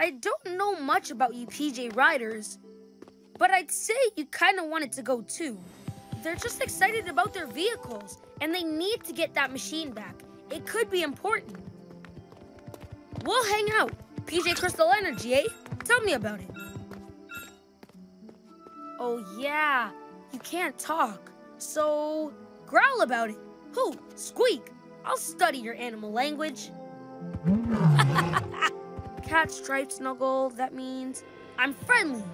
I don't know much about you PJ Riders, but I'd say you kind of wanted to go too. They're just excited about their vehicles, and they need to get that machine back. It could be important. We'll hang out. PJ Crystal Energy, eh? Tell me about it. Oh yeah, you can't talk, so growl about it. Hoo, squeak. I'll study your animal language. Catstripe Snuggle, that means I'm friendly.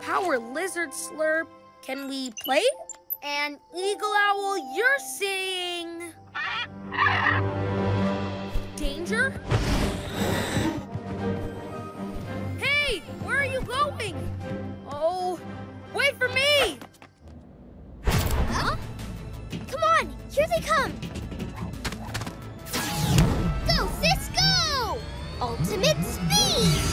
Power Lizard Slurp, can we play? And Eagle Owl, you're seeing... danger? Hey, where are you going? Oh, wait for me! Huh? Come on, here they come! Go, sis, go! Ultimate speed!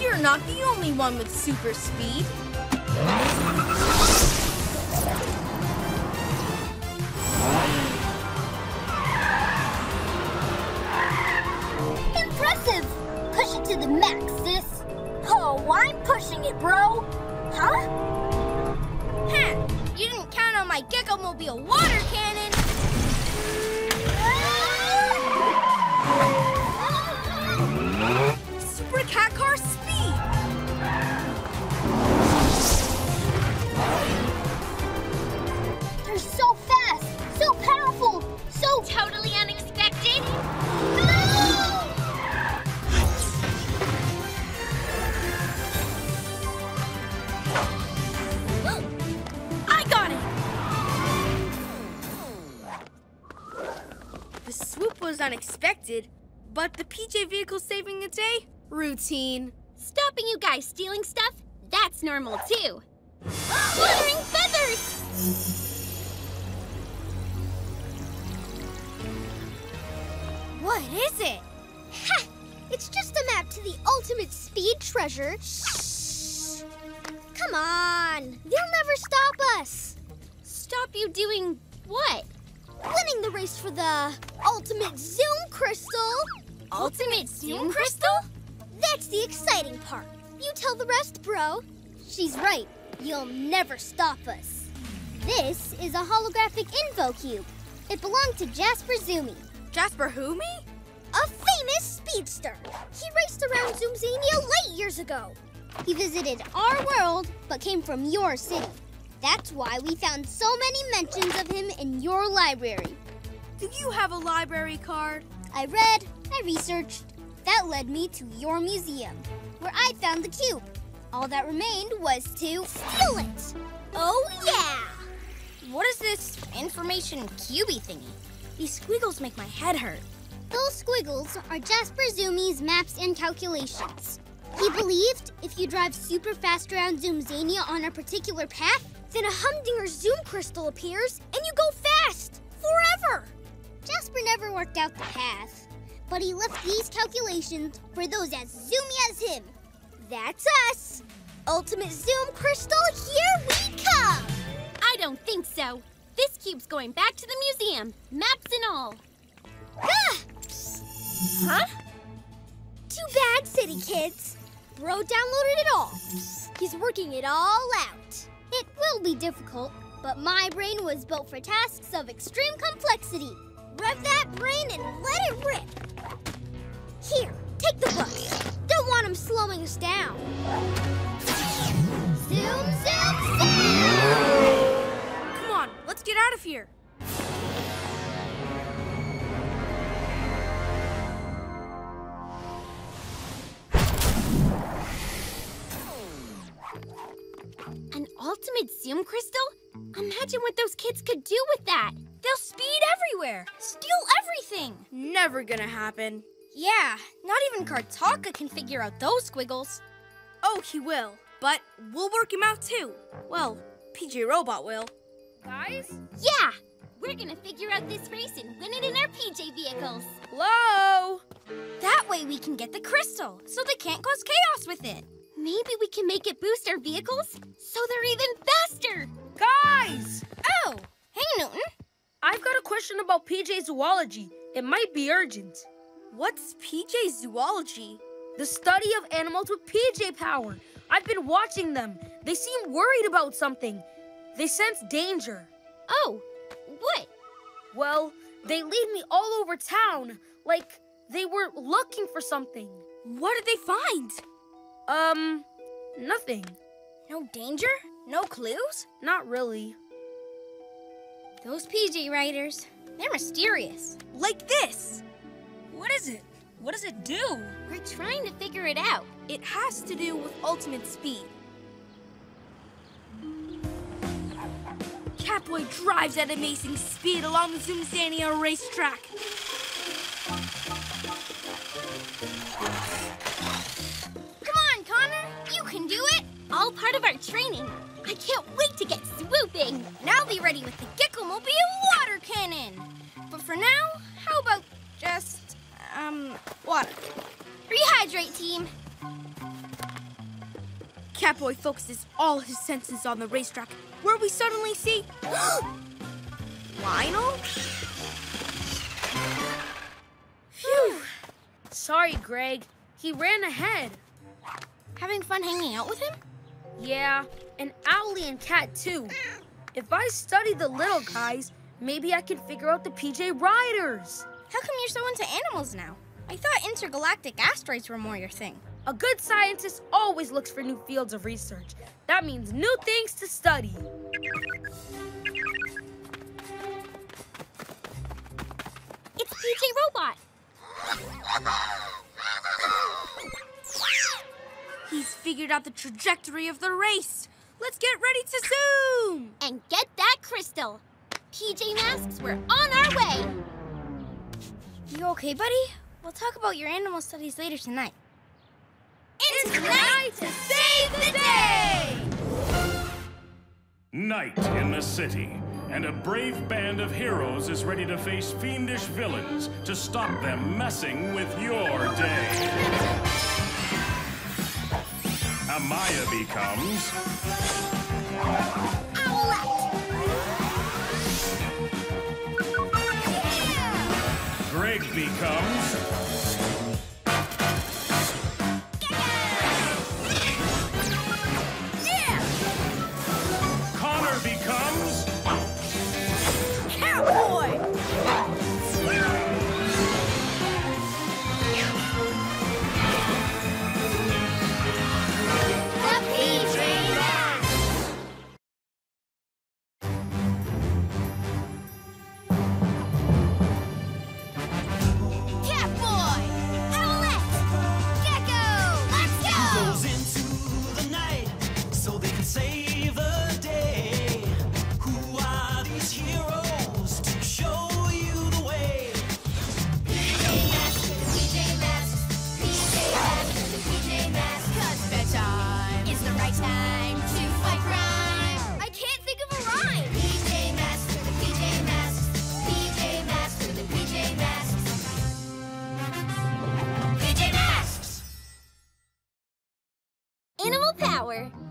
You're not the only one with super speed. Impressive! Push it to the max, sis. Oh, I'm pushing it, bro. Huh? Huh. You didn't count on my Gekko Mobile water cannon! Super cat car speed! They're so fast, so powerful, so totally unexpected! Was unexpected, but the PJ vehicle saving the day? Routine. Stopping you guys stealing stuff? That's normal too. Fluttering feathers! What is it? Ha! It's just a map to the ultimate speed treasure. Shh! Come on! They'll never stop us! Stop you doing what? Winning the race for the Ultimate Zoom Crystal. Ultimate Zoom Crystal? That's the exciting part. You tell the rest, bro. She's right. You'll never stop us. This is a holographic info cube. It belonged to Jasper Zoomy. Jasper who me? A famous speedster. He raced around Zoomzania late years ago. He visited our world, but came from your city. That's why we found so many mentions of him in your library. Do you have a library card? I read, I researched. That led me to your museum, where I found the cube. All that remained was to steal it. Oh, yeah. What is this information cubey thingy? These squiggles make my head hurt. Those squiggles are Jasper Zoomy's maps and calculations. He believed if you drive super fast around Zoomzania on a particular path, then a Humdinger Zoom Crystal appears, and you go fast! Forever! Jasper never worked out the path, but he left these calculations for those as zoomy as him. That's us! Ultimate Zoom Crystal, here we come! I don't think so. This cube's going back to the museum, maps and all. Ah! Huh? Too bad, city kids. Bro downloaded it all. He's working it all out. It will be difficult, but my brain was built for tasks of extreme complexity. Rev that brain and let it rip. Here, take the book. Don't want him slowing us down. Zoom, zoom, zoom! Come on, let's get out of here. An ultimate Zoom Crystal? Imagine what those kids could do with that. They'll speed everywhere, steal everything. Never gonna happen. Yeah, not even Kartaka can figure out those squiggles. Oh, he will, but we'll work him out too. Well, PJ Robot will. Guys? Yeah, we're gonna figure out this race and win it in our PJ vehicles. Hello? That way we can get the crystal, so they can't cause chaos with it. Maybe we can make it boost our vehicles so they're even faster! Guys! Oh! Hey, Newton. I've got a question about PJ Zoology. It might be urgent. What's PJ Zoology? The study of animals with PJ power. I've been watching them. They seem worried about something. They sense danger. Oh, what? Well, they lead me all over town, like they were looking for something. What did they find? Nothing. No danger? No clues? Not really. Those PJ Riders, they're mysterious. Like this. What is it? What does it do? We're trying to figure it out. It has to do with ultimate speed. Catboy drives at amazing speed along the Zoomzania racetrack. Come on, Connor. You can do it. All part of our training. I can't wait to get swooping. Now be ready with the Gekko Mobile water cannon. But for now, how about just, water? Rehydrate, team. Catboy focuses all his senses on the racetrack, where we suddenly see... Lionel? Phew. Sorry, Greg. He ran ahead. Having fun hanging out with him? Yeah, and Owlette and Cat, too. If I study the little guys, maybe I can figure out the PJ Riders. How come you're so into animals now? I thought intergalactic asteroids were more your thing. A good scientist always looks for new fields of research. That means new things to study. It's PJ Robot. He's figured out the trajectory of the race. Let's get ready to zoom. And get that crystal. PJ Masks, we're on our way. You okay, buddy? We'll talk about your animal studies later tonight. It's night to save the day! Night in the city, and a brave band of heroes is ready to face fiendish villains to stop them messing with your day. Amaya becomes... Owlette! Greg becomes...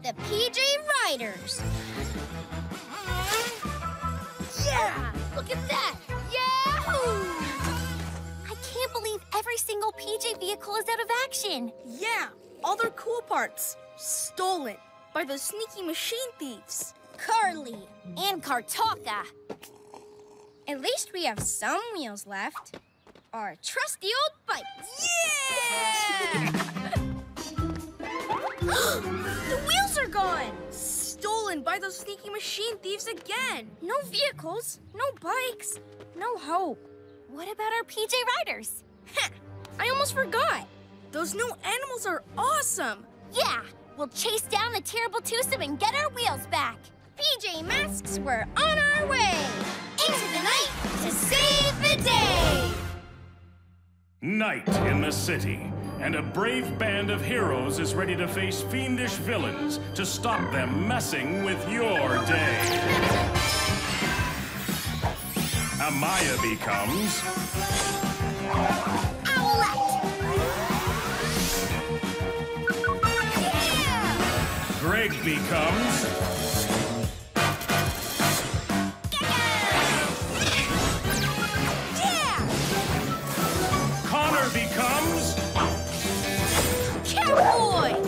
The PJ Riders. Yeah! Look at that! Yahoo! I can't believe every single PJ vehicle is out of action. Yeah, all their cool parts. Stolen by those sneaky machine thieves. Carly and Kartaka. At least we have some wheels left. Our trusty old bikes. Yeah! The wheels are gone! Stolen by those sneaky machine thieves again! No vehicles, no bikes, no hope. What about our PJ Riders? Heh! I almost forgot! Those new animals are awesome! Yeah! We'll chase down the terrible twosome and get our wheels back! PJ Masks, we're on our way! Into the night to save the day! Night in the city. And a brave band of heroes is ready to face fiendish villains to stop them messing with your day. Amaya becomes... Owlette! Greg becomes... Gekko! Yeah! Connor becomes... Catboy!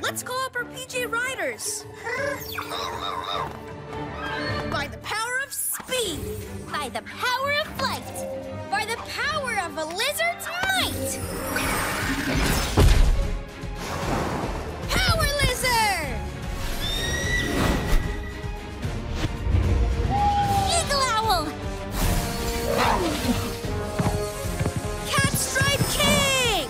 Let's call up our PJ Riders. By the power of speed. By the power of flight. By the power of a lizard's might. Power Lizard! Eagle Owl! Catstripe King!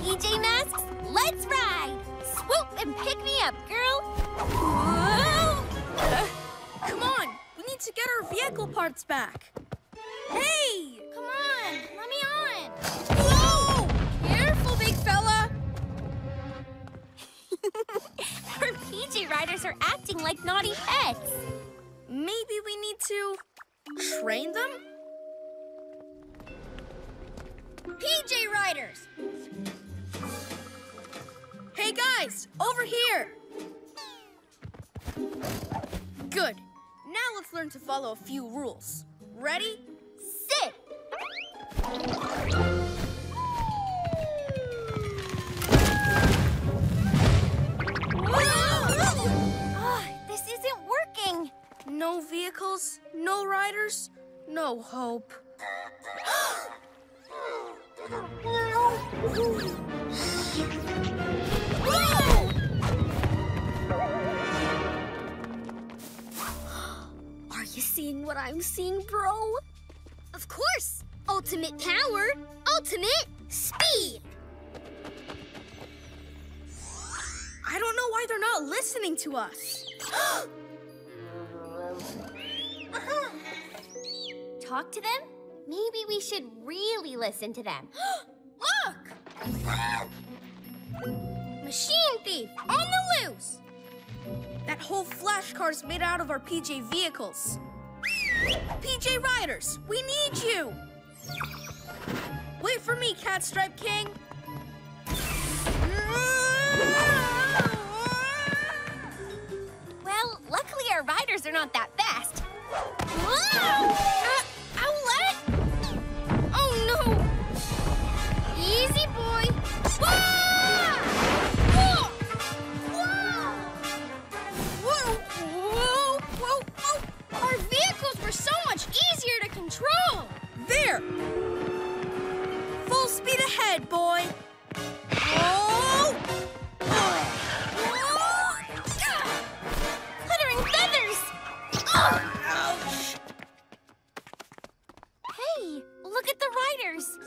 PJ Masks, let's ride! Swoop and pick me up, girl! Come on! We need to get our vehicle parts back! Hey! Come on! Let me on! Whoa! Careful, big fella! Our PJ Riders are acting like naughty pets! Maybe we need to... train them? PJ Riders! Hey guys, over here! Good. Now let's learn to follow a few rules. Ready? Sit! This isn't working! No vehicles, no riders, no hope. Whoa! Are you seeing what I'm seeing, bro? Of course! Ultimate power, ultimate speed! I don't know why they're not listening to us. Talk to them? Maybe we should really listen to them. Look! Machine thief on the loose! That whole flash car's made out of our PJ vehicles. PJ Riders, we need you! Wait for me, Catstripe King! Well, luckily our riders are not that fast. Owlette! Oh no! Easy boy! Whoa! Whoa! Whoa! Whoa! Whoa! Our vehicles were so much easier to control! There! Full speed ahead, boy! Whoa! Whoa! Fluttering feathers! Ouch! Hey, look at the riders.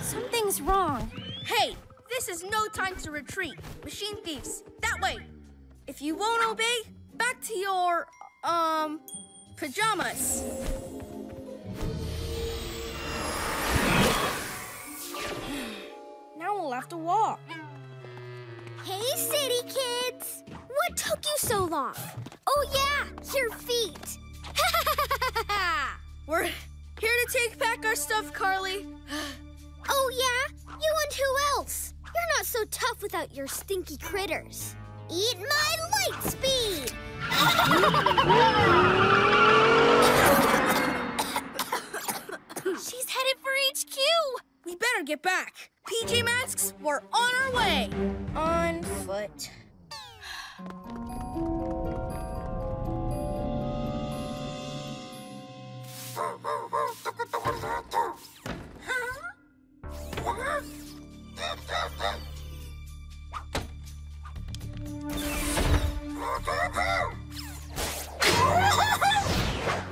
Something's wrong. Hey, this is no time to retreat. Machine thieves, that way. If you won't obey, back to your, pajamas. Now we'll have to walk. Hey, city kids. What took you so long? Oh yeah, your feet. We're... here to take back our stuff, Carly. Oh, yeah? You and who else? You're not so tough without your stinky critters. Eat my light speed! She's headed for HQ! We better get back. PJ Masks, we're on our way! On foot.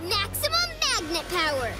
Maximum magnet power.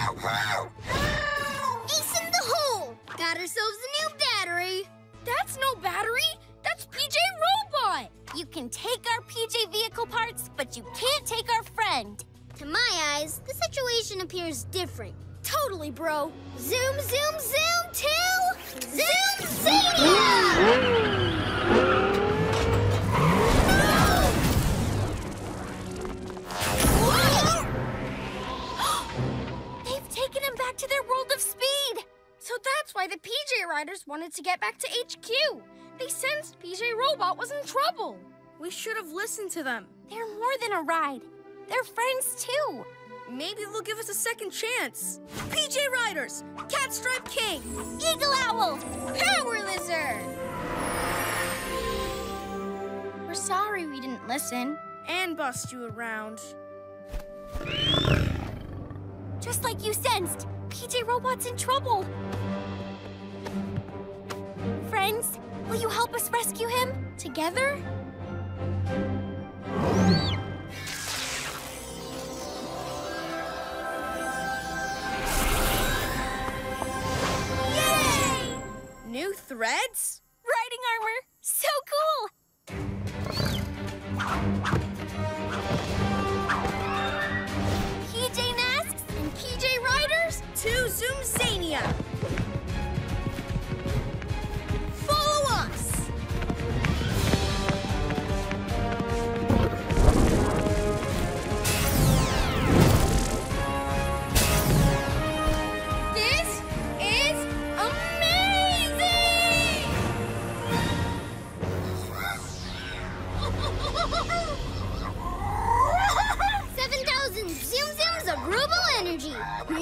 Ace in the hole! Got ourselves a new battery. That's no battery. That's PJ Robot. You can take our PJ vehicle parts, but you can't take our friend. To my eyes, the situation appears different. Totally, bro. Zoom, zoom, zoom to Zoomzania! To their world of speed. So that's why the PJ Riders wanted to get back to HQ. They sensed PJ Robot was in trouble. We should have listened to them. They're more than a ride. They're friends too. Maybe they'll give us a second chance. PJ Riders, Catstripe King, Eagle Owl, Power Lizard. We're sorry we didn't listen. And bust you around. Just like you sensed, PJ Robot's in trouble. Friends, will you help us rescue him together? Yay! New threads? Riding armor, so cool! PJ Masks and PJ Riders to Zoomzania!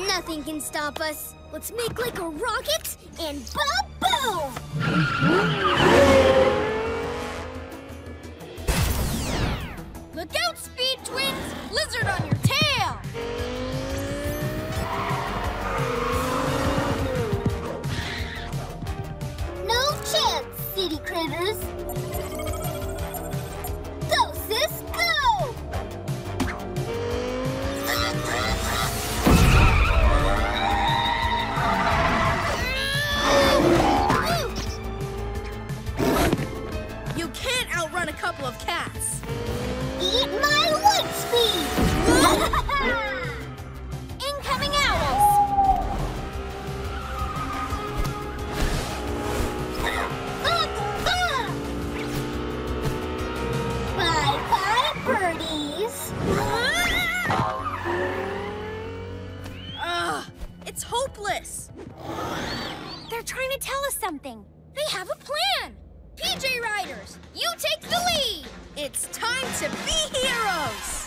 Nothing can stop us. Let's make like a rocket and boom! Look out, Speed Twins! Lizard on your tail! No chance, city critters! Go, sis, go! Run a couple of cats. Eat my light speed! Incoming owls! Bye-bye, birdies! Ugh, it's hopeless! They're trying to tell us something. They have a plan! PJ Riders, you take the lead! It's time to be heroes!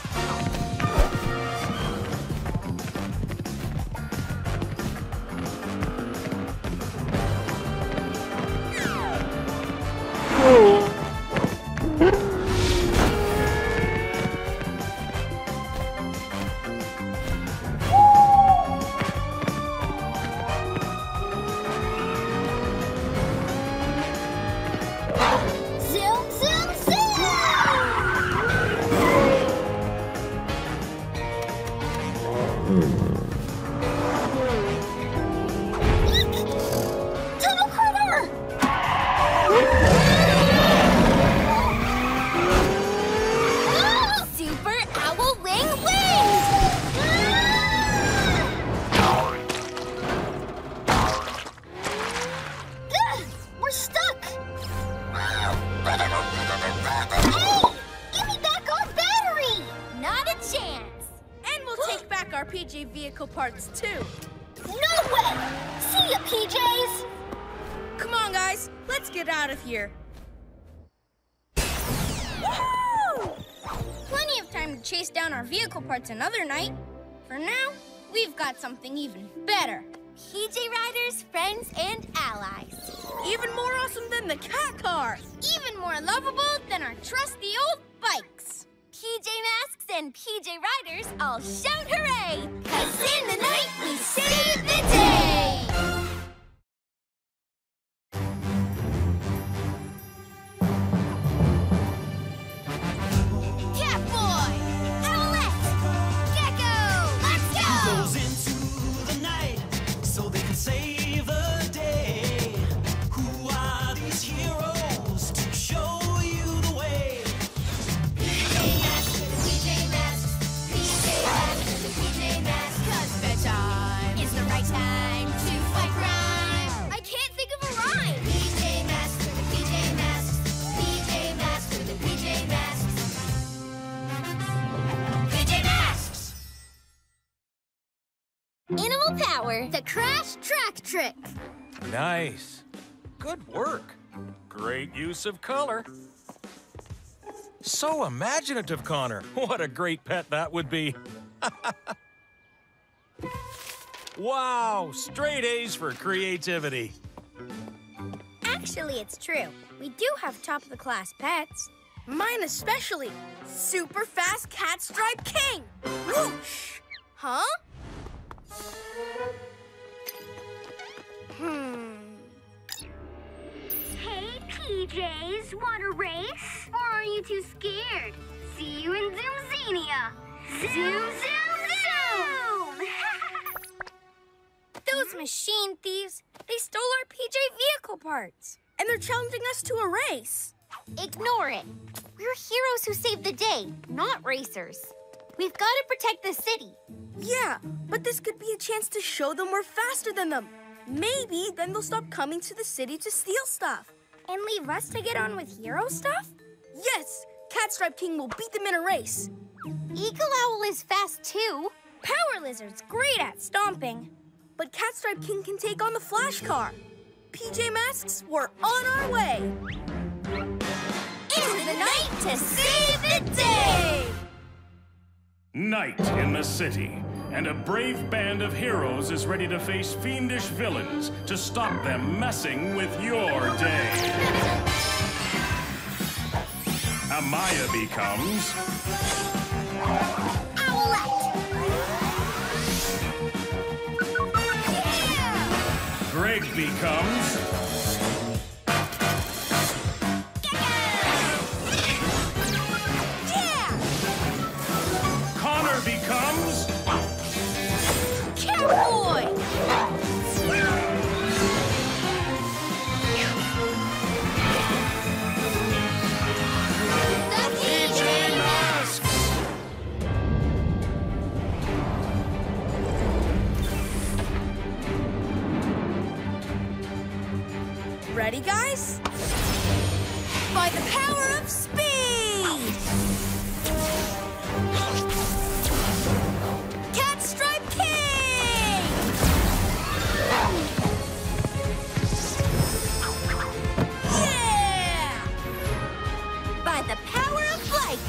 Another night. For now, we've got something even better. PJ Riders, friends, and allies. Even more awesome than the cat car. Even more lovable than our trusty old bikes. PJ Masks and PJ Riders all shout hooray! 'Cause in the night, we save the day! Catboy! Gekko, let's go! Goes into the Animal Power, the Crash Track Trick. Nice. Good work. Great use of color. So imaginative, Connor. What a great pet that would be. Wow, straight A's for creativity. Actually, it's true. We do have top-of-the-class pets. Mine especially. Super fast Catstripe King. Whoosh! Huh? Hey, PJs, want a race? Or are you too scared? See you in Zoomzania. Zoom, zoom, zoom! Those machine thieves, they stole our PJ vehicle parts. And they're challenging us to a race. Ignore it. We're heroes who save the day, not racers. We've got to protect the city. Yeah, but this could be a chance to show them we're faster than them. Maybe then they'll stop coming to the city to steal stuff. And leave us to get on with hero stuff? Yes! Catstripe King will beat them in a race. Eagle Owl is fast too. Power Lizard's great at stomping. But Catstripe King can take on the Flash Car. PJ Masks, we're on our way! Into the night to save the day! Night in the city, and a brave band of heroes is ready to face fiendish villains to stop them messing with your day. Amaya becomes... Owlette! Yeah! Greg becomes... becomes... Catboy! The PJ Masks! Ready, guys? By the power of speed! The power of light!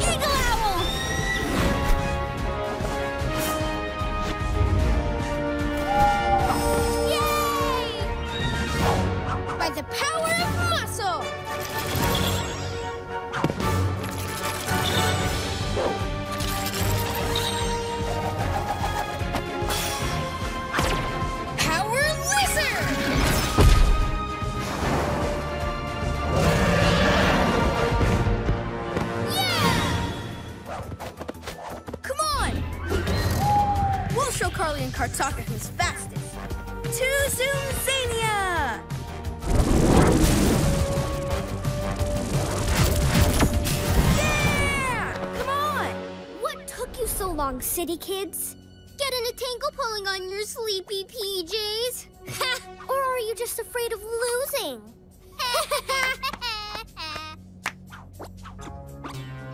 Eagle Owl! Yay! By the power of muscle! Carly and Kartaka who's fastest. To Zoomzania! Yeah! Come on! What took you so long, city kids? Getting a tangle pulling on your sleepy PJs? Or are you just afraid of losing?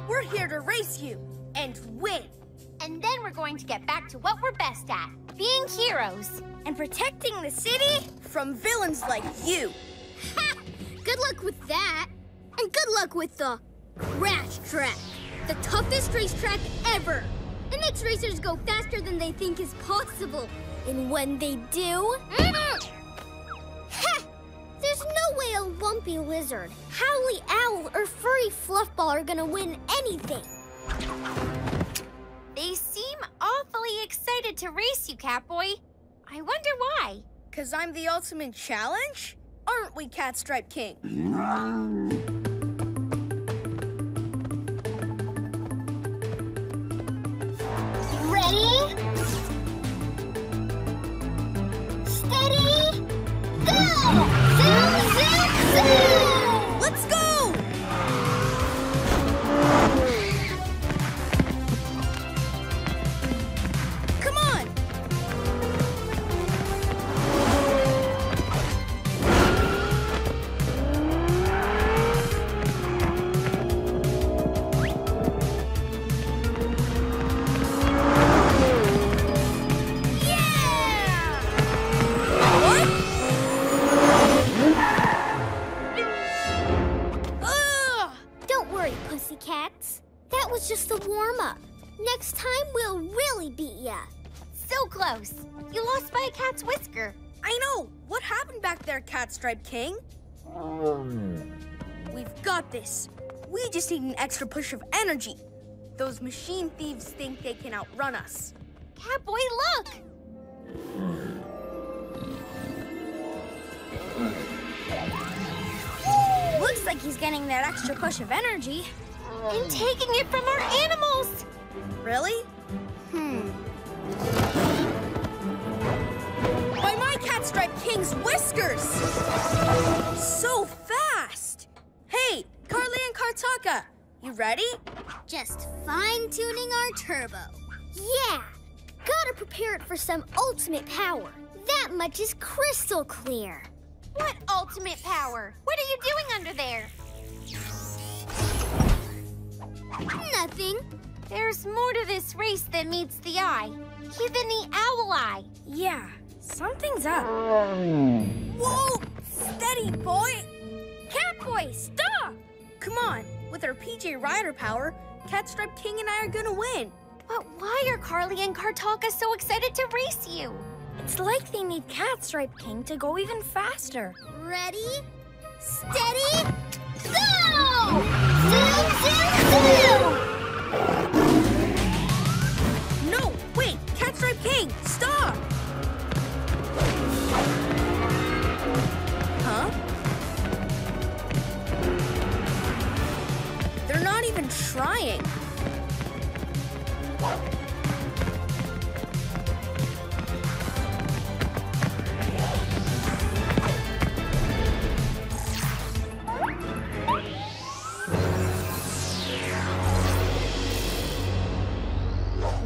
We're here to race you and win. And then we're going to get back to what we're best at, being heroes. And protecting the city from villains like you. Ha! Good luck with that. And good luck with the crash track. The toughest racetrack ever. It makes racers go faster than they think is possible. And when they do... Ha! There's no way a lumpy lizard, howly owl, or furry fluffball are gonna win anything. They seem awfully excited to race you, Catboy. I wonder why. 'Cause I'm the ultimate challenge? Aren't we, Catstripe King? Ready? Steady? Go! Zoom, zoom, zoom! Let's go! worry, pussycats. That was just a warm-up. Next time, we'll really beat ya. So close. You lost by a cat's whisker. I know. What happened back there, Catstripe King? We've got this. We just need an extra push of energy. Those machine thieves think they can outrun us. Catboy, look! Looks like he's getting that extra push of energy. And taking it from our animals! Really? By my Catstripe King's whiskers! So fast! Hey, Carly and Kartaka, you ready? Just fine-tuning our turbo. Yeah! Gotta prepare it for some ultimate power. That much is crystal clear. What ultimate power? What are you doing under there? Nothing. There's more to this race than meets the eye. Even the owl eye. Yeah, something's up. Whoa! Steady, boy! Catboy, stop! Come on, with our PJ Rider power, Catstripe King and I are gonna win. But why are Carly and Kartaka so excited to race you? It's like they need Catstripe King to go even faster. Ready, steady, go! Zoom, zoom, zoom! No, wait, Catstripe King, stop! Huh? They're not even trying.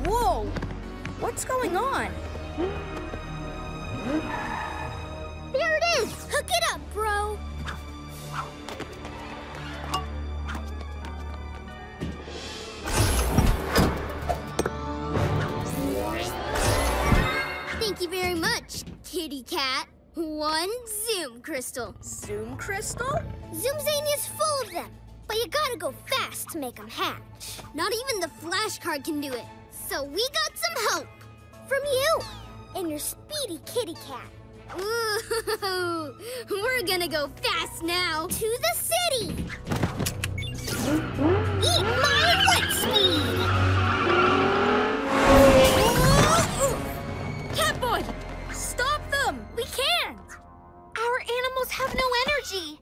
Whoa! What's going on? There it is! Hook it up, bro! Thank you very much, kitty cat. One Zoom Crystal. Zoom Crystal? Zoomzania's full of them, but you gotta go fast to make them hatch. Not even the flashcard can do it, so we got some hope. From you and your speedy kitty cat. Ooh, we're gonna go fast now. To the city! Eat my foot speed! Catboy! Stop them! We can't! Our animals have no energy!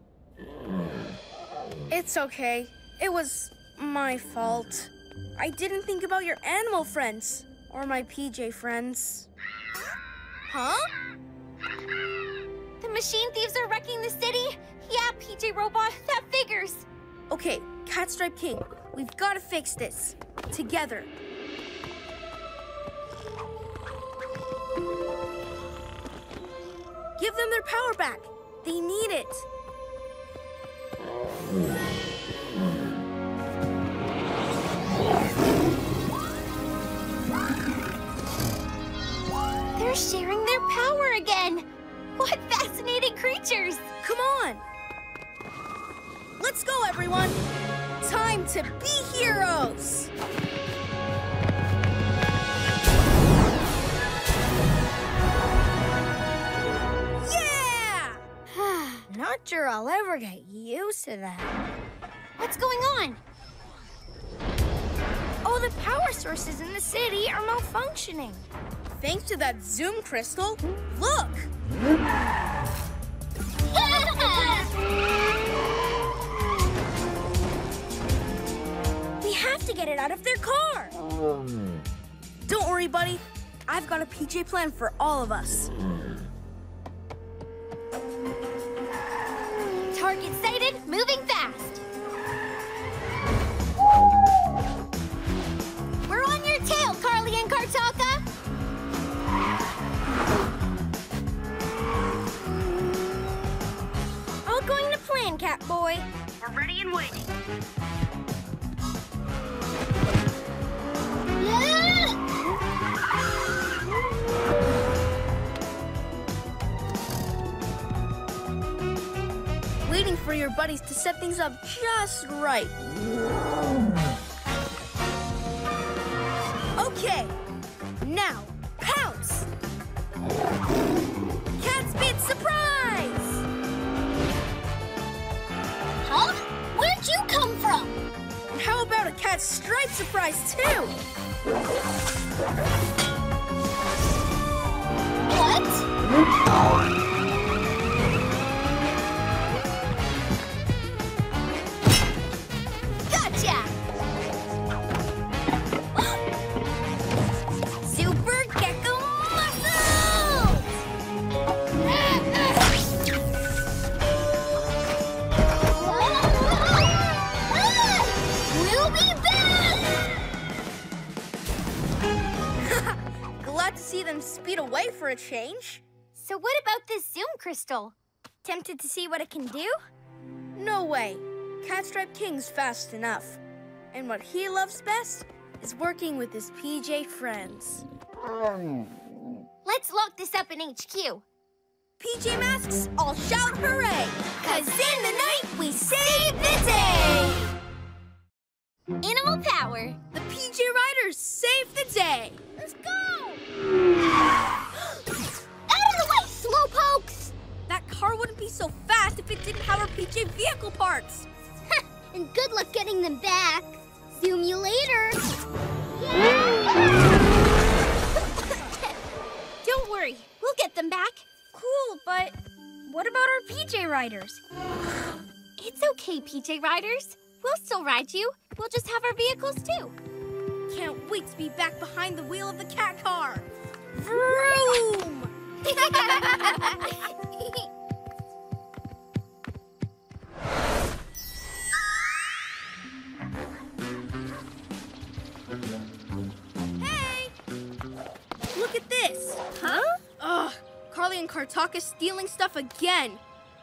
It's okay. It was my fault. I didn't think about your animal friends. Or my PJ friends. Huh? The machine thieves are wrecking the city? Yeah, PJ Robot, that figures. Okay, Catstripe King, we've got to fix this. Together. Give them their power back. They need it. They're sharing their power again. What fascinating creatures. Come on. Let's go, everyone. Time to be heroes. Not sure I'll ever get used to that. What's going on? Oh, the power sources in the city are malfunctioning. Thanks to that Zoom Crystal, look! We have to get it out of their car! Don't worry, buddy. I've got a PJ plan for all of us. Target sighted, moving fast. We're on your tail, Carly and Kartaka. All going to plan, Catboy. We're ready and waiting. Waiting for your buddies to set things up just right. Okay, now pounce! Cat spit surprise! Huh? Where'd you come from? And how about a Catstripe surprise too? What? Gotcha! Super Gekko muscles! We'll be back! Glad to see them speed away for a change. So what about this Zoom Crystal? Tempted to see what it can do? No way. Catstripe King's fast enough. And what he loves best is working with his PJ friends. Let's lock this up in HQ. PJ Masks, all shout hooray! 'Cause in the night, we save the day! Animal power! The PJ Riders save the day! Let's go! Out of the way, slowpokes! That car wouldn't be so fast if it didn't have our PJ vehicle parts! And good luck getting them back. Zoom you later. Don't worry, we'll get them back. Cool, but what about our PJ Riders? It's okay, PJ Riders. We'll still ride you. We'll just have our vehicles too. Can't wait to be back behind the wheel of the cat car. Vroom! Hey! Look at this! Huh? Ugh! Carly and Kartaka stealing stuff again!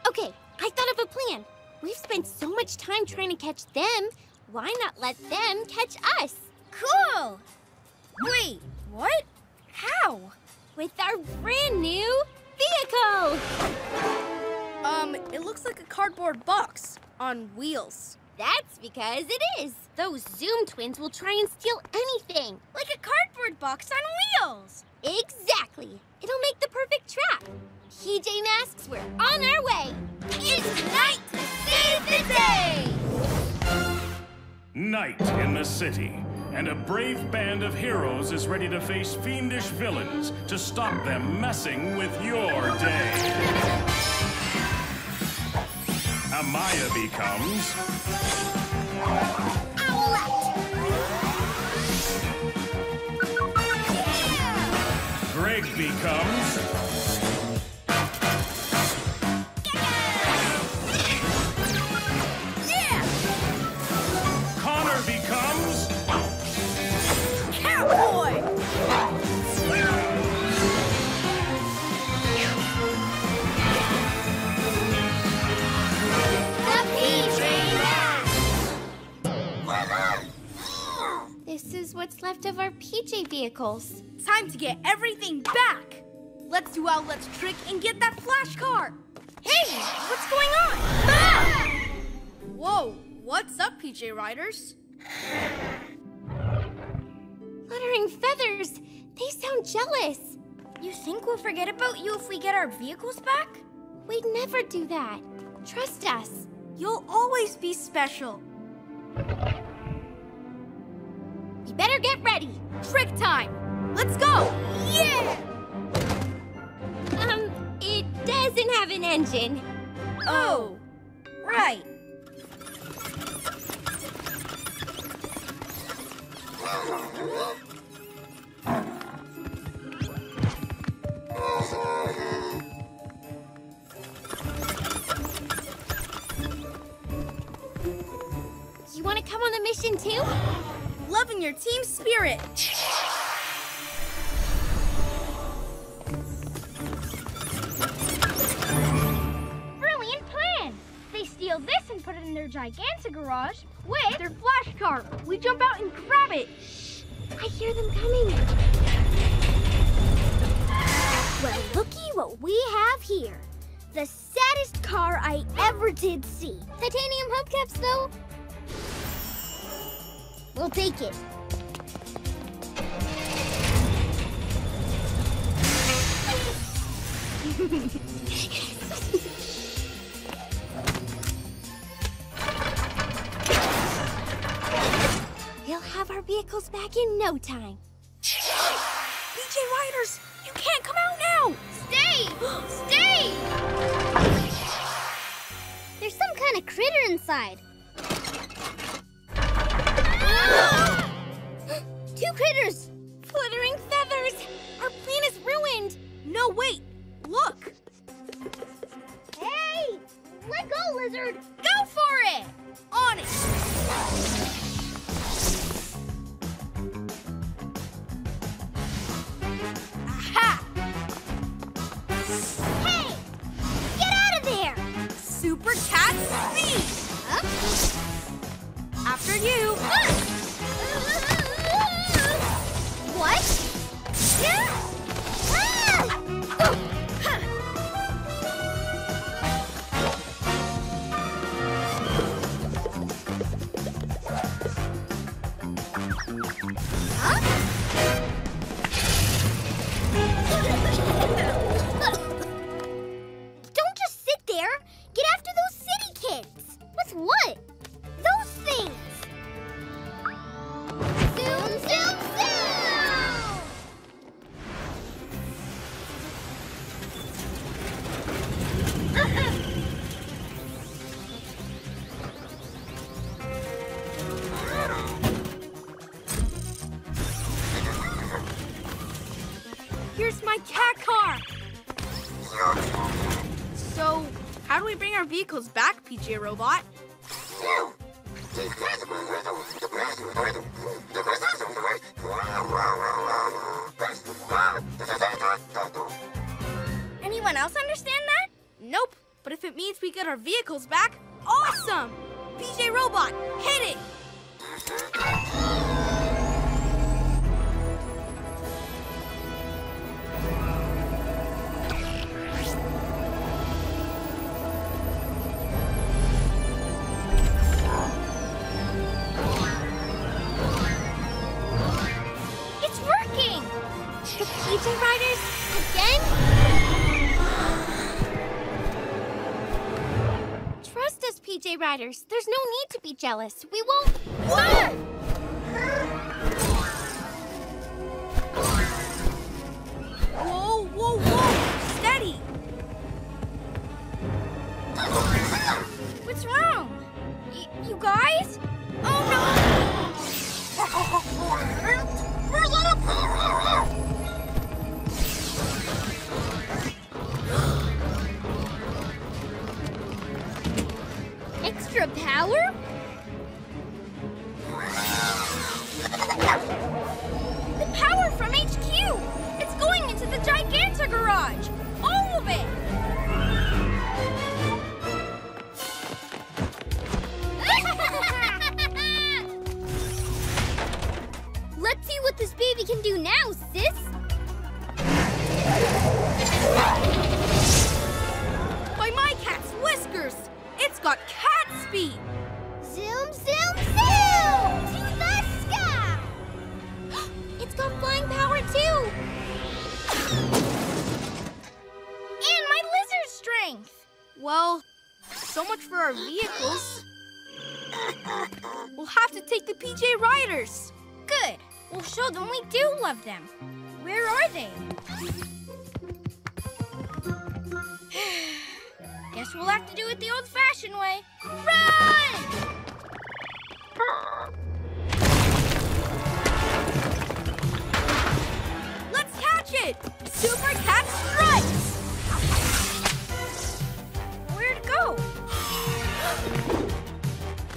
Okay, I thought of a plan. We've spent so much time trying to catch them, why not let them catch us? Cool! Wait, what? How? With our brand new vehicle! It looks like a cardboard box on wheels. That's because it is. Those Zoom twins will try and steal anything. Like a cardboard box on wheels. Exactly. It'll make the perfect trap. PJ Masks, we're on our way. It's night to save the day. Night in the city, and a brave band of heroes is ready to face fiendish villains to stop them messing with your day. Amaya becomes... Owlette! Greg becomes... Gekko! Connor becomes... Catboy! This is what's left of our PJ vehicles. Time to get everything back! Let's do Owlette's trick and get that flash car! Hey! What's going on? Ah! Whoa, what's up, PJ Riders? Fluttering feathers! They sound jealous! You think we'll forget about you if we get our vehicles back? We'd never do that. Trust us. You'll always be special. You better get ready. Trick time. Let's go. Yeah! It doesn't have an engine. Oh, right. You want to come on the mission too? Loving your team spirit. Brilliant plan. They steal this and put it in their gigantic garage with their flash car. We jump out and grab it. Shh, I hear them coming. Well, looky what we have here. The saddest car I ever did see. Titanium hubcaps, though. We'll take it. We'll have our vehicles back in no time. PJ Riders, you can't come out now! Stay! Stay! There's some kind of critter inside. Ah! Two critters! Fluttering feathers! Our plan is ruined! No, wait! Look! Hey! Let go, lizard! Go for it! On it! Aha! Hey! Get out of there! Super cat speed! Up. After you! What? Yeah! Vehicles back, PJ Robot. Anyone else understand that? Nope. But if it means we get our vehicles back, awesome! PJ Robot, hit it! Riders, there's no need to be jealous. We won't... Fire! Whoa, whoa, whoa! Steady! What's wrong? You guys? Oh, no! Extra power? The power from HQ! It's going into the Giganta garage! All of it! Let's see what this baby can do now, sis! By my cat's whiskers! It's got cat speed! Zoom, zoom, zoom! To the sky! It's got flying power, too! And my lizard strength! Well, so much for our vehicles. We'll have to take the PJ Riders. Good. We'll show them we do love them. Where are they? Guess we'll have to do it the old-fashioned way. Run! Let's catch it! Super Cat Strikes! Where'd it go?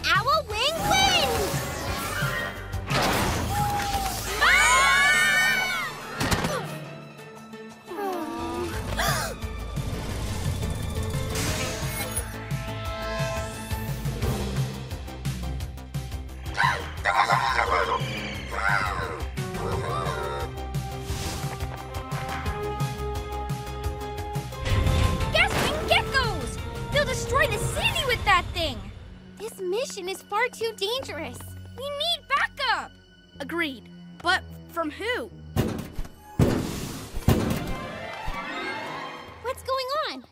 Owl Wing wins! Gasping geckos! This mission is far too dangerous. We need backup! Agreed. But from who? What's going on?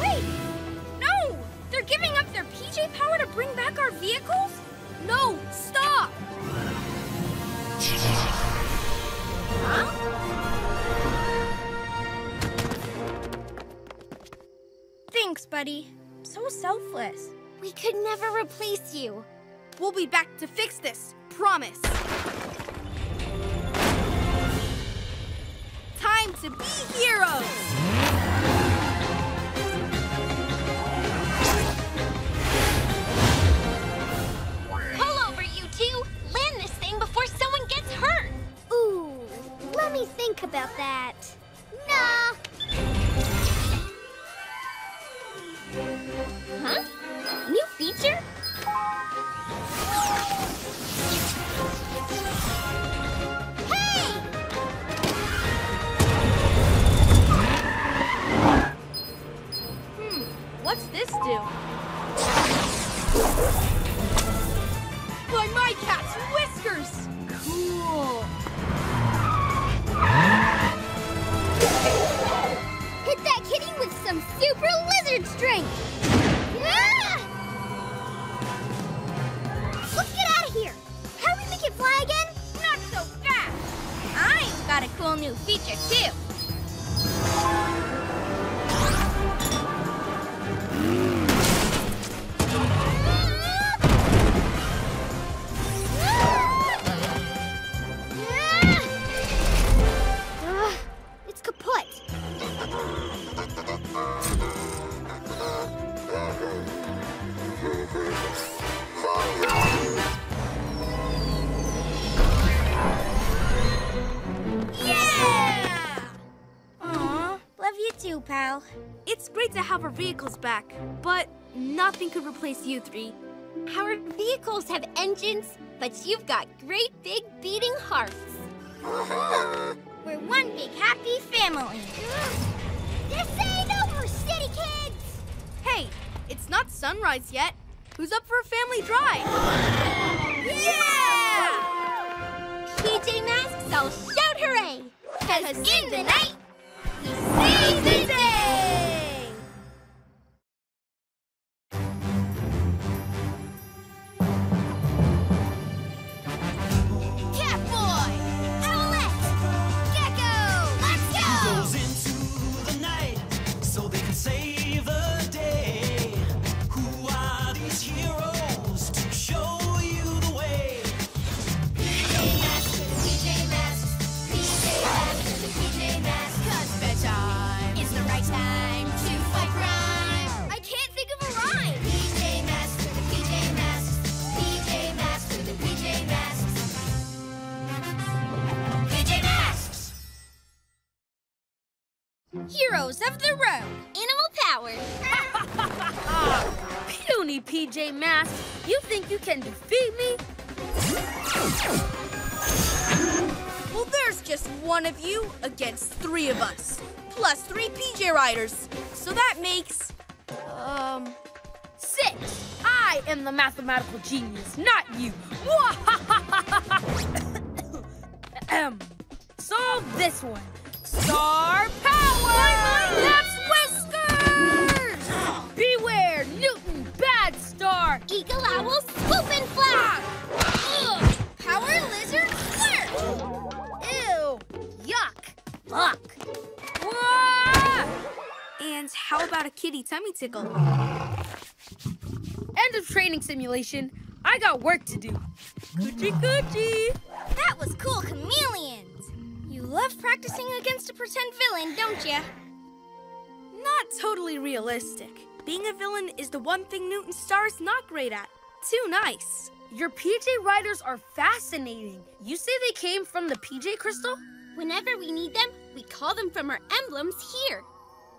Wait! No! They're giving up their PJ power to bring back our vehicles? No! Stop! Huh? Thanks, buddy. So selfless. We could never replace you. We'll be back to fix this. Promise. Time to be heroes! Let me think about that. Nah. Huh? New feature? Hey! What's this do? By my cat's whiskers! Cool. Hit that kitty with some super lizard strength! Ah! Let's get out of here! How we make it fly again? Not so fast! I've got a cool new feature, too! Pal. It's great to have our vehicles back, but nothing could replace you three. Our vehicles have engines, but you've got great big beating hearts. We're one big happy family. This ain't over, city kids! Hey, it's not sunrise yet. Who's up for a family drive? Yeah! PJ Masks, I'll shout hooray! 'Cause in the night, we save the day! Catboy! Owlette! Gekko! Let's go! He goes into the night so they can save the day. Who are these heroes to show you the way? PJ Masks, PJ Masks, PJ Masks, PJ Masks. It's the right time to fight crime. I can't think of a rhyme. PJ Masks, the PJ Masks, PJ Masks, the PJ Masks, PJ Masks. Heroes of the road, animal powered. Puny PJ Masks, you think you can defeat me? Well, there's just one of you against three of us. Plus 3 PJ Riders. So that makes... 6. I am the mathematical genius, not you. Solve this one. Star power! That's whiskers! Beware, Newton, bad star! Eagle Owl, swoop and fly! Ugh. Power Lizard, flirt! Ew, yuck, fuck. And how about a kitty tummy tickle? End of training simulation. I got work to do. Coochie coochie. That was cool, chameleons. You love practicing against a pretend villain, don't ya? Not totally realistic. Being a villain is the one thing Newton Star is not great at. Too nice. Your PJ Riders are fascinating. You say they came from the PJ Crystal? Whenever we need them, we call them from our emblems here.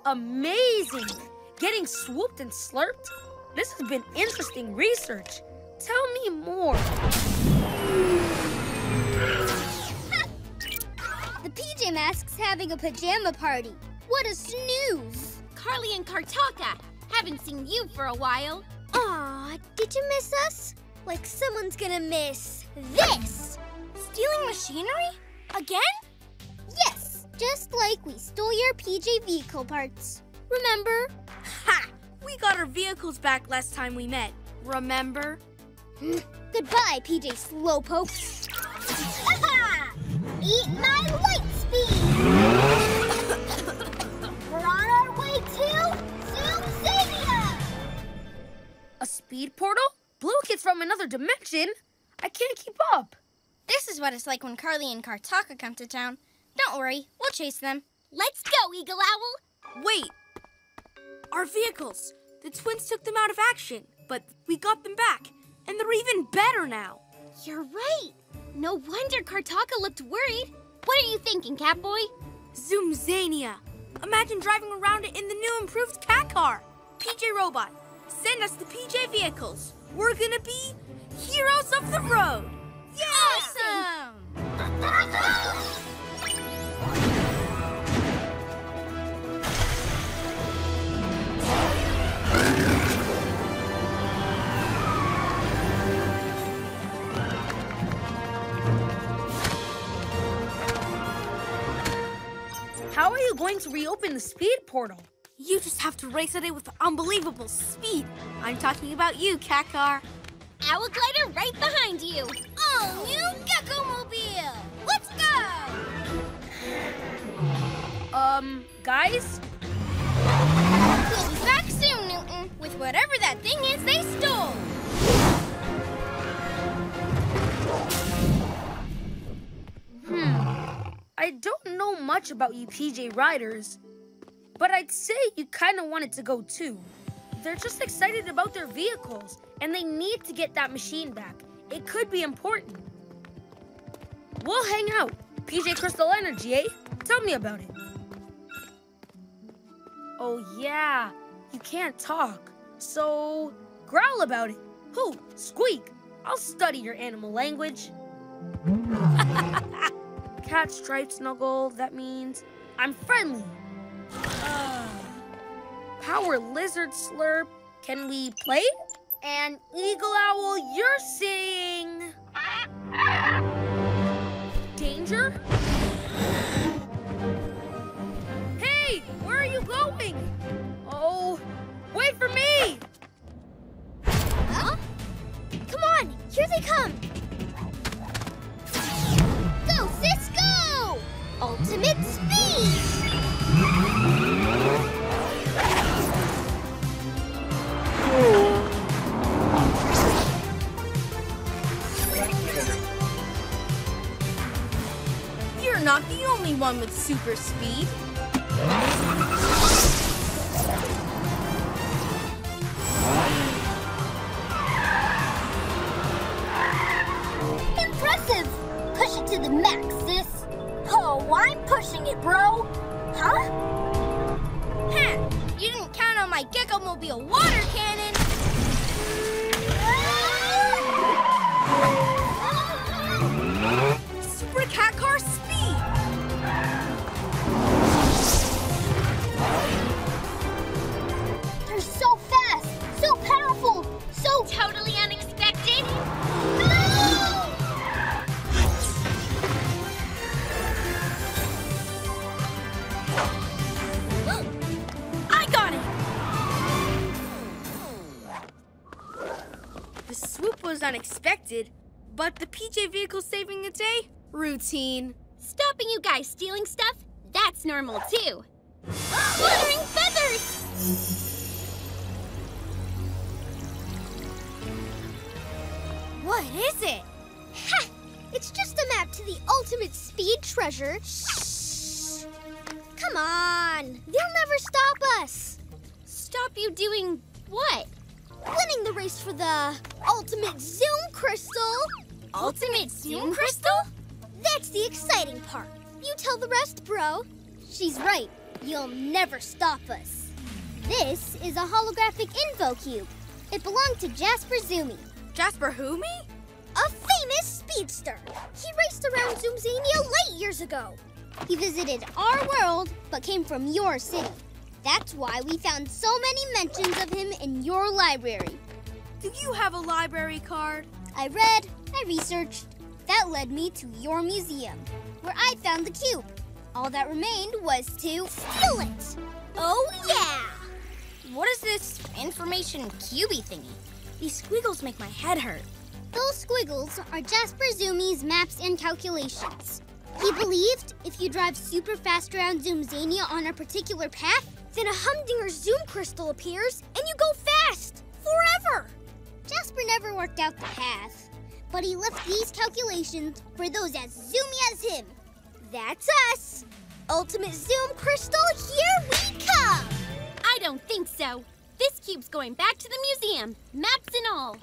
Amazing! Getting swooped and slurped? This has been interesting research. Tell me more. The PJ Masks having a pajama party. What a snooze! Carly and Kartaka! Haven't seen you for a while. Aw, did you miss us? Like someone's gonna miss this! Stealing machinery? Again? Yes! Just like we stole your PJ vehicle parts. Remember? Ha! We got our vehicles back last time we met. Remember? Goodbye, PJ Slowpoke. Aha! Eat my light speed! We're on our way to Zoomzania! A speed portal? Blue kids from another dimension? I can't keep up. This is what it's like when Carly and Kartaka come to town. Don't worry, we'll chase them. Let's go, Eagle Owl! Wait! Our vehicles! The twins took them out of action, but we got them back. And they're even better now. You're right. No wonder Kartaka looked worried. What are you thinking, Catboy? Zoomzania. Imagine driving around it in the new improved cat car. PJ Robot, send us the PJ vehicles. We're gonna be heroes of the road. Yeah! Awesome! How are you going to reopen the speed portal? You just have to race at it with unbelievable speed. I'm talking about you, Cat Car. Owl Glider right behind you. All new Gekko Mobile. Let's go! Guys? We'll be back soon, Newton, with whatever that thing is they stole. I don't know much about you PJ Riders, but I'd say you kind of wanted to go too. They're just excited about their vehicles, and they need to get that machine back. It could be important. We'll hang out. PJ Crystal Energy, eh? Tell me about it. Oh yeah, you can't talk, so growl about it. Hoo, squeak. I'll study your animal language. Catstripe Snuggle, that means I'm friendly. Power Lizard Slurp, can we play? And Eagle Owl, you're seeing... danger? Hey, where are you going? Oh, wait for me! Huh? Come on, here they come! Go, sis, go! Ultimate speed! You're not the only one with super speed. Impressive! Push it to the max, sis. Oh, I'm pushing it, bro. Huh? You didn't count on my Gekko Mobile water cannon. Super cat car speed. They're so fast, so powerful, so totally unexpected. Was unexpected, but the PJ vehicle saving the day? Routine. Stopping you guys stealing stuff? That's normal too. Fluttering feathers! What is it? Ha! It's just a map to the ultimate speed treasure. Shh! Come on! They'll never stop us! Stop you doing what? Winning the race for the Ultimate Zoom Crystal. Ultimate Zoom Crystal? That's the exciting part. You tell the rest, bro. She's right. You'll never stop us. This is a holographic info cube. It belonged to Jasper Zoomy. Jasper who me? A famous speedster. He raced around Zoomzania late years ago. He visited our world, but came from your city. That's why we found so many mentions of him in your library. Do you have a library card? I read, I researched. That led me to your museum, where I found the cube. All that remained was to steal it. Oh, yeah! What is this information cubey thingy? These squiggles make my head hurt. Those squiggles are Jasper Zoomy's maps and calculations. He believed if you drive super fast around Zoomzania on a particular path, then a Humdinger Zoom Crystal appears and you go fast, forever. Jasper never worked out the path, but he left these calculations for those as zoomy as him. That's us. Ultimate Zoom Crystal, here we come. I don't think so. This cube's going back to the museum, maps and all.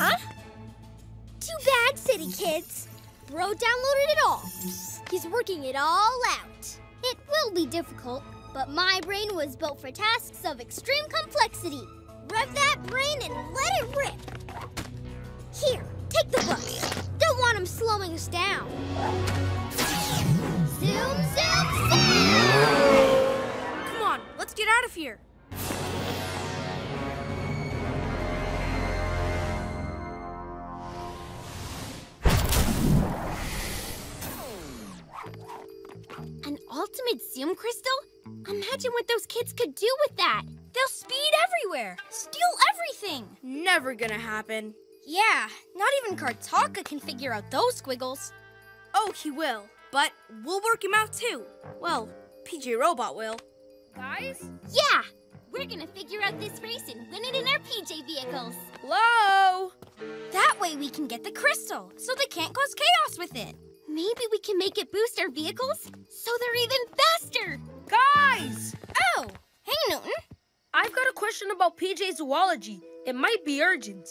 Huh? Too bad, city kids. Bro downloaded it all. He's working it all out. It will be difficult, but my brain was built for tasks of extreme complexity. Rev that brain and let it rip. Here, take the books. Don't want them slowing us down. Zoom, zoom, zoom! Come on, let's get out of here. An ultimate Zoom Crystal? Imagine what those kids could do with that. They'll speed everywhere, steal everything. Never gonna happen. Yeah, not even Kartaka can figure out those squiggles. Oh, he will, but we'll work him out too. Well, PJ Robot will. Guys? Yeah, we're gonna figure out this race and win it in our PJ vehicles. Hello? That way we can get the crystal, so they can't cause chaos with it. Maybe we can make it boost our vehicles so they're even faster. Guys! Oh, hey, Newton. I've got a question about PJ Zoology. It might be urgent.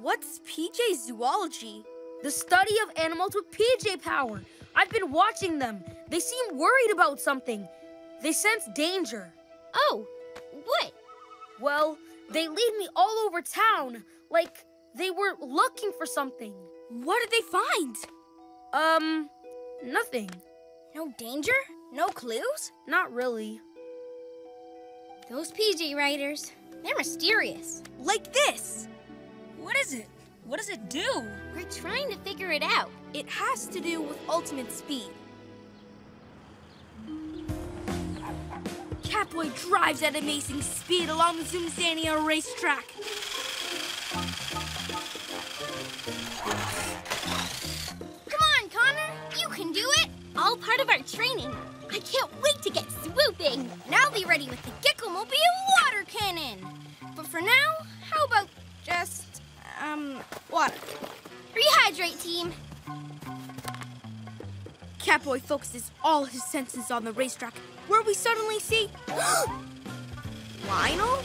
What's PJ Zoology? The study of animals with PJ power. I've been watching them. They seem worried about something. They sense danger. Oh, what? Well, they lead me all over town, like they were looking for something. What did they find? Nothing. No danger? No clues? Not really. Those PJ Riders, they're mysterious. Like this. What is it? What does it do? We're trying to figure it out. It has to do with ultimate speed. Catboy drives at amazing speed along the Zoomzania racetrack. All part of our training. I can't wait to get swooping. Now be ready with the Gekko Mobile water cannon. But for now, how about just, water? Rehydrate, team. Catboy focuses all his senses on the racetrack, where we suddenly see... Lionel?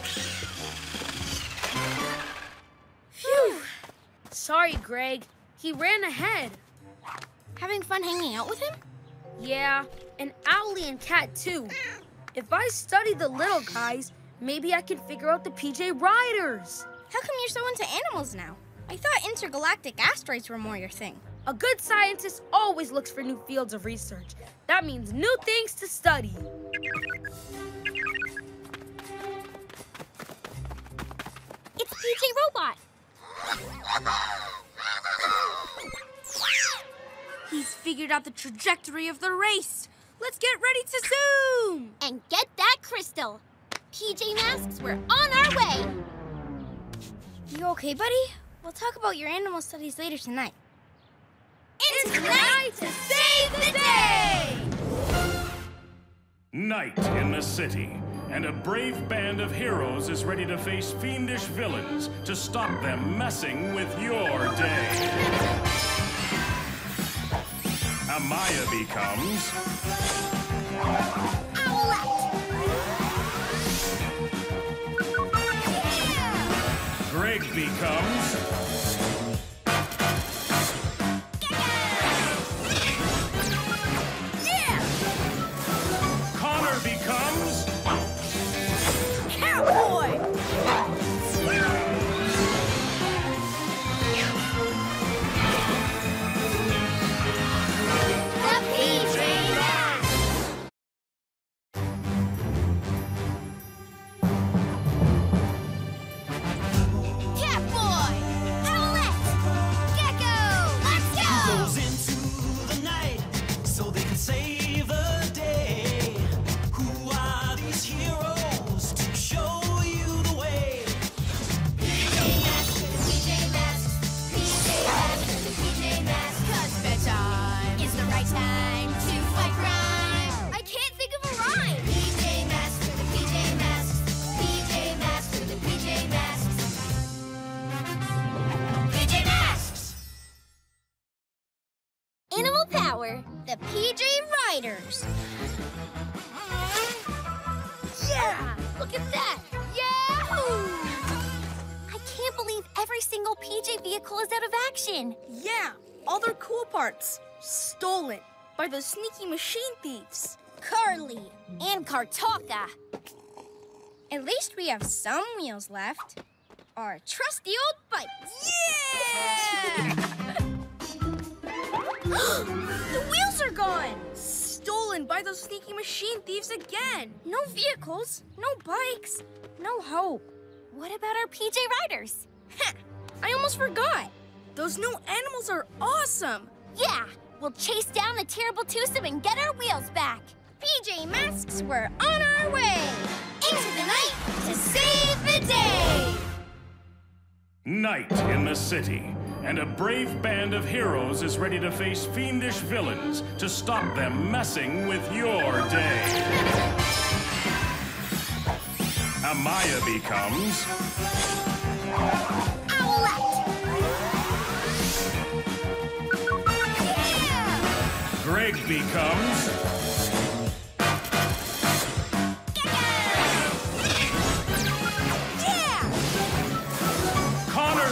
Phew. Sorry, Greg. He ran ahead. Having fun hanging out with him? Yeah, and Owlette and Cat, too. If I study the little guys, maybe I can figure out the PJ Riders. How come you're so into animals now? I thought intergalactic asteroids were more your thing. A good scientist always looks for new fields of research. That means new things to study. It's PJ Robot. He's figured out the trajectory of the race. Let's get ready to zoom! And get that crystal. PJ Masks, we're on our way. You okay, buddy? We'll talk about your animal studies later tonight. It's night to save the day! Night in the city, and a brave band of heroes is ready to face fiendish villains to stop them messing with your day. Amaya becomes... Owlette! Yeah. Greg becomes... Yeah. Yeah. Connor becomes... Catboy! Yeah. Riders. Yeah! Look at that! Yahoo! I can't believe every single PJ vehicle is out of action. Yeah, all their cool parts. Stolen by those sneaky machine thieves. Carly and Kartaka. At least we have some wheels left. Our trusty old bike. Yeah! The wheels are gone! Stolen by those sneaky machine thieves again. No vehicles, no bikes, no hope. What about our PJ Riders? Heh, I almost forgot. Those new animals are awesome. Yeah, we'll chase down the terrible twosome and get our wheels back. PJ Masks, we're on our way. Into the night to save the day. Night in the city, and a brave band of heroes is ready to face fiendish villains to stop them messing with your day. Amaya becomes... Owlette! Yeah! Greg becomes...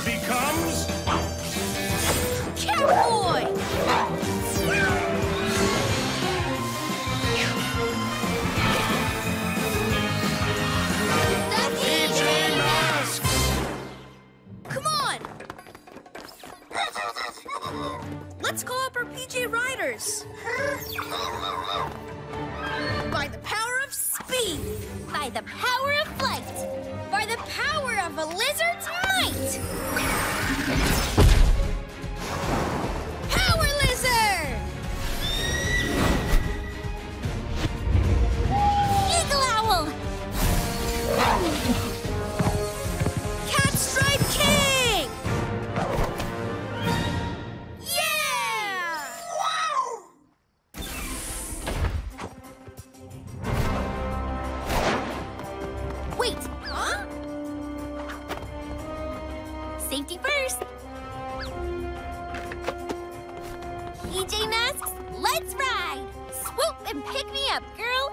becomes... Catboy! The PJ Masks! Come on! Let's call up our PJ Riders! By the power of speed! By the power of flight! By the power of a lizard's might! Power Lizard! Eagle Owl! Catstripe King! Yeah! Wow! Wait! Huh? Safety first. PJ Masks, let's ride. Swoop and pick me up, girl.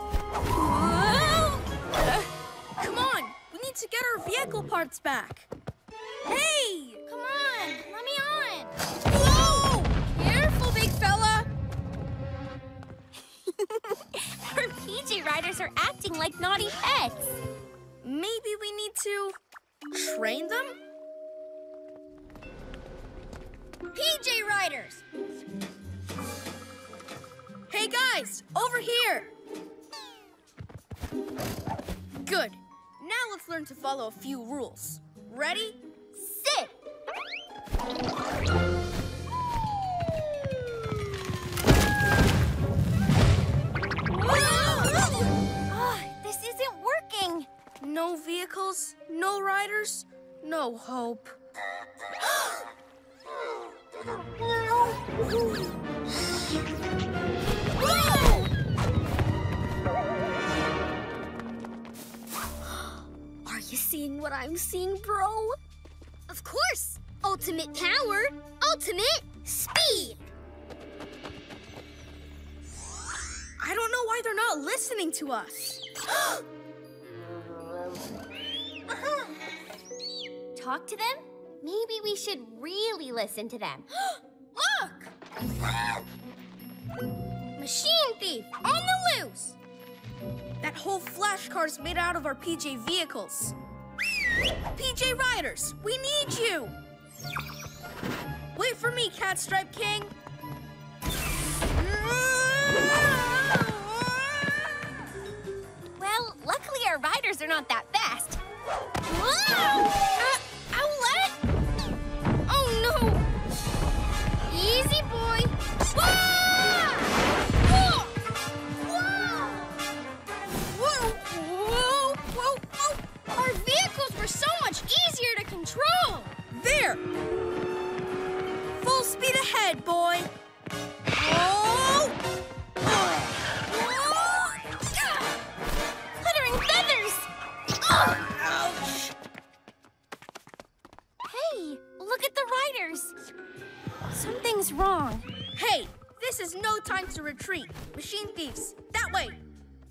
Come on, we need to get our vehicle parts back. Hey! Come on, let me on. Whoa! Careful, big fella. Our PJ Riders are acting like naughty pets. Maybe we need to train them? PJ Riders! Hey guys, over here! Good. Now let's learn to follow a few rules. Ready? Sit! Oh, this isn't working! No vehicles, no riders, no hope. Whoa! Are you seeing what I'm seeing, bro? Of course! Ultimate power, ultimate speed! I don't know why they're not listening to us. Talk to them? Maybe we should really listen to them. Look! Machine thief on the loose! That whole flash car's made out of our PJ vehicles. PJ Riders, we need you! Wait for me, Catstripe King! Well, luckily our riders are not that fast. Whoa! Owlette! Oh no! Easy boy! Whoa! Whoa! Whoa! Whoa! Whoa! Whoa! Our vehicles were so much easier to control! There! Full speed ahead, boy! Whoa! Whoa! Glittering feathers! Ouch! Hey, look at the riders. Something's wrong. Hey, this This is no time to retreat. Machine thieves, that way.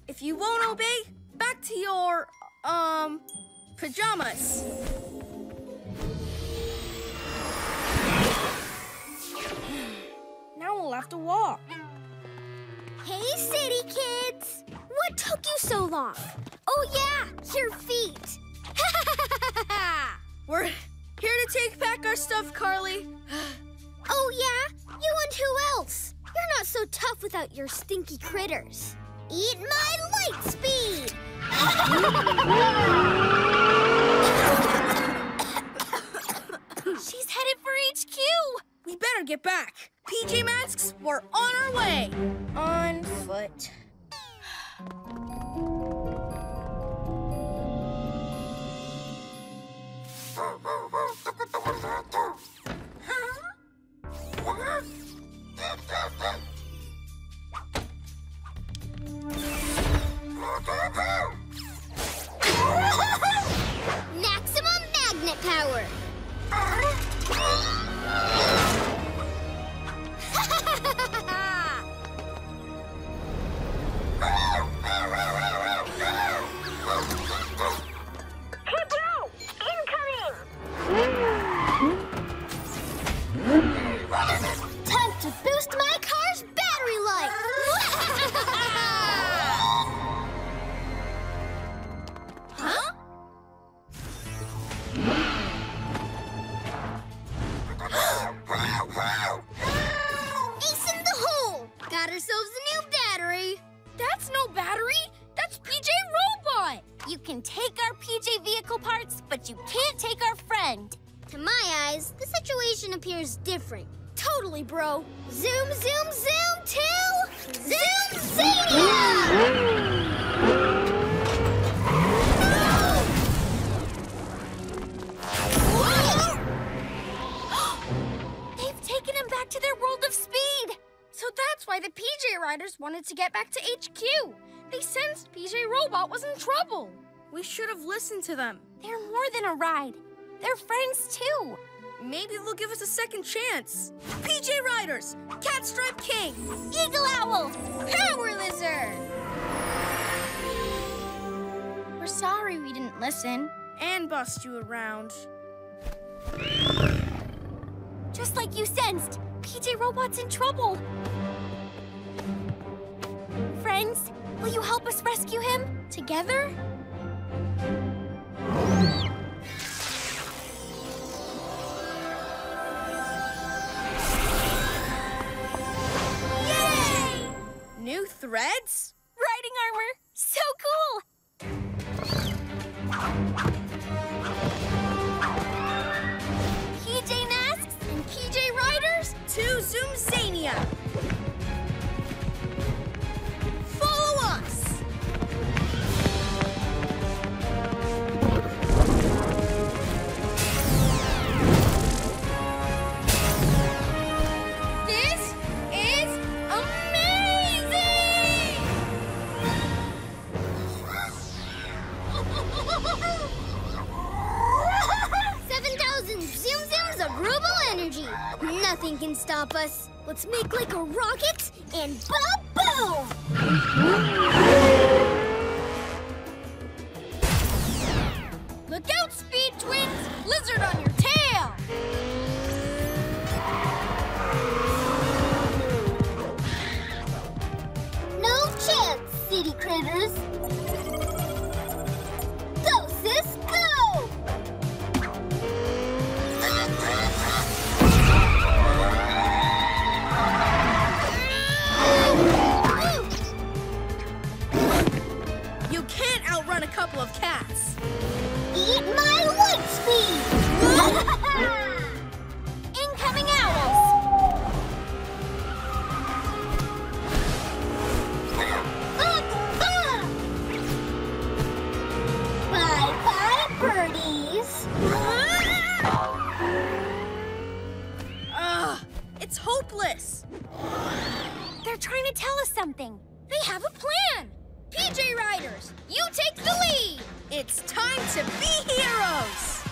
If you won't obey, back to your, pajamas. Now we'll have to walk. Hey, city kids. What took you so long? Oh, yeah, your feet. We're here to take back our stuff, Carly. Oh, yeah? You and who else? You're not so tough without your stinky critters. Eat my light speed! She's headed for HQ! We better get back. PJ Masks, we're on our way! On foot. Maximum magnet power. To get back to HQ. They sensed PJ Robot was in trouble. We should have listened to them. They're more than a ride. They're friends too. Maybe they'll give us a second chance. PJ Riders, Catstripe King, Eagle Owl, Power Lizard. We're sorry we didn't listen. And bust you around. Just like you sensed, PJ Robot's in trouble. Friends, will you help us rescue him together? Yay! New threads? Riding armor, so cool! PJ Masks and PJ Riders to Zoomzania! Nothing can stop us. Let's make like a rocket and ba-boom! Look out, Speed Twins! Lizard on your tail! No chance, city critters! Go, sis, go! Outrun a couple of cats. Eat my light speed! Incoming owls! Bye-bye, birdies! It's hopeless! They're trying to tell us something. They have a plan! PJ Riders, you take the lead! It's time to be heroes!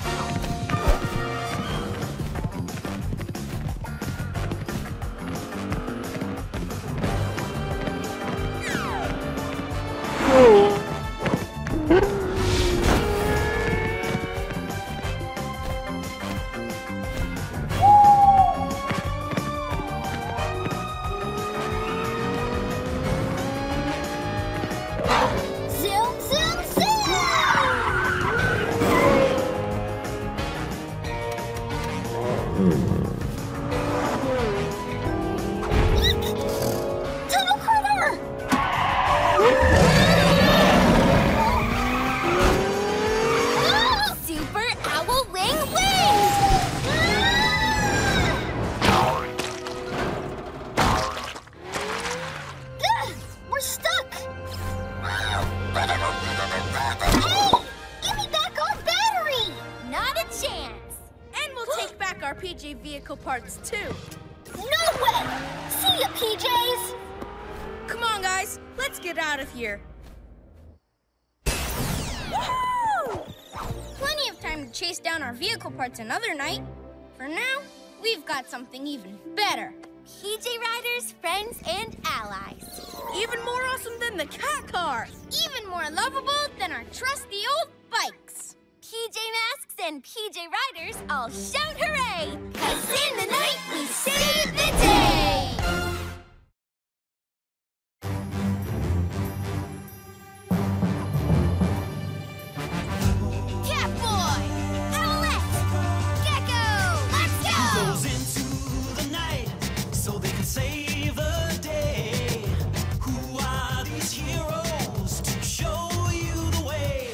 PJ vehicle parts too. No way! See ya, PJs! Come on, guys. Let's get out of here. Woohoo! Plenty of time to chase down our vehicle parts another night. For now, we've got something even better. PJ Riders, friends, and allies. Even more awesome than the cat car. Even more lovable than our trusty old bikes. PJ Masks and PJ Riders all shout hooray! 'Cause in the night, we save the day! Catboy! Owlette! Gekko! Let's go! He goes into the night so they can save the day. Who are these heroes to show you the way?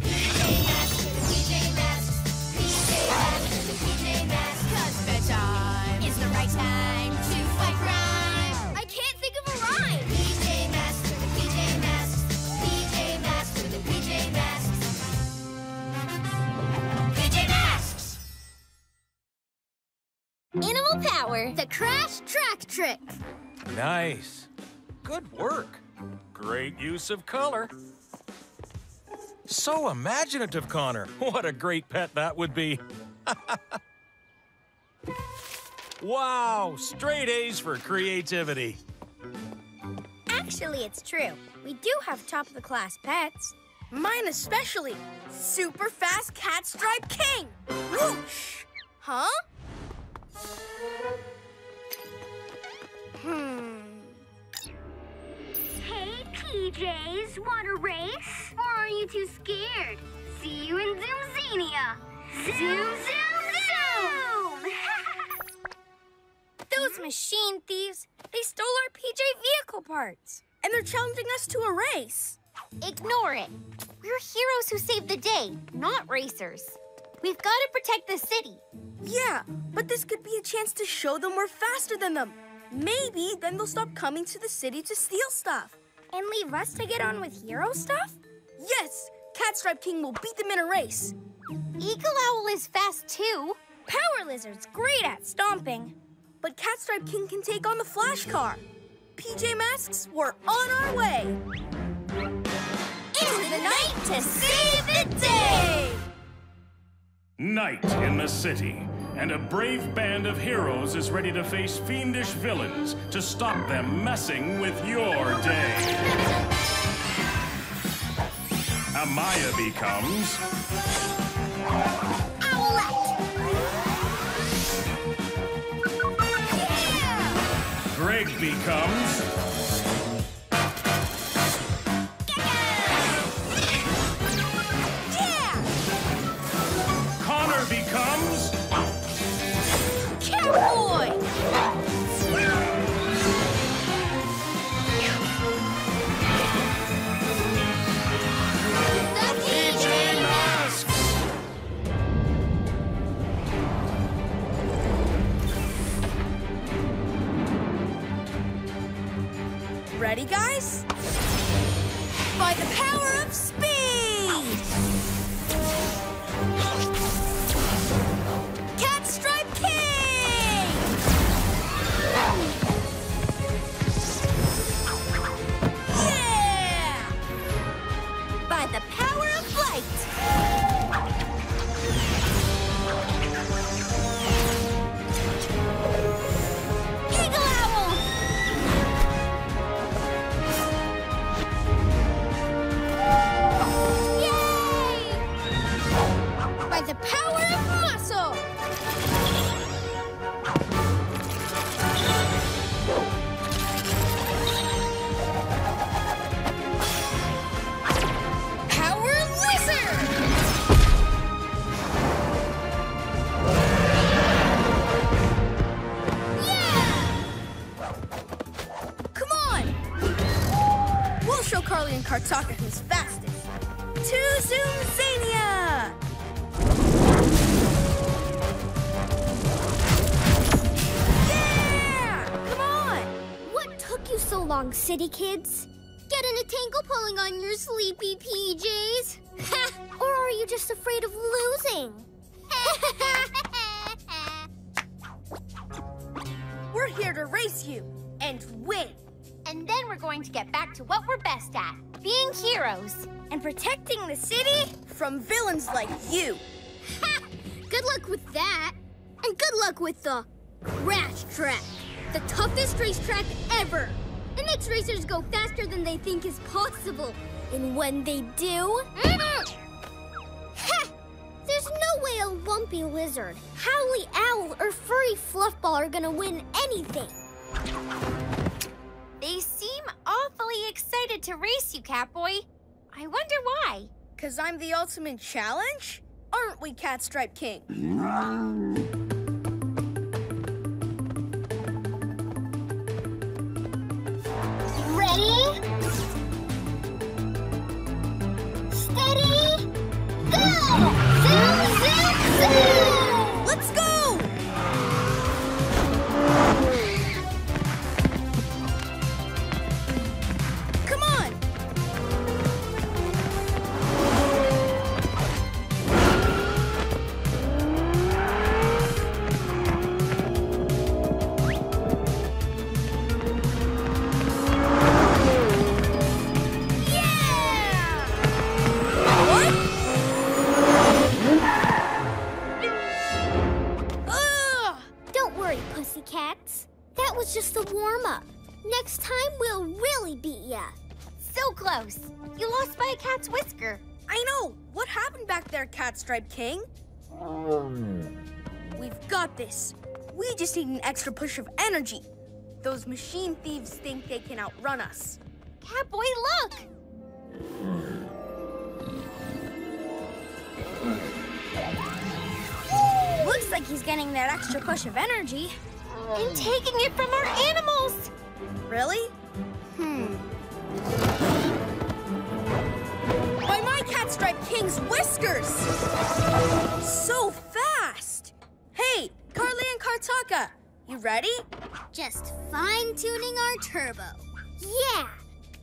PJ Masks, PJ Masks, PJ Masks, PJ Masks. 'Cause bedtime is the right time to fight crime. I can't think of a rhyme. PJ Masks, PJ Masks, PJ Masks, PJ Masks. PJ Masks! Animal Power, the crash track trick. Nice. Good work. Great use of color. So imaginative, Connor. What a great pet that would be. Wow, straight A's for creativity. Actually, it's true. We do have top-of-the-class pets. Mine especially. Super fast Catstripe King. Whoosh! Huh? Hey, PJs, want a race? Or are you too scared? See you in Zoomzania. Zoom, zoom, zoom! Those machine thieves, they stole our PJ vehicle parts. And they're challenging us to a race. Ignore it. We're heroes who save the day, not racers. We've got to protect the city. Yeah, but this could be a chance to show them we're faster than them. Maybe then they'll stop coming to the city to steal stuff. And leave us to get on with hero stuff? Yes, Catstripe King will beat them in a race. Eagle Owl is fast too. Power Lizard's great at stomping. But Catstripe King can take on the flash car. PJ Masks, we're on our way. Into the night to save the day! Night in the city, and a brave band of heroes is ready to face fiendish villains to stop them messing with your day. Amaya becomes... Owlette! Greg becomes... Connor becomes... Catboy! The PJ Masks! Ready, guys? By the power of speed! The power of light! Eagle Owl! Yay! By the power of muscle! Carly and Kartaka who's fastest. To Zoomzania! Yeah! Come on! What took you so long, city kids? Getting a tangle pulling on your sleepy PJs? Or are you just afraid of losing? chase you and win. And then we're going to get back to what we're best at, being heroes. And protecting the city from villains like you. Ha! Good luck with that. And good luck with the crash track. The toughest racetrack ever. It makes racers go faster than they think is possible. And when they do... Ha! There's no way a lumpy lizard, howly owl, or furry fluffball are gonna win anything. They seem awfully excited to race you, Catboy. I wonder why. 'Cause I'm the ultimate challenge? Aren't we, Catstripe King? Ready? Steady? Go! Zoom, zoom, zoom! Let's go! Just a warm-up. Next time, we'll really beat ya. So close. You lost by a cat's whisker. I know. What happened back there, Catstripe King? We've got this. We just need an extra push of energy. Those machine thieves think they can outrun us. Catboy, look! Looks like he's getting that extra push of energy. And taking it from our animals! Really? By my Catstripe King's whiskers! So fast! Hey, Carly and Kartaka, you ready? Just fine-tuning our turbo. Yeah!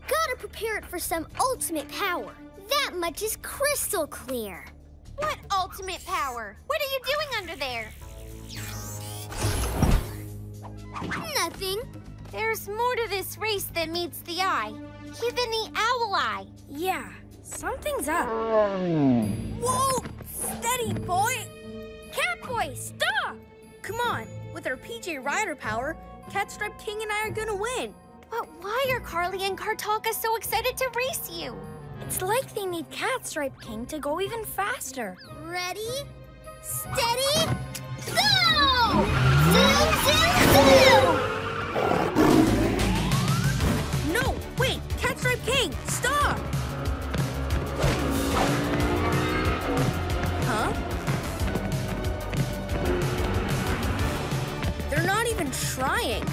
Gotta prepare it for some ultimate power. That much is crystal clear. What ultimate power? What are you doing under there? Nothing. There's more to this race than meets the eye. Even the owl eye. Yeah, something's up. Whoa! Steady, boy! Catboy, stop! Come on, with our PJ Rider power, Catstripe King and I are gonna win. But why are Carly and Kartaka so excited to race you? It's like they need Catstripe King to go even faster. Ready? Steady? Go! Zoom, zoom, zoom! No, wait! Catstripe King, stop! Huh? They're not even trying.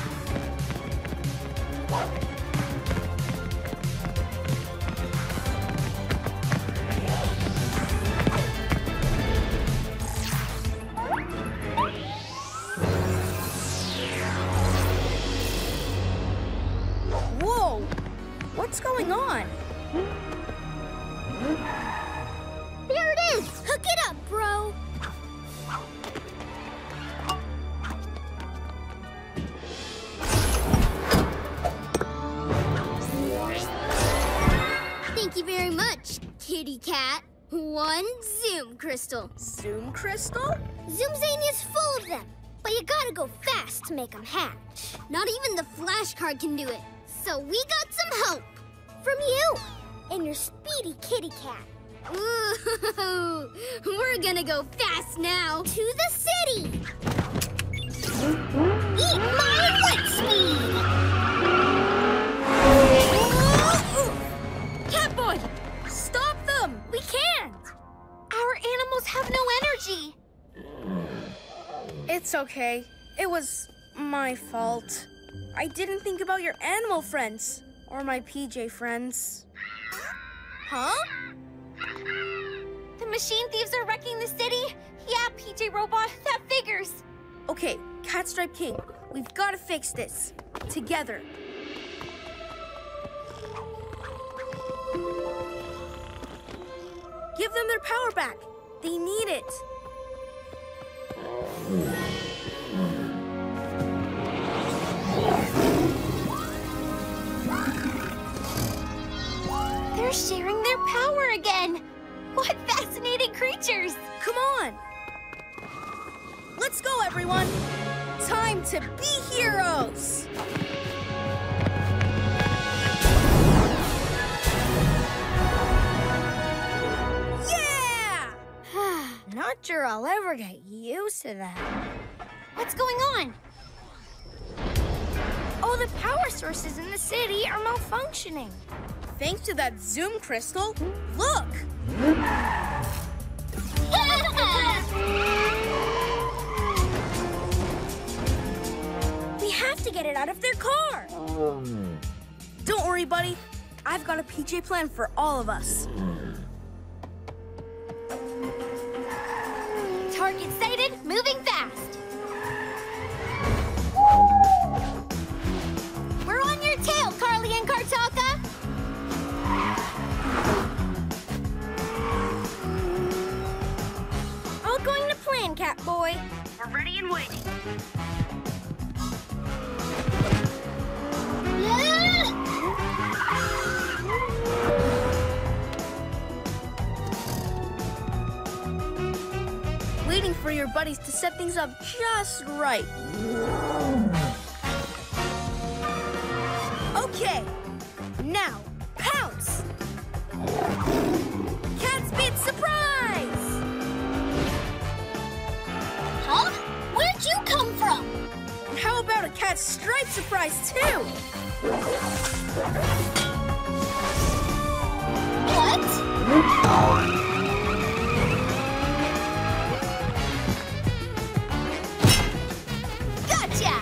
What's going on? There it is! Hook it up, bro! Thank you very much, kitty cat. One Zoom Crystal. Zoom Crystal? Zoomzania's full of them, but you gotta go fast to make them hatch. Not even the flashcard can do it. So we got some hope from you and your speedy kitty cat. Ooh, we're gonna go fast now to the city. Eat my wet speed. Catboy, stop them! We can't. Our animals have no energy. It's okay. It was my fault. I didn't think about your animal friends, or my PJ friends. Huh? The machine thieves are wrecking the city? Yeah, PJ Robot, that figures. Okay, Catstripe King, we've got to fix this. Together. Give them their power back. They need it. Yeah. sharing their power again. What fascinating creatures! Come on! Let's go, everyone! Time to be heroes! Yeah! Not sure I'll ever get used to that. What's going on? Oh, the power sources in the city are malfunctioning. Thanks to that Zoom Crystal, look! We have to get it out of their car! Don't worry, buddy. I've got a PJ plan for all of us. Target sighted, moving fast! We're on your tail, Carly and Kartaka! All going to plan, Catboy. We're ready and waiting. Waiting for your buddies to set things up just right. Okay, now pounce! Cat's Beat Surprise! Huh? Where'd you come from? How about a Catstripe Surprise, too? What? Gotcha!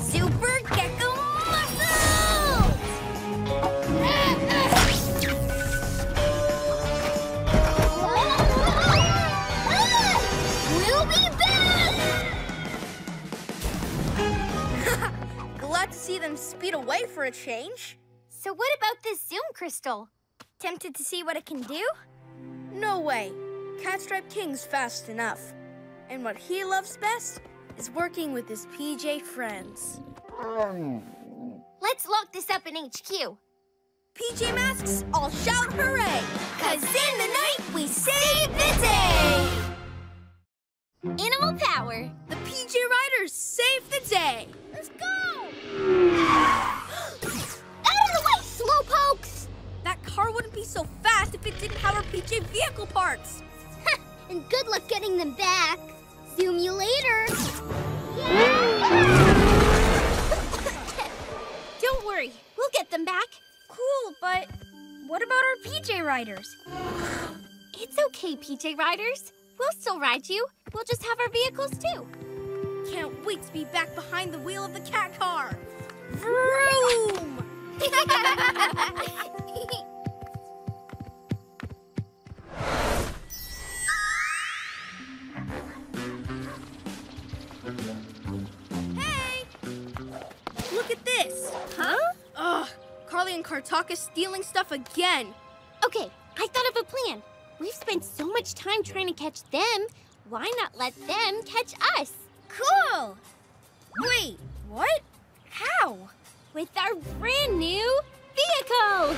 Super Gekko Muscles! We'll be back! Glad to see them speed away for a change. So what about this Zoom Crystal? Tempted to see what it can do? No way. Catstripe King's fast enough. And what he loves best is working with his PJ friends. Let's lock this up in HQ. PJ Masks, all shout hooray! 'Cause in the night, we save the day! Animal power. The PJ Riders save the day! Let's go! Out of the way, slowpokes! That car wouldn't be so fast if it didn't have our PJ vehicle parts. And good luck getting them back. Zoom you later. Don't worry, we'll get them back. Cool, but what about our PJ Riders? It's okay, PJ Riders. We'll still ride you. We'll just have our vehicles too. Can't wait to be back behind the wheel of the cat car. Vroom! Hey! Look at this! Huh? Ugh! Carly and Kartaka stealing stuff again! Okay, I thought of a plan. We've spent so much time trying to catch them. Why not let them catch us? Cool! Wait, what? How? With our brand new vehicle!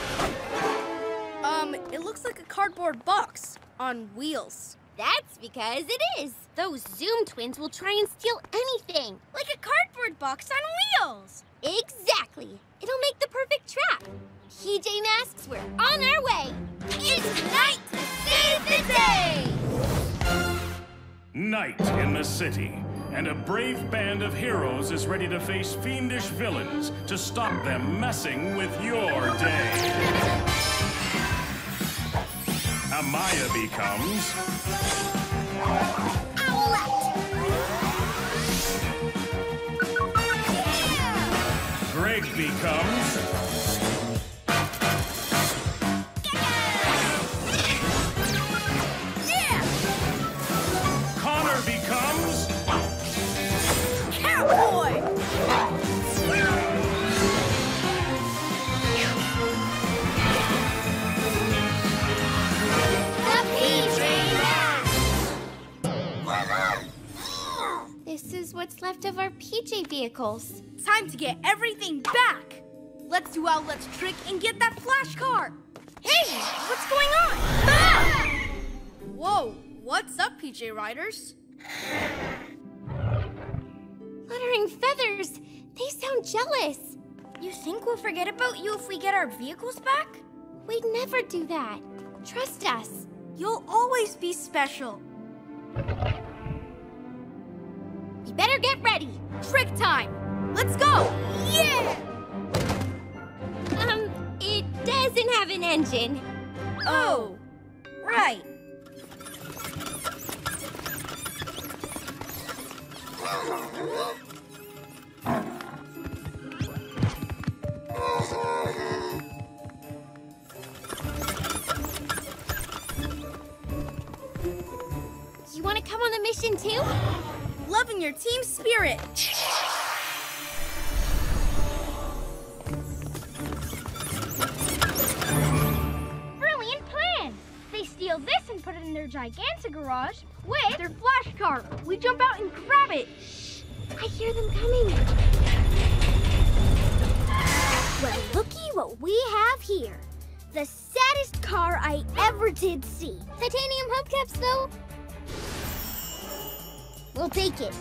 It looks like a cardboard box on wheels. That's because it is. Those Zoom twins will try and steal anything. Like a cardboard box on wheels. Exactly. It'll make the perfect trap. PJ Masks, we're on our way. It's night to save the day. Night in the city, and a brave band of heroes is ready to face fiendish villains to stop them messing with your day. Amaya becomes... Owlette! Yeah! Greg becomes... Gekko! Yeah! Connor becomes... Catboy! This is what's left of our PJ vehicles. Time to get everything back! Let's do Owlette's trick and get that flash car. Hey, what's going on? Ah! Whoa, what's up, PJ Riders? Fluttering feathers, they sound jealous. You think we'll forget about you if we get our vehicles back? We'd never do that. Trust us. You'll always be special. You better get ready. Trick time. Let's go. Yeah! It doesn't have an engine. Oh, right. You want to come on the mission too? Loving your team spirit. Brilliant plan. They steal this and put it in their gigantic garage with their flash car. We jump out and grab it. Shh, I hear them coming. Well, looky what we have here. The saddest car I ever did see. Titanium hubcaps, though. We'll take it.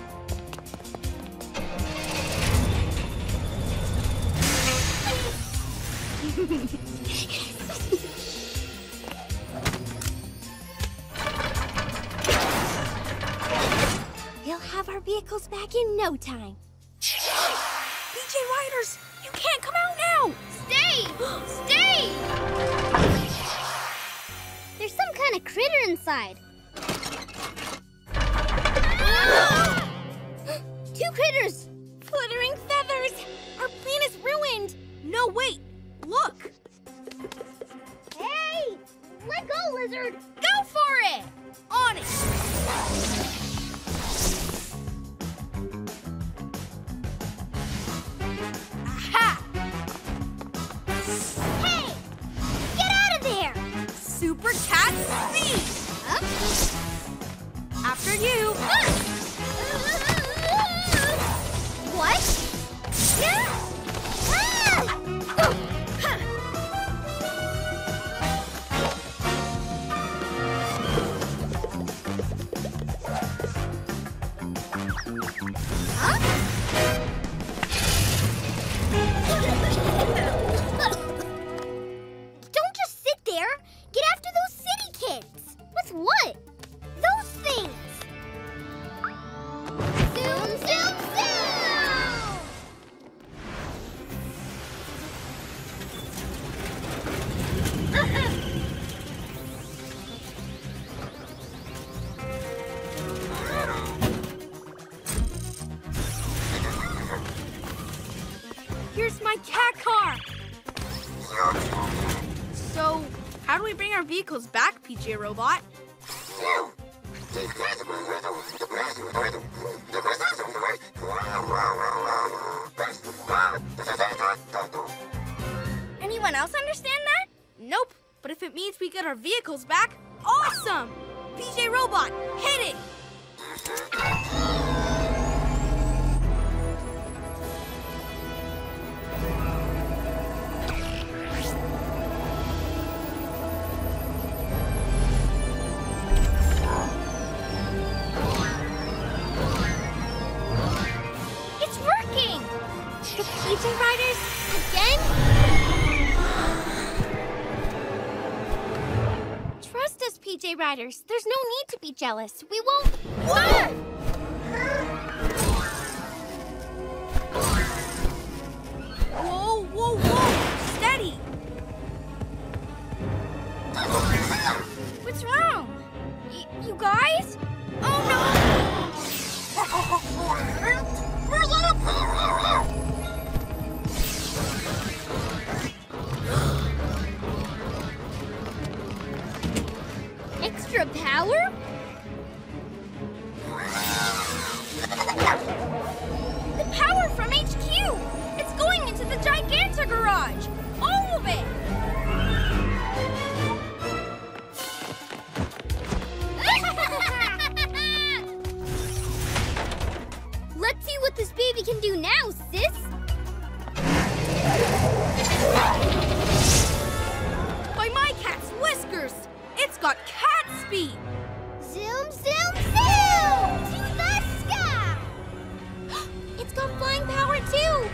We'll have our vehicles back in no time. PJ Riders, you can't come out now! Stay! Stay! There's some kind of critter inside. Two critters! Fluttering feathers! Our plan is ruined! No, wait! Look! Hey! Let go, lizard! Go for it! On it! Aha! Hey! Get out of there! Super cat speed! Huh? After you! Ah! What? Yeah. Ah! Huh. Don't just sit there. Get after those city kids. With what? Those things. Zoom, zoom, zoom! Here's my cat car! So, how do we bring our vehicles back, PJ Robot? Anyone else understand that? Nope, but if it means we get our vehicles back, awesome! PJ Robot, hit it! It's working! The PJ Riders, again? Trust us, PJ Riders. There's no need to be jealous. We won't... What? Whoa, whoa, whoa! Steady! What's wrong? You guys? Oh, no! Extra power? The power from HQ! It's going into the Gigantic Garage! All of it! Let's see what this baby can do now, sis! got cat speed! Zoom, zoom, zoom! To the sky! It's got flying power, too!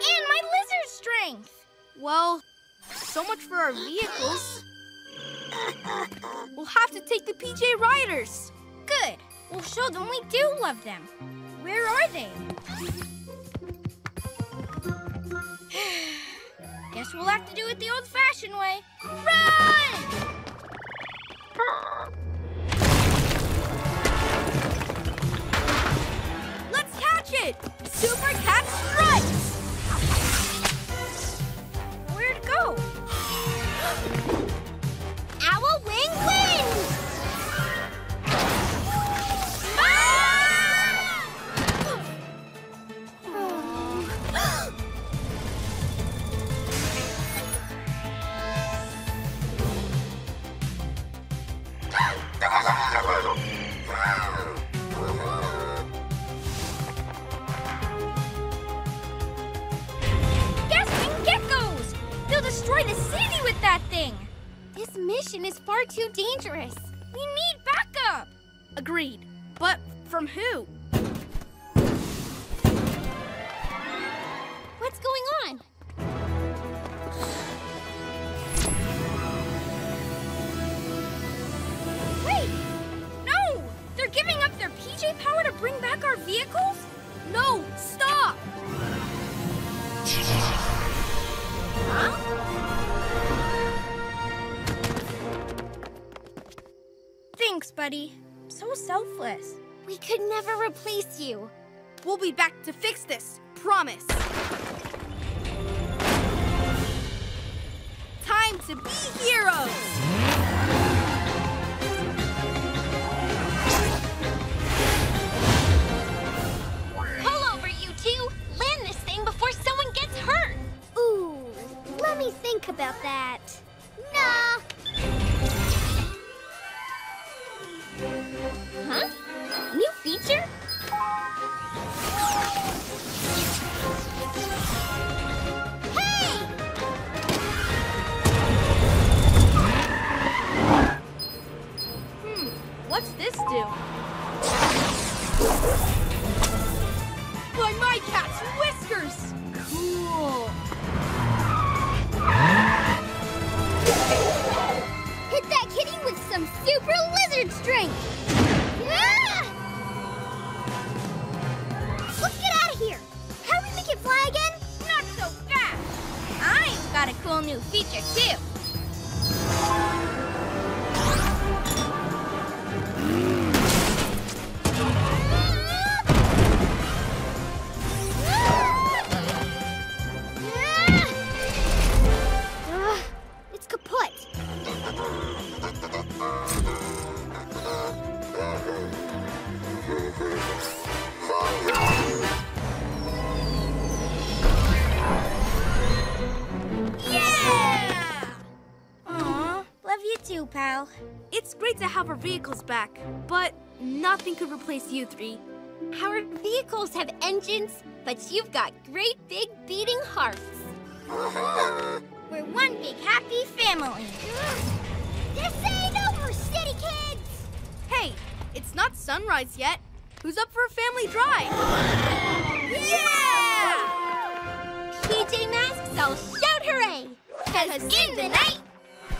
And my lizard strength! Well, so much for our vehicles. We'll have to take the PJ Riders. Good. We'll show them we do love them. Where are they? Guess we'll have to do it the old-fashioned way. Run! Let's catch it! Super Cat Strikes! Where'd it go? Owl Wing Wings! Is far too dangerous. We need backup. Agreed. But from who? What's going on? Wait! No! They're giving up their PJ power to bring back our vehicles? No! Stop! Huh? Thanks, buddy. So selfless. We could never replace you. We'll be back to fix this. Promise. Time to be heroes! Pull over, you two! Land this thing before someone gets hurt! Ooh, let me think about that. Nah! Huh? New feature? Hey! What's this do? Why, my cat's whiskers! Cool! Hit that kitty with some super lizard strength! Ah! Let's get out of here! How do we make it fly again? Not so fast! I've got a cool new feature, too! It's kaput! Yeah! Aw, love you too, pal. It's great to have our vehicles back, but nothing could replace you three. Our vehicles have engines, but you've got great big beating hearts. We're one big happy family. This ain't over, city kids! Hey, it's not sunrise yet. Who's up for a family drive? Yeah! PJ Masks, I'll shout hooray! 'Cause in the night,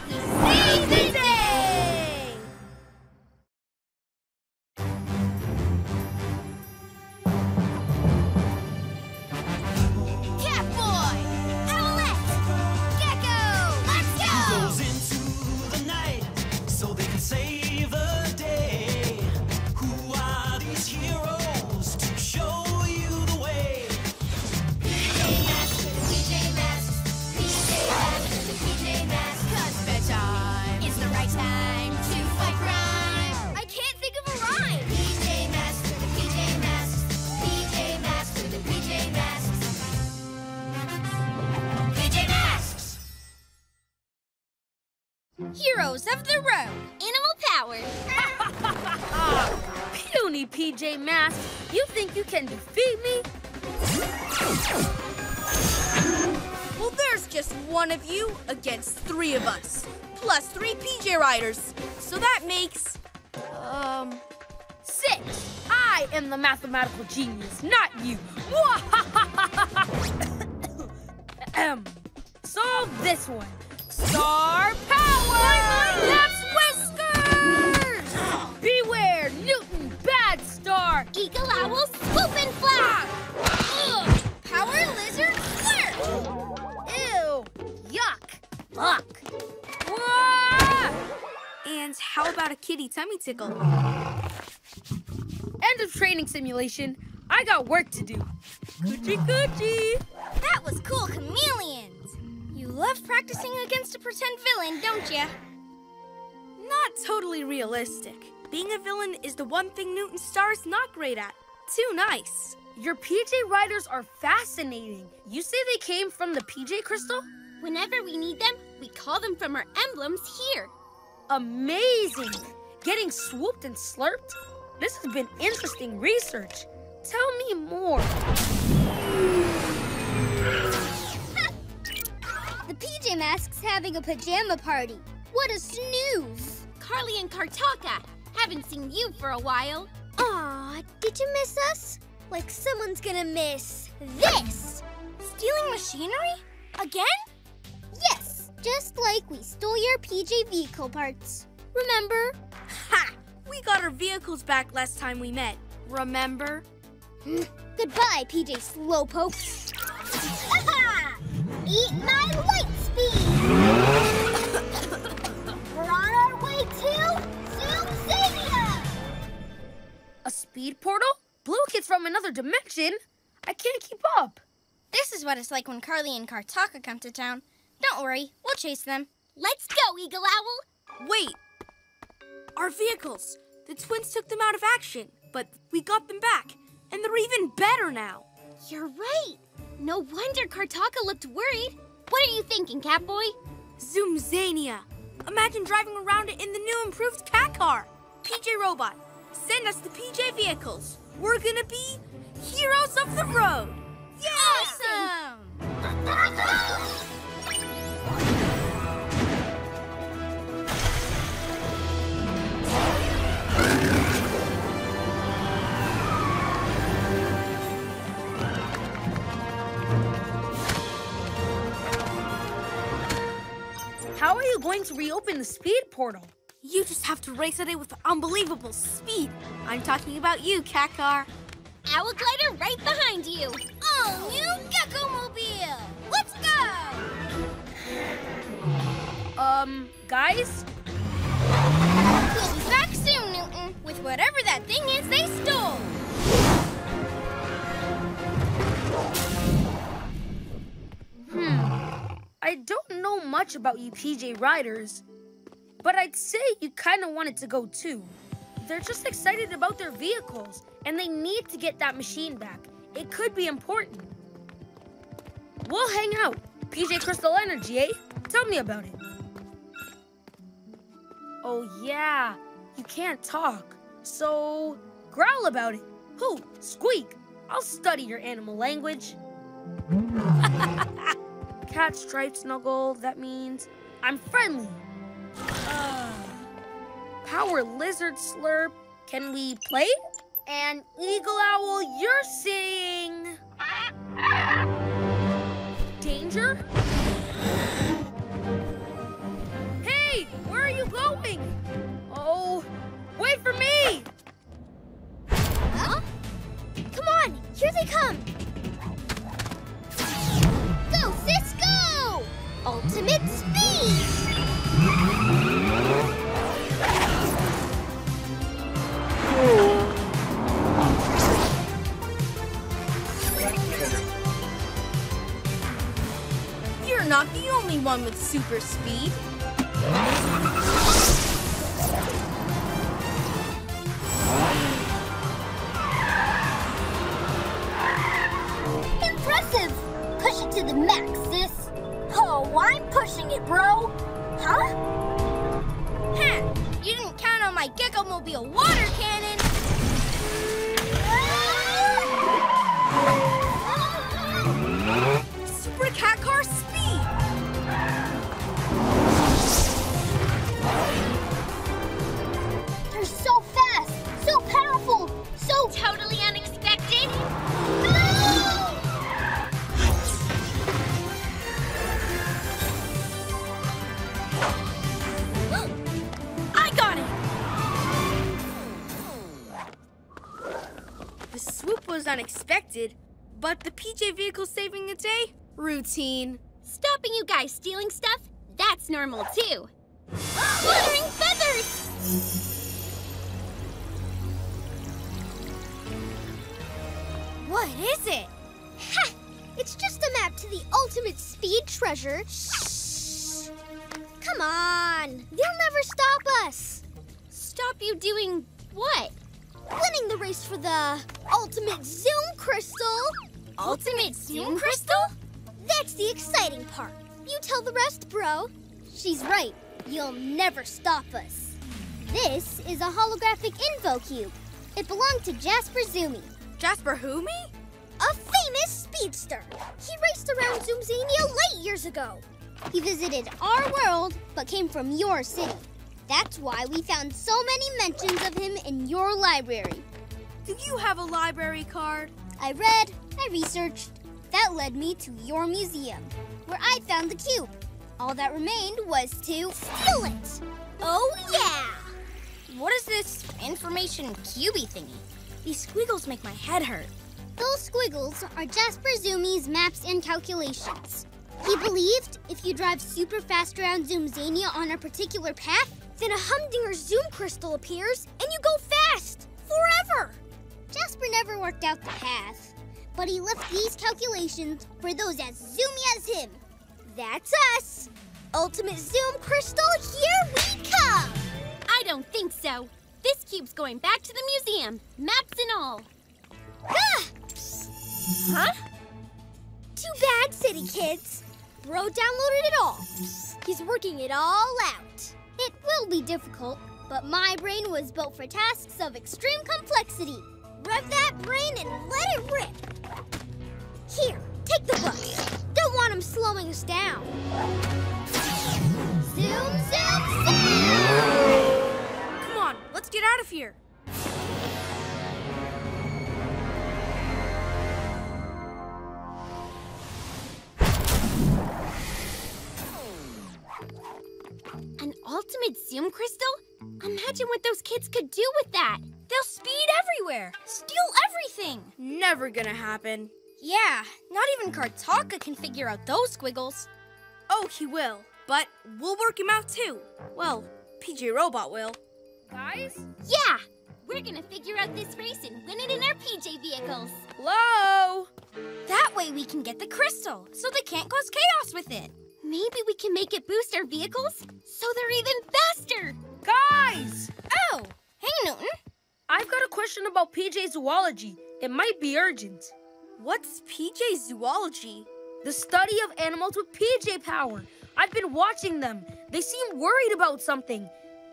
we save the day! Catboy! Owlette! Gekko! Let's go! He goes into the night so they can save. Heroes of the road, animal power. Puny PJ Masks, you think you can defeat me? Well, there's just one of you against three of us, plus three PJ Riders. So that makes, 6. I am the mathematical genius, not you. Solve this one. Star power! That's Whiskers! Beware, Newton, bad star! Eagle Owl, swoop and flap! Power Lizard, slurp! Ew, yuck, luck. And how about a kitty tummy tickle? End of training simulation. I got work to do. Coochie coochie! That was cool, chameleons! You love practicing against a pretend villain, don't ya? Not totally realistic. Being a villain is the one thing Newton Star is not great at. Too nice. Your PJ Riders are fascinating. You say they came from the PJ Crystal? Whenever we need them, we call them from our emblems here. Amazing! Getting swooped and slurped? This has been interesting research. Tell me more. The PJ Masks having a pajama party. What a snooze. Carly and Kartaka, haven't seen you for a while. Aw, did you miss us? Like someone's gonna miss this. Stealing machinery? Again? Yes, just like we stole your PJ vehicle parts. Remember? Ha! We got our vehicles back last time we met. Remember? Goodbye, PJ Slowpokes. Aha! Eat my light speed! We're on our way to Zoomzania! A speed portal? Blue kids from another dimension? I can't keep up. This is what it's like when Carly and Kartaka come to town. Don't worry, we'll chase them. Let's go, Eagle Owl! Wait! Our vehicles! The twins took them out of action, but we got them back, and they're even better now. You're right. No wonder Kartaka looked worried. What are you thinking, Catboy? Zoomzania. Imagine driving around it in the new improved cat car. PJ Robot, send us the PJ vehicles. We're gonna be heroes of the road. Yeah! Awesome! How are you going to reopen the speed portal? You just have to race at it with unbelievable speed. I'm talking about you, Cat-Car. Owl glider right behind you. All new Gekko Mobile. Let's go! Guys? We'll be back soon, Newton, with whatever that thing is they stole. I don't know much about you PJ Riders, but I'd say you kind of wanted to go too. They're just excited about their vehicles, and they need to get that machine back. It could be important. We'll hang out. PJ Crystal Energy, eh? Tell me about it. Oh yeah, you can't talk, so growl about it. Hoo, squeak. I'll study your animal language. Catstripe snuggle, that means I'm friendly. Power lizard slurp, can we play? And Eagle Owl, you're seeing danger? Hey, where are you going? Oh, wait for me! Huh? Come on, here they come! Go, sis! Ultimate speed! You're not the only one with super speed. Impressive! Push it to the max, sis! Oh, I'm pushing it, bro. Huh? You didn't count on my Gekko Mobile water cannon. Super cat car speed. unexpected, but the PJ vehicle saving the day? Routine. Stopping you guys stealing stuff? That's normal, too. Fluttering feathers! What is it? Ha! It's just a map to the ultimate speed treasure. Shh! Come on! They'll never stop us! Stop you doing what? Winning the race for the Ultimate Zoom Crystal! Ultimate Zoom Crystal? That's the exciting part. You tell the rest, bro. She's right. You'll never stop us. This is a holographic info cube. It belonged to Jasper Zoomy. Jasper who me? A famous speedster. He raced around Zoomzania light years ago. He visited our world, but came from your city. That's why we found so many mentions of him in your library. Do you have a library card? I read, I researched. That led me to your museum, where I found the cube. All that remained was to steal it. Oh, yeah! What is this information cubey thingy? These squiggles make my head hurt. Those squiggles are Jasper Zoomy's maps and calculations. He believed if you drive super fast around Zoomzania on a particular path, then a Humdinger Zoom Crystal appears and you go fast, forever! Jasper never worked out the path, but he left these calculations for those as zoomy as him. That's us! Ultimate Zoom Crystal, here we come! I don't think so. This cube's going back to the museum, maps and all. Ah! Huh? Too bad, city kids. Bro downloaded it all. He's working it all out. It will be difficult, but my brain was built for tasks of extreme complexity. Rev that brain and let it rip. Here, take the book. Don't want him slowing us down. Zoom, zoom, zoom! Come on, let's get out of here. An ultimate Zoom Crystal? Imagine what those kids could do with that. They'll speed everywhere, steal everything. Never gonna happen. Yeah, not even Kartaka can figure out those squiggles. Oh, he will, but we'll work him out too. Well, PJ Robot will. Guys? Yeah, we're gonna figure out this race and win it in our PJ vehicles. Whoa! That way we can get the crystal, so they can't cause chaos with it. Maybe we can make it boost our vehicles so they're even faster. Guys! Oh, hey, Newton. I've got a question about PJ Zoology. It might be urgent. What's PJ Zoology? The study of animals with PJ power. I've been watching them. They seem worried about something.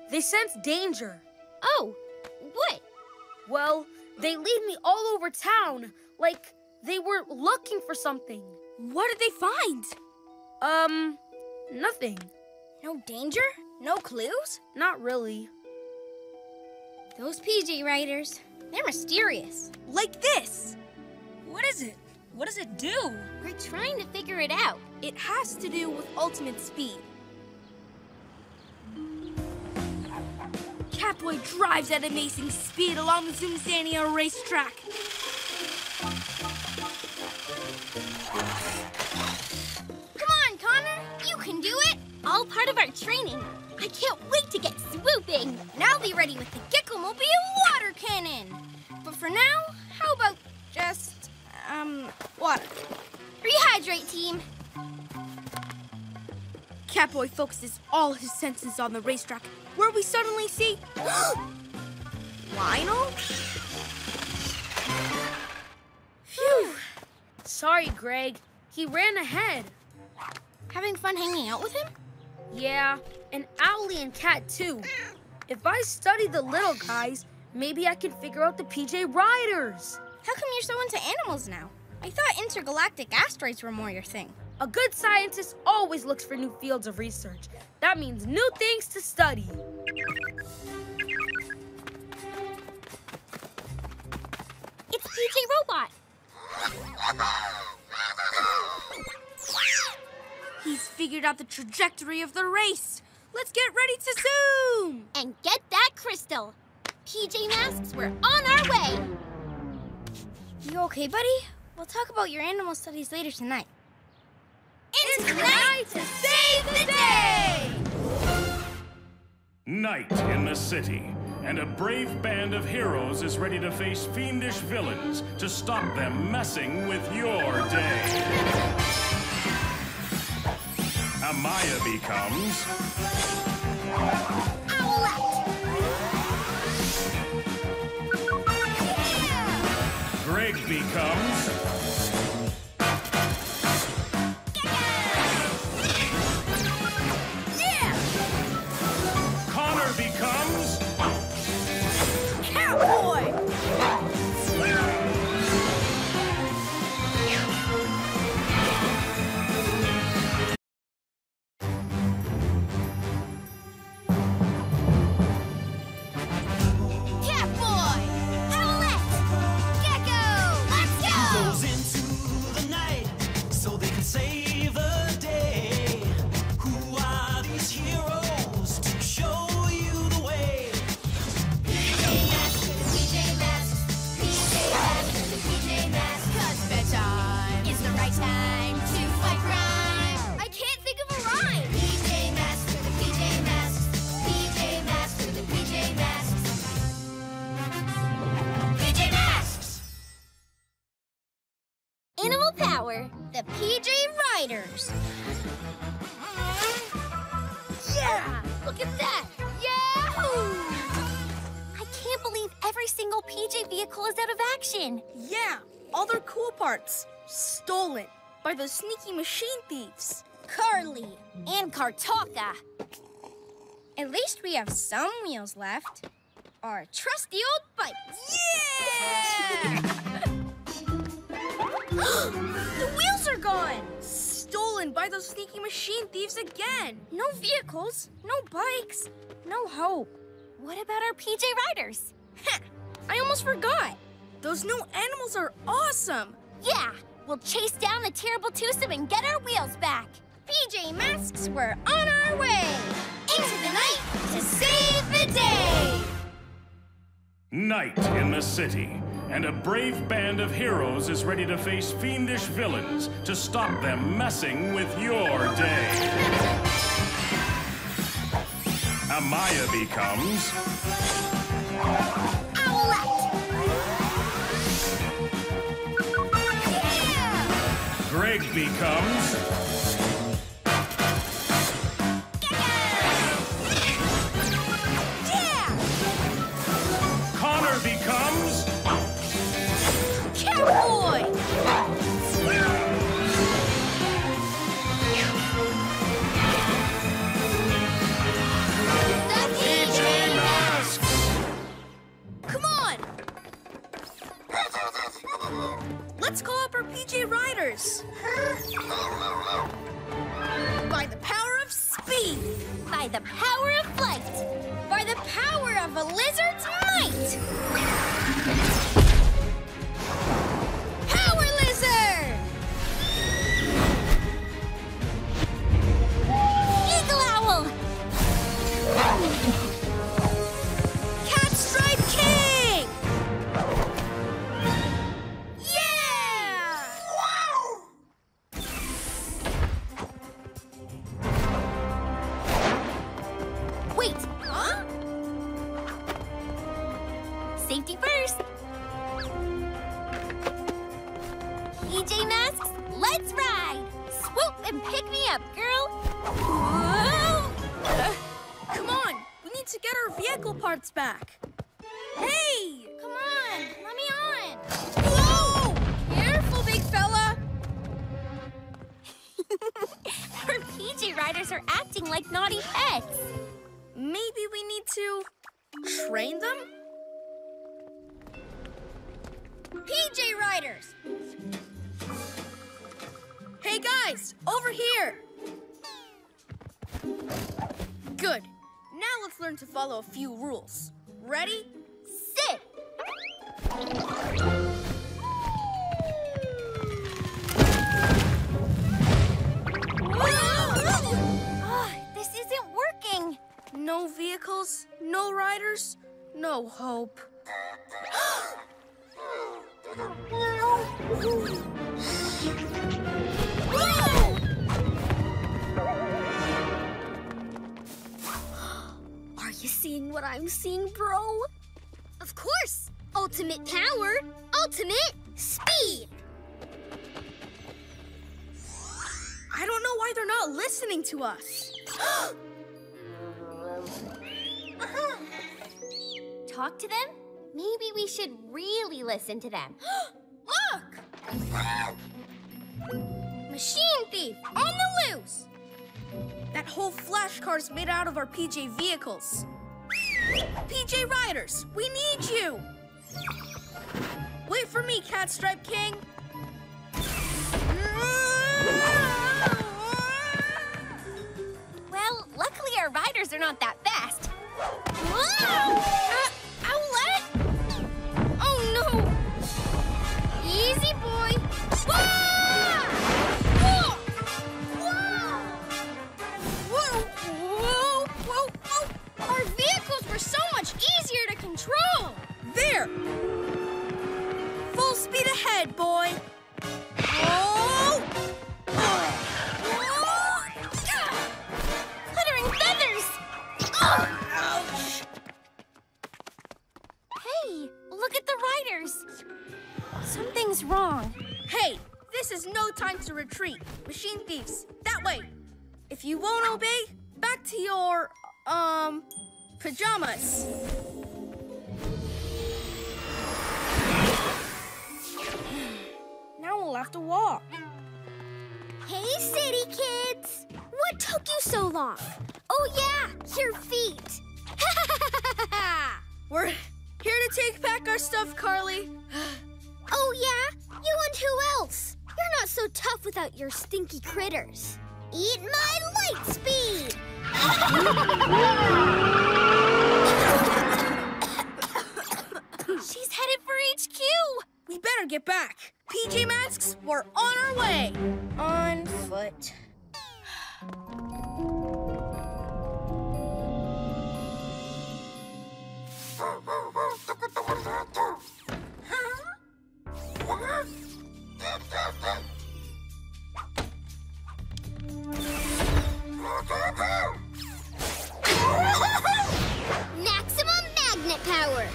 They sense danger. Oh, what? Well, they lead me all over town, like they were looking for something. What did they find? Nothing. No danger? No clues? Not really. Those PJ Riders, they're mysterious. Like this. What is it? What does it do? We're trying to figure it out. It has to do with ultimate speed. Catboy drives at amazing speed along the Zoomzania racetrack. All part of our training. I can't wait to get swooping. Now be ready with the Gekko Mobile water cannon. But for now, how about just, water? Rehydrate, team. Catboy focuses all his senses on the racetrack, where we suddenly see... Lionel? Phew. Sorry, Greg. He ran ahead. Having fun hanging out with him? Yeah, and Owlette and Cat, too. If I study the little guys, maybe I can figure out the PJ Riders. How come you're so into animals now? I thought intergalactic asteroids were more your thing. A good scientist always looks for new fields of research. That means new things to study. It's PJ Robot. He's figured out the trajectory of the race. Let's get ready to zoom! And get that crystal. PJ Masks, we're on our way! You okay, buddy? We'll talk about your animal studies later tonight. It's night to save the day! Night in the city, and a brave band of heroes is ready to face fiendish villains to stop them messing with your day. Amaya becomes... Owlette! Greg becomes... The PJ Riders. Yeah! Look at that! Yahoo! I can't believe every single PJ vehicle is out of action. Yeah, all their cool parts. Stolen by those sneaky machine thieves. Carly and Kartaka. At least we have some wheels left. Our trusty old bike. Yeah! The wheels are gone! Stolen by those sneaky machine thieves again! No vehicles, no bikes, no hope. What about our PJ Riders? Heh, I almost forgot. Those new animals are awesome! Yeah, we'll chase down the terrible twosome and get our wheels back. PJ Masks, we're on our way! Into the night to save the day! Night in the city. And a brave band of heroes is ready to face fiendish villains to stop them messing with your day. Amaya becomes... Owlette! Yeah! Greg becomes... Let's call up our PJ Riders. By the power of speed. By the power of flight. By the power of a lizard's might. Power Lizard! Eagle Owl! Catstripe King! Back. Hey! Come on, let me on. Whoa! Careful, big fella. Our PJ Riders are acting like naughty pets. Maybe we need to train them? PJ Riders! Hey guys, over here! Good. Now let's learn to follow a few rules. Ready? Sit! Oh, this isn't working. No vehicles, no riders, no hope. Are you seeing what I'm seeing, bro? Of course! Ultimate power, ultimate speed! I don't know why they're not listening to us. Talk to them? Maybe we should really listen to them. Look! Machine thief on the loose! That whole flashcard's made out of our PJ vehicles. PJ Riders, we need you! Wait for me, Catstripe King! Well, luckily our riders are not that fast. Whoa! Owlette! Oh no! Easy boy! Whoa! Whoa! Whoa! Whoa! Whoa! Whoa! Our vehicles were so much easier to control! There! Full speed ahead, boy! Oh! Hey, look at the riders. Something's wrong. Hey, this is no time to retreat. Machine thieves, that way. If you won't obey, back to your, pajamas. Now we'll have to walk. Hey, city kids. What took you so long? Oh, yeah, your feet. We're here to take back our stuff, Carly. Oh, yeah? You and who else? You're not so tough without your stinky critters. Eat my light speed! She's headed for HQ. We better get back. PJ Masks, we're on our way. On foot. Maximum magnet power.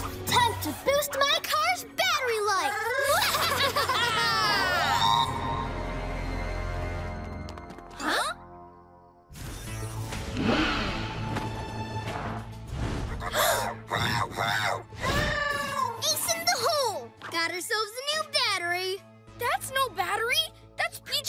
Time to boost my car's battery life! Huh? Ace in the hole! Got ourselves a new battery. That's no battery. That's PJ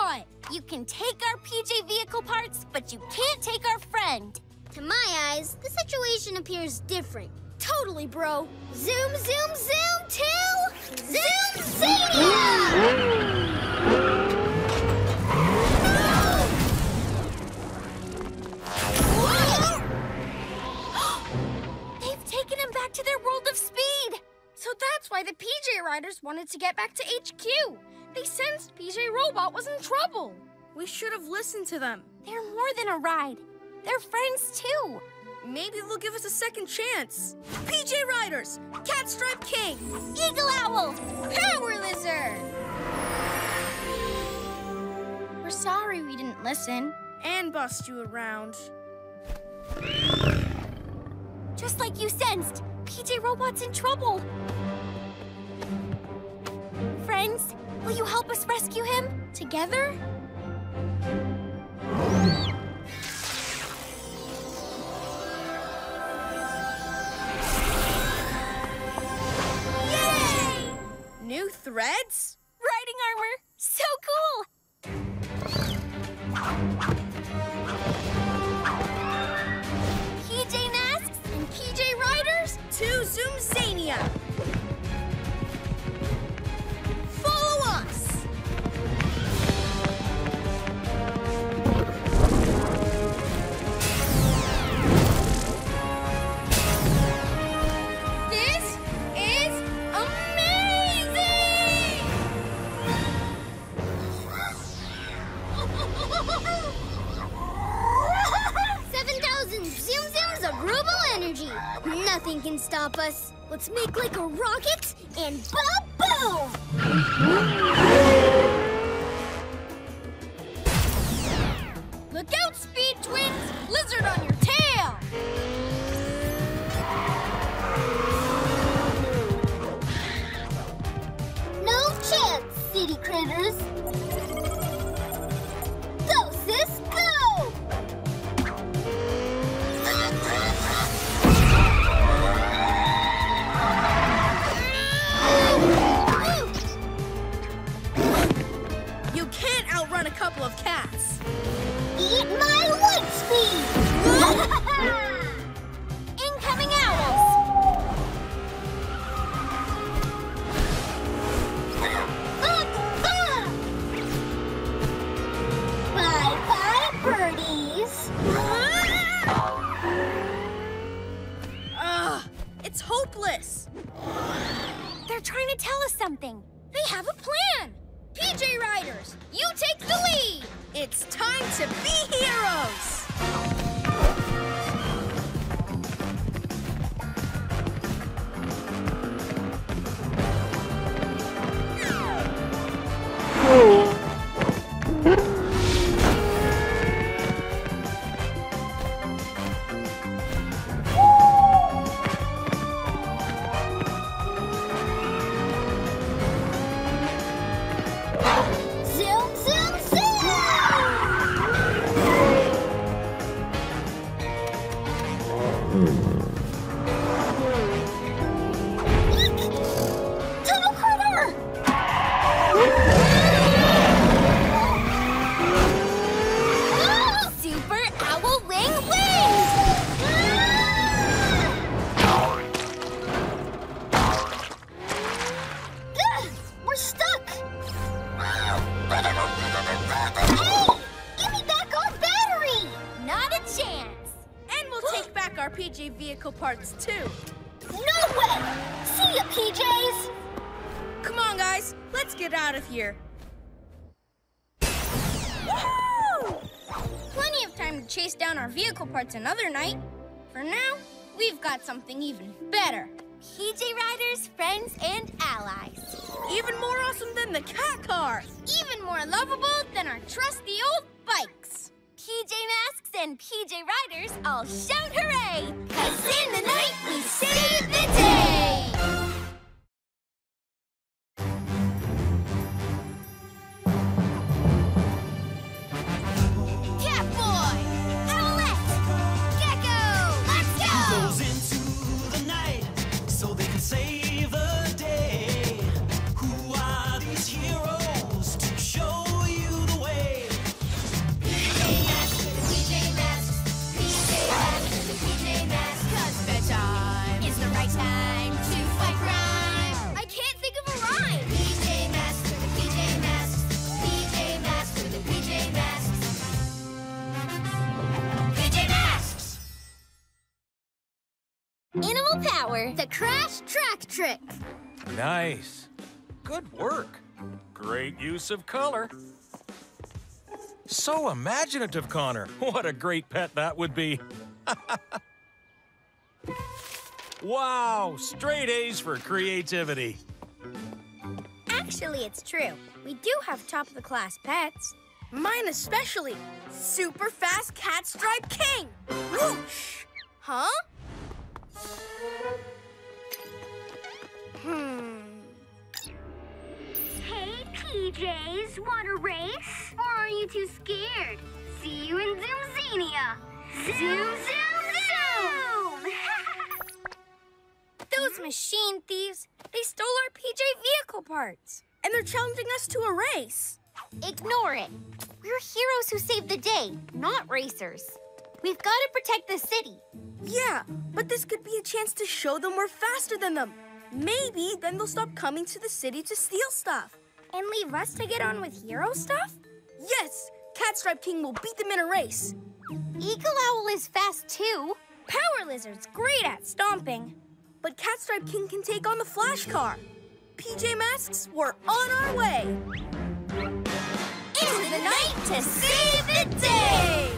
Robot. You can take our PJ vehicle parts, but you can't take our friend. To my eyes, the situation appears different. Totally, bro. Zoom, zoom, zoom to Zoomzania! They've taken him back to their world of speed. So that's why the PJ Riders wanted to get back to HQ. They sensed PJ Robot was in trouble. We should have listened to them. They're more than a ride. They're friends, too. Maybe they'll give us a second chance. PJ Riders, Catstripe King, Eagle Owl, Power Lizard! We're sorry we didn't listen. And bust you around. Just like you sensed, PJ Robot's in trouble. Friends, will you help us rescue him together? New threads? Riding armor. So cool. PJ Masks and PJ Riders to Zoomzania. Follow us. Nothing can stop us. Let's make like a rocket and ba-boom! Look out, Speed Twins! Lizard on your tail! No chance, city critters! Go, sis, go! Outrun a couple of cats. Eat my light speed! Incoming at us! Bye-bye, birdies! It's hopeless! They're trying to tell us something. They have a plan! PJ Riders, you take the lead! It's time to be heroes! Parts another night. For now, we've got something even better. PJ Riders, friends, and allies. Even more awesome than the cat car. Even more lovable than our trusty old bikes. PJ Masks and PJ Riders all shout hooray! 'Cause in the night, we save the day! The Crash Track Trick. Nice. Good work. Great use of color. So imaginative, Connor. What a great pet that would be. Wow, straight A's for creativity. Actually, it's true. We do have top-of-the-class pets. Mine especially. Super fast Catstripe King. Whoosh! Huh? Hey, PJs, want a race? Or are you too scared? See you in Zoomzania. Zoom, zoom, zoom! Those machine thieves, they stole our PJ vehicle parts. And they're challenging us to a race. Ignore it. We're heroes who save the day, not racers. We've got to protect the city. Yeah, but this could be a chance to show them we're faster than them. Maybe then they'll stop coming to the city to steal stuff. And leave us to get on with hero stuff? Yes, Catstripe King will beat them in a race. Eagle Owl is fast too. Power Lizard's great at stomping. But Catstripe King can take on the flash car. PJ Masks, we're on our way. Into the night to save the day!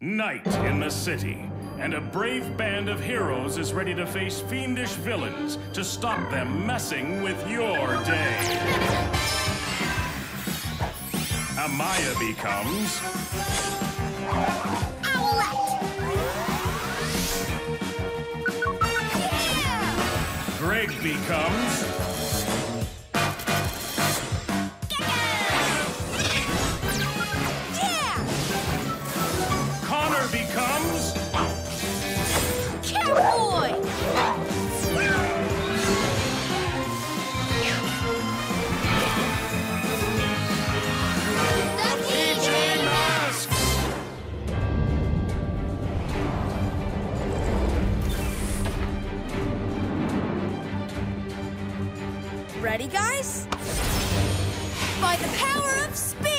Night in the city. and a brave band of heroes is ready to face fiendish villains to stop them messing with your day. Amaya becomes... Owlette! Greg becomes... Catboy! The PJ Masks! Ready, guys? By the power of speed!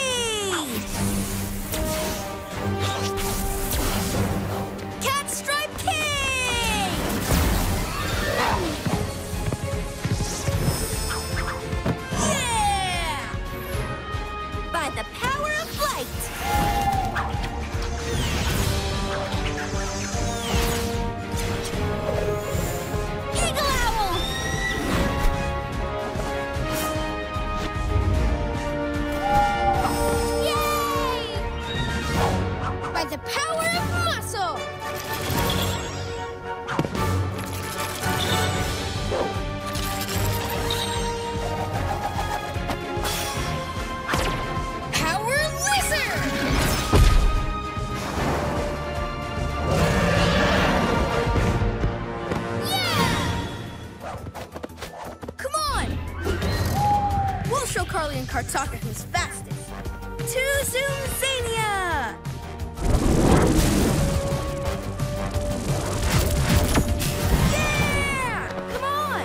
Carly and Kartaka who's fastest. To Zoomzania! Yeah! Come on!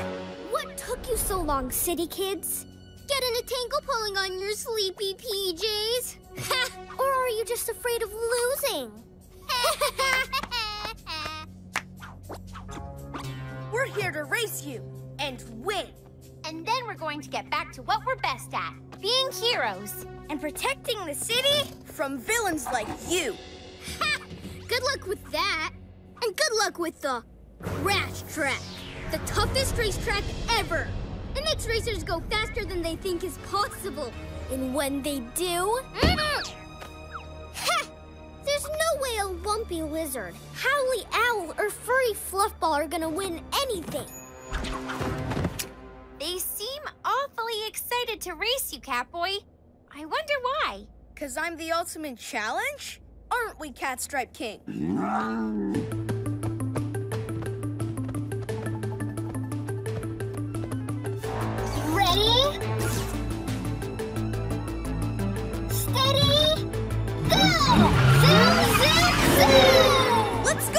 What took you so long, city kids? Getting a tangle pulling on your sleepy PJs? Or are you just afraid of losing? We're here to race you and win. And then we're going to get back to what we're best at, being heroes. And protecting the city from villains like you. Ha! Good luck with that. And good luck with the crash track. The toughest racetrack ever. It makes racers go faster than they think is possible. And when they do... Ha! There's no way a lumpy lizard, howly owl, or furry fluffball are gonna win anything. They seem awfully excited to race you, Catboy. I wonder why. 'Cause I'm the ultimate challenge? Aren't we, Catstripe King? Ready? Steady? Go! Zoom, zoom, zoom! Let's go!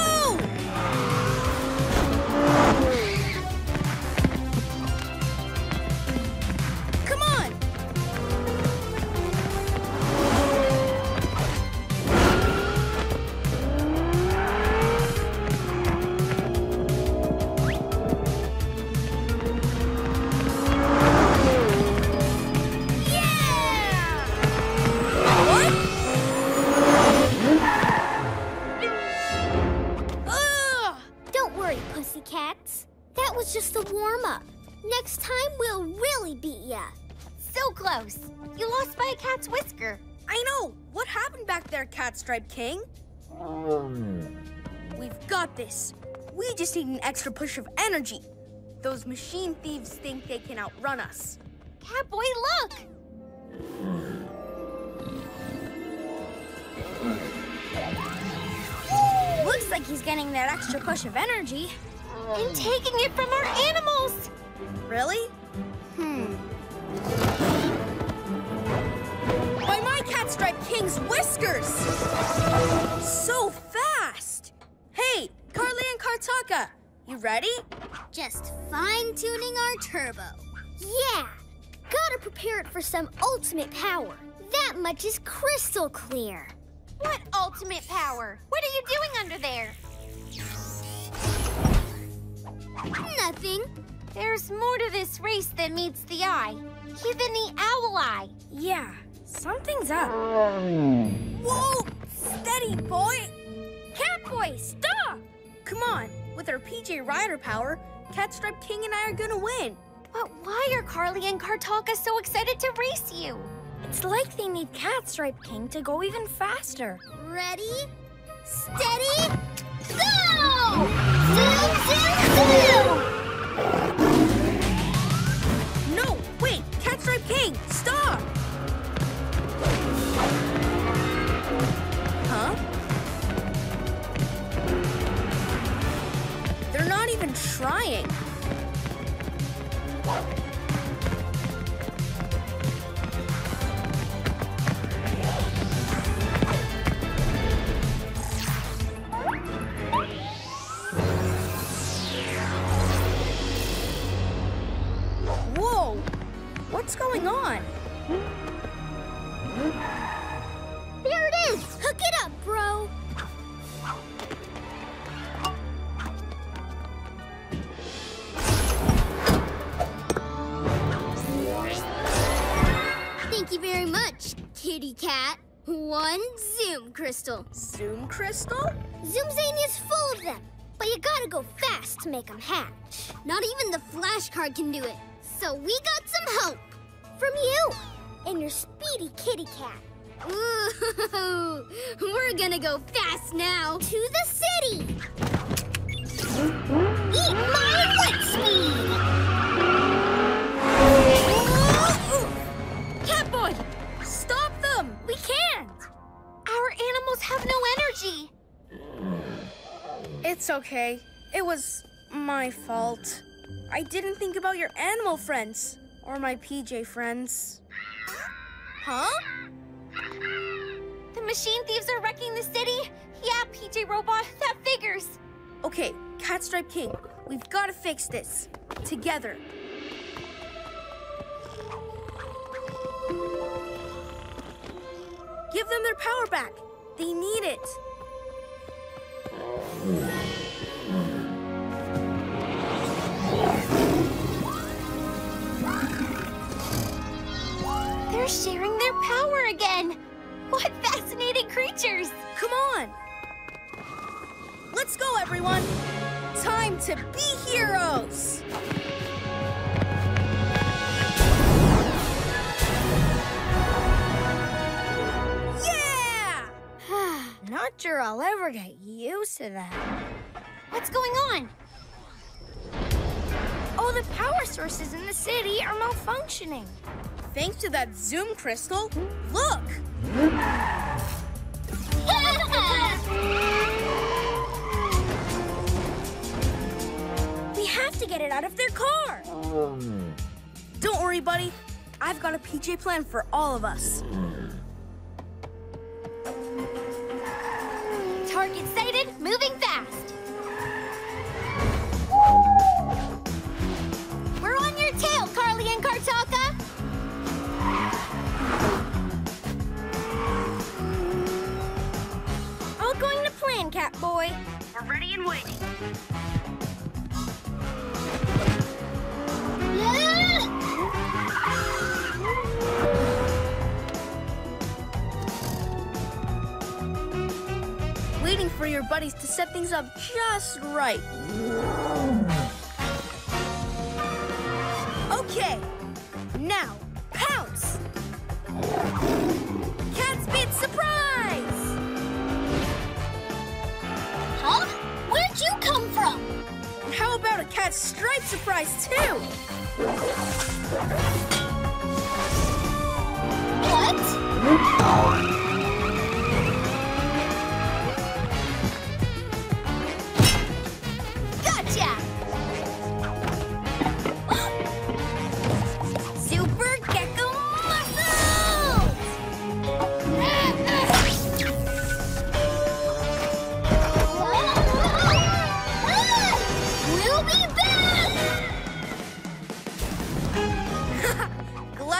You lost by a cat's whisker. I know. What happened back there, Catstripe King? We've got this. We just need an extra push of energy. Those machine thieves think they can outrun us. Catboy, look! Looks like he's getting that extra push of energy. And taking it from our animals! Really? By my Catstripe King's whiskers! So fast! Hey, Carly and Kartaka, you ready? Just fine-tuning our turbo. Yeah, gotta prepare it for some ultimate power. That much is crystal clear. What ultimate power? What are you doing under there? Nothing. There's more to this race than meets the eye. Even the owl eye. Yeah, something's up. Whoa! Steady, boy! Cap, Catboy, stop! Come on, with our PJ Rider power, Catstripe King and I are gonna win. But why are Carly and Kartaka so excited to race you? It's like they need Catstripe King to go even faster. Ready, steady, go! Zoom, zoom, zoom! No, wait, Catstripe King, stop! Huh? They're not even trying. Whoa! What's going on? There it is! Hook it up, bro! Thank you very much, kitty cat. 1 Zoom Crystal. Zoom Crystal? Zoomzania's full of them, but you gotta go fast to make them hatch. Not even the flashcard can do it, so we got some help. From you and your speedy kitty cat. Ooh, we're gonna go fast now. To the city! Eat my wet speed! Catboy! Stop them! We can't! Our animals have no energy. It's okay. It was my fault. I didn't think about your animal friends. Or my PJ friends. Huh? The machine thieves are wrecking the city? Yeah, PJ Robot, that figures. Okay, Catstripe King, we've got to fix this. Together. Give them their power back. They need it. They're sharing their power again. What fascinating creatures! Come on! Let's go, everyone! Time to be heroes! Yeah! Not sure I'll ever get used to that. What's going on? Oh, the power sources in the city are malfunctioning. Thanks to that Zoom Crystal, look! We have to get it out of their car! Don't worry, buddy. I've got a PJ plan for all of us. Target sighted, moving fast. We're on your tail, Carly and Kartaka! All going to plan, Catboy. We're ready and waiting. Waiting for your buddies to set things up just right. Okay, now pounce! Cat's bit surprise! Huh? Where'd you come from? How about a cat stripe surprise, too? What? Gotcha!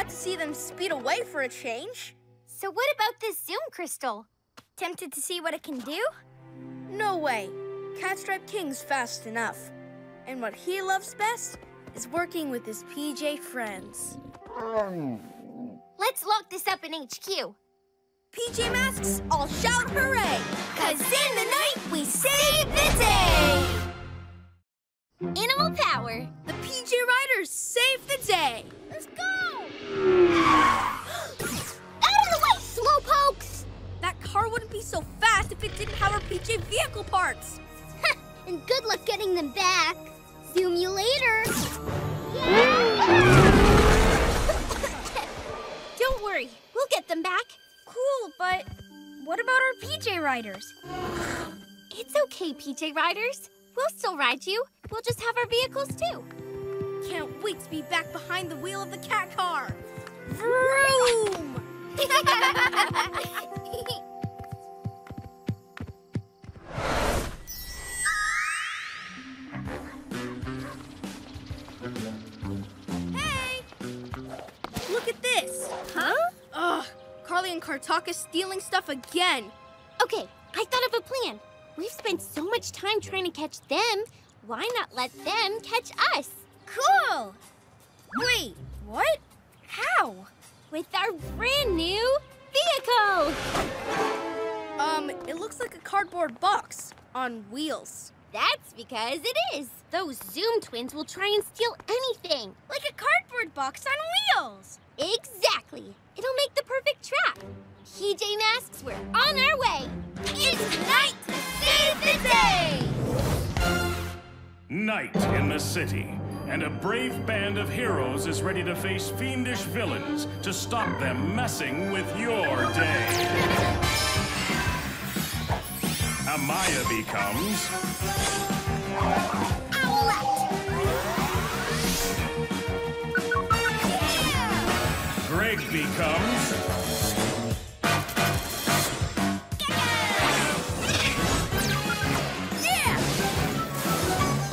See them speed away for a change. So what about this Zoom Crystal? Tempted to see what it can do? No way. Catstripe King's fast enough. And what he loves best is working with his PJ friends. Let's lock this up in HQ. PJ Masks, all shout hooray! Cause in the night, we save the day! Animal power! The PJ Riders save the day! Let's go! Out of the way, slowpokes! That car wouldn't be so fast if it didn't have our PJ vehicle parts! And good luck getting them back! Zoom you later! Don't worry, we'll get them back! Cool, but what about our PJ Riders? It's okay, PJ Riders. We'll still ride you. We'll just have our vehicles, too. Can't wait to be back behind the wheel of the cat car. Vroom! Hey! Look at this. Huh? Ugh. Carly and Kartaka stealing stuff again. Okay, I thought of a plan. We've spent so much time trying to catch them. Why not let them catch us? Cool! Wait, what? How? With our brand new vehicle! It looks like a cardboard box on wheels. That's because it is. Those Zoom twins will try and steal anything. Like a cardboard box on wheels. Exactly. It'll make the perfect trap. PJ Masks, we're on our way. It's night to save the day. Night in the city, and a brave band of heroes is ready to face fiendish villains to stop them messing with your day. Amaya becomes... Owlette. Greg becomes...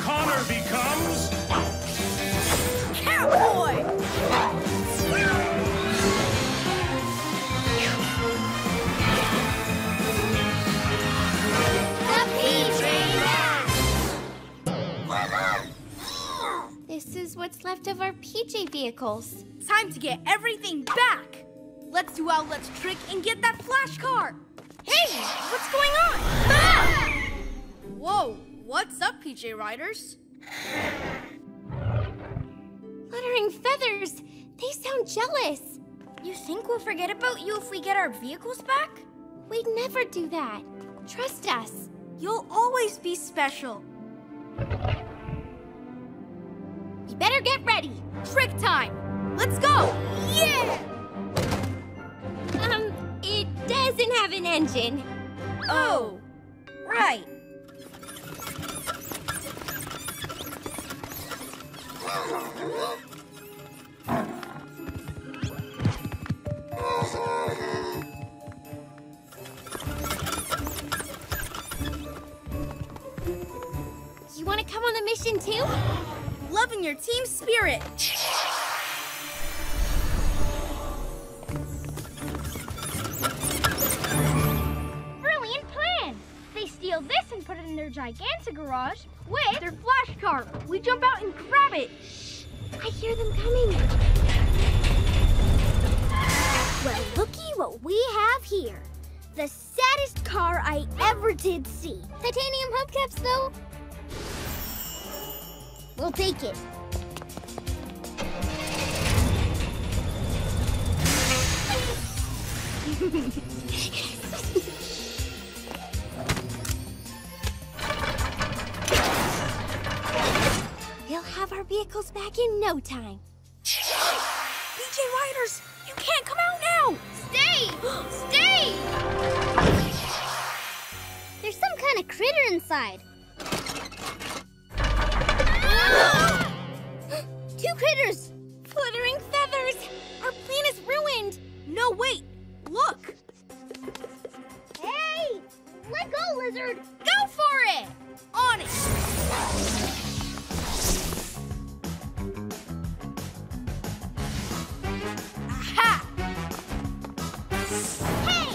Connor becomes... Catboy! The PJ Masks! This is what's left of our PJ vehicles. Time to get everything back! Let's do Owlette's trick and get that flash car! Hey! What's going on? Ah! Whoa! What's up, PJ Riders? Fluttering feathers! They sound jealous! You think we'll forget about you if we get our vehicles back? We'd never do that. Trust us. You'll always be special. You better get ready! Trick time! Let's go! Yeah! It doesn't have an engine. Oh, right. You want to come on a mission too? Loving your team spirit. This and put it in their gigantic garage with their flash car. We jump out and grab it. Shh, I hear them coming. Well, looky what we have here. The saddest car I ever did see. Titanium hubcaps, though. We'll take it. We'll have our vehicles back in no time. PJ Riders, you can't come out now! Stay! Stay! There's some kind of critter inside. Ah! Two critters! Fluttering feathers! Our plan is ruined! No, wait! Look! Hey! Let go, lizard! Go for it! On it! Ha! Hey!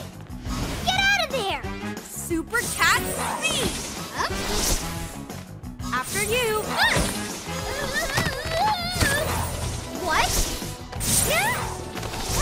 Get out of there! Super Cat Speed! Huh? After you! Ah! What? Yeah! Ah!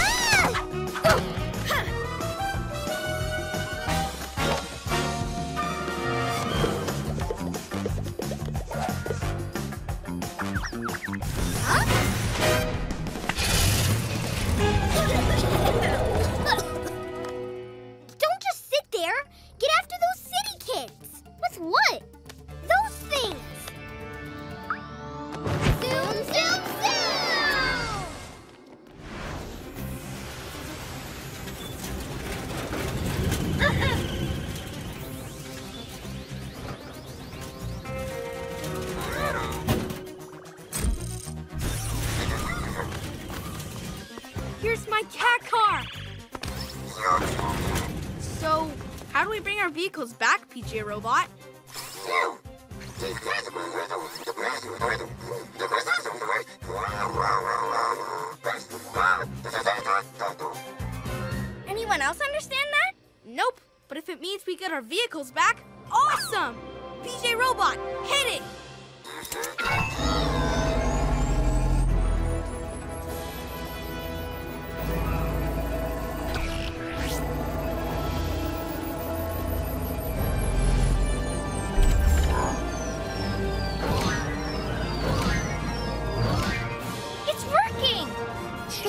So, how do we bring our vehicles back, PJ Robot? Anyone else understand that? Nope, but if it means we get our vehicles back, awesome! PJ Robot, hit it!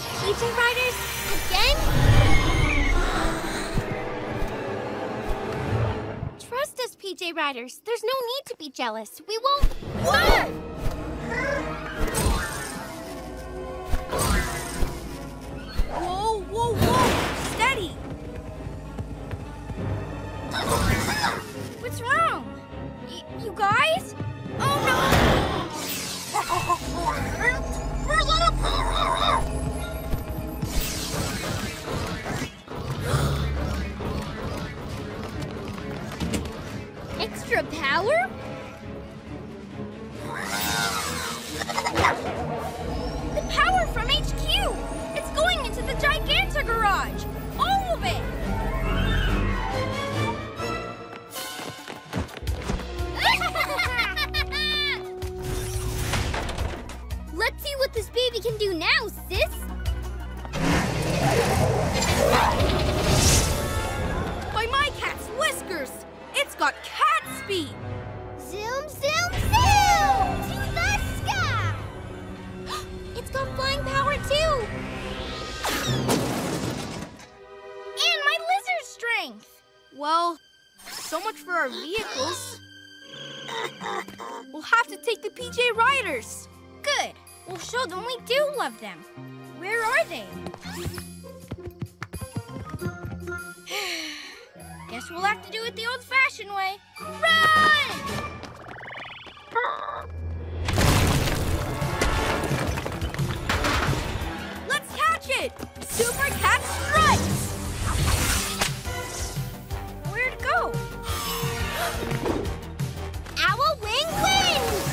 PJ Riders again? Trust us, PJ Riders. There's no need to be jealous. We won't... Whoa! Whoa, whoa, whoa! Steady! What's wrong? You guys? Oh, no! Extra power? The power from HQ! It's going into the Giganta garage! All of it! Let's see what this baby can do now, sis! By my cat's whiskers! It's got cat speed! Zoom, zoom, zoom! To the sky! It's got flying power, too! And my lizard strength! Well, so much for our vehicles. We'll have to take the PJ Riders. Good. We'll show them we do love them. Where are they? Guess we'll have to do it the old-fashioned way. Run! Let's catch it! Super Cat Strikes! Where'd it go? Owl Wing wins!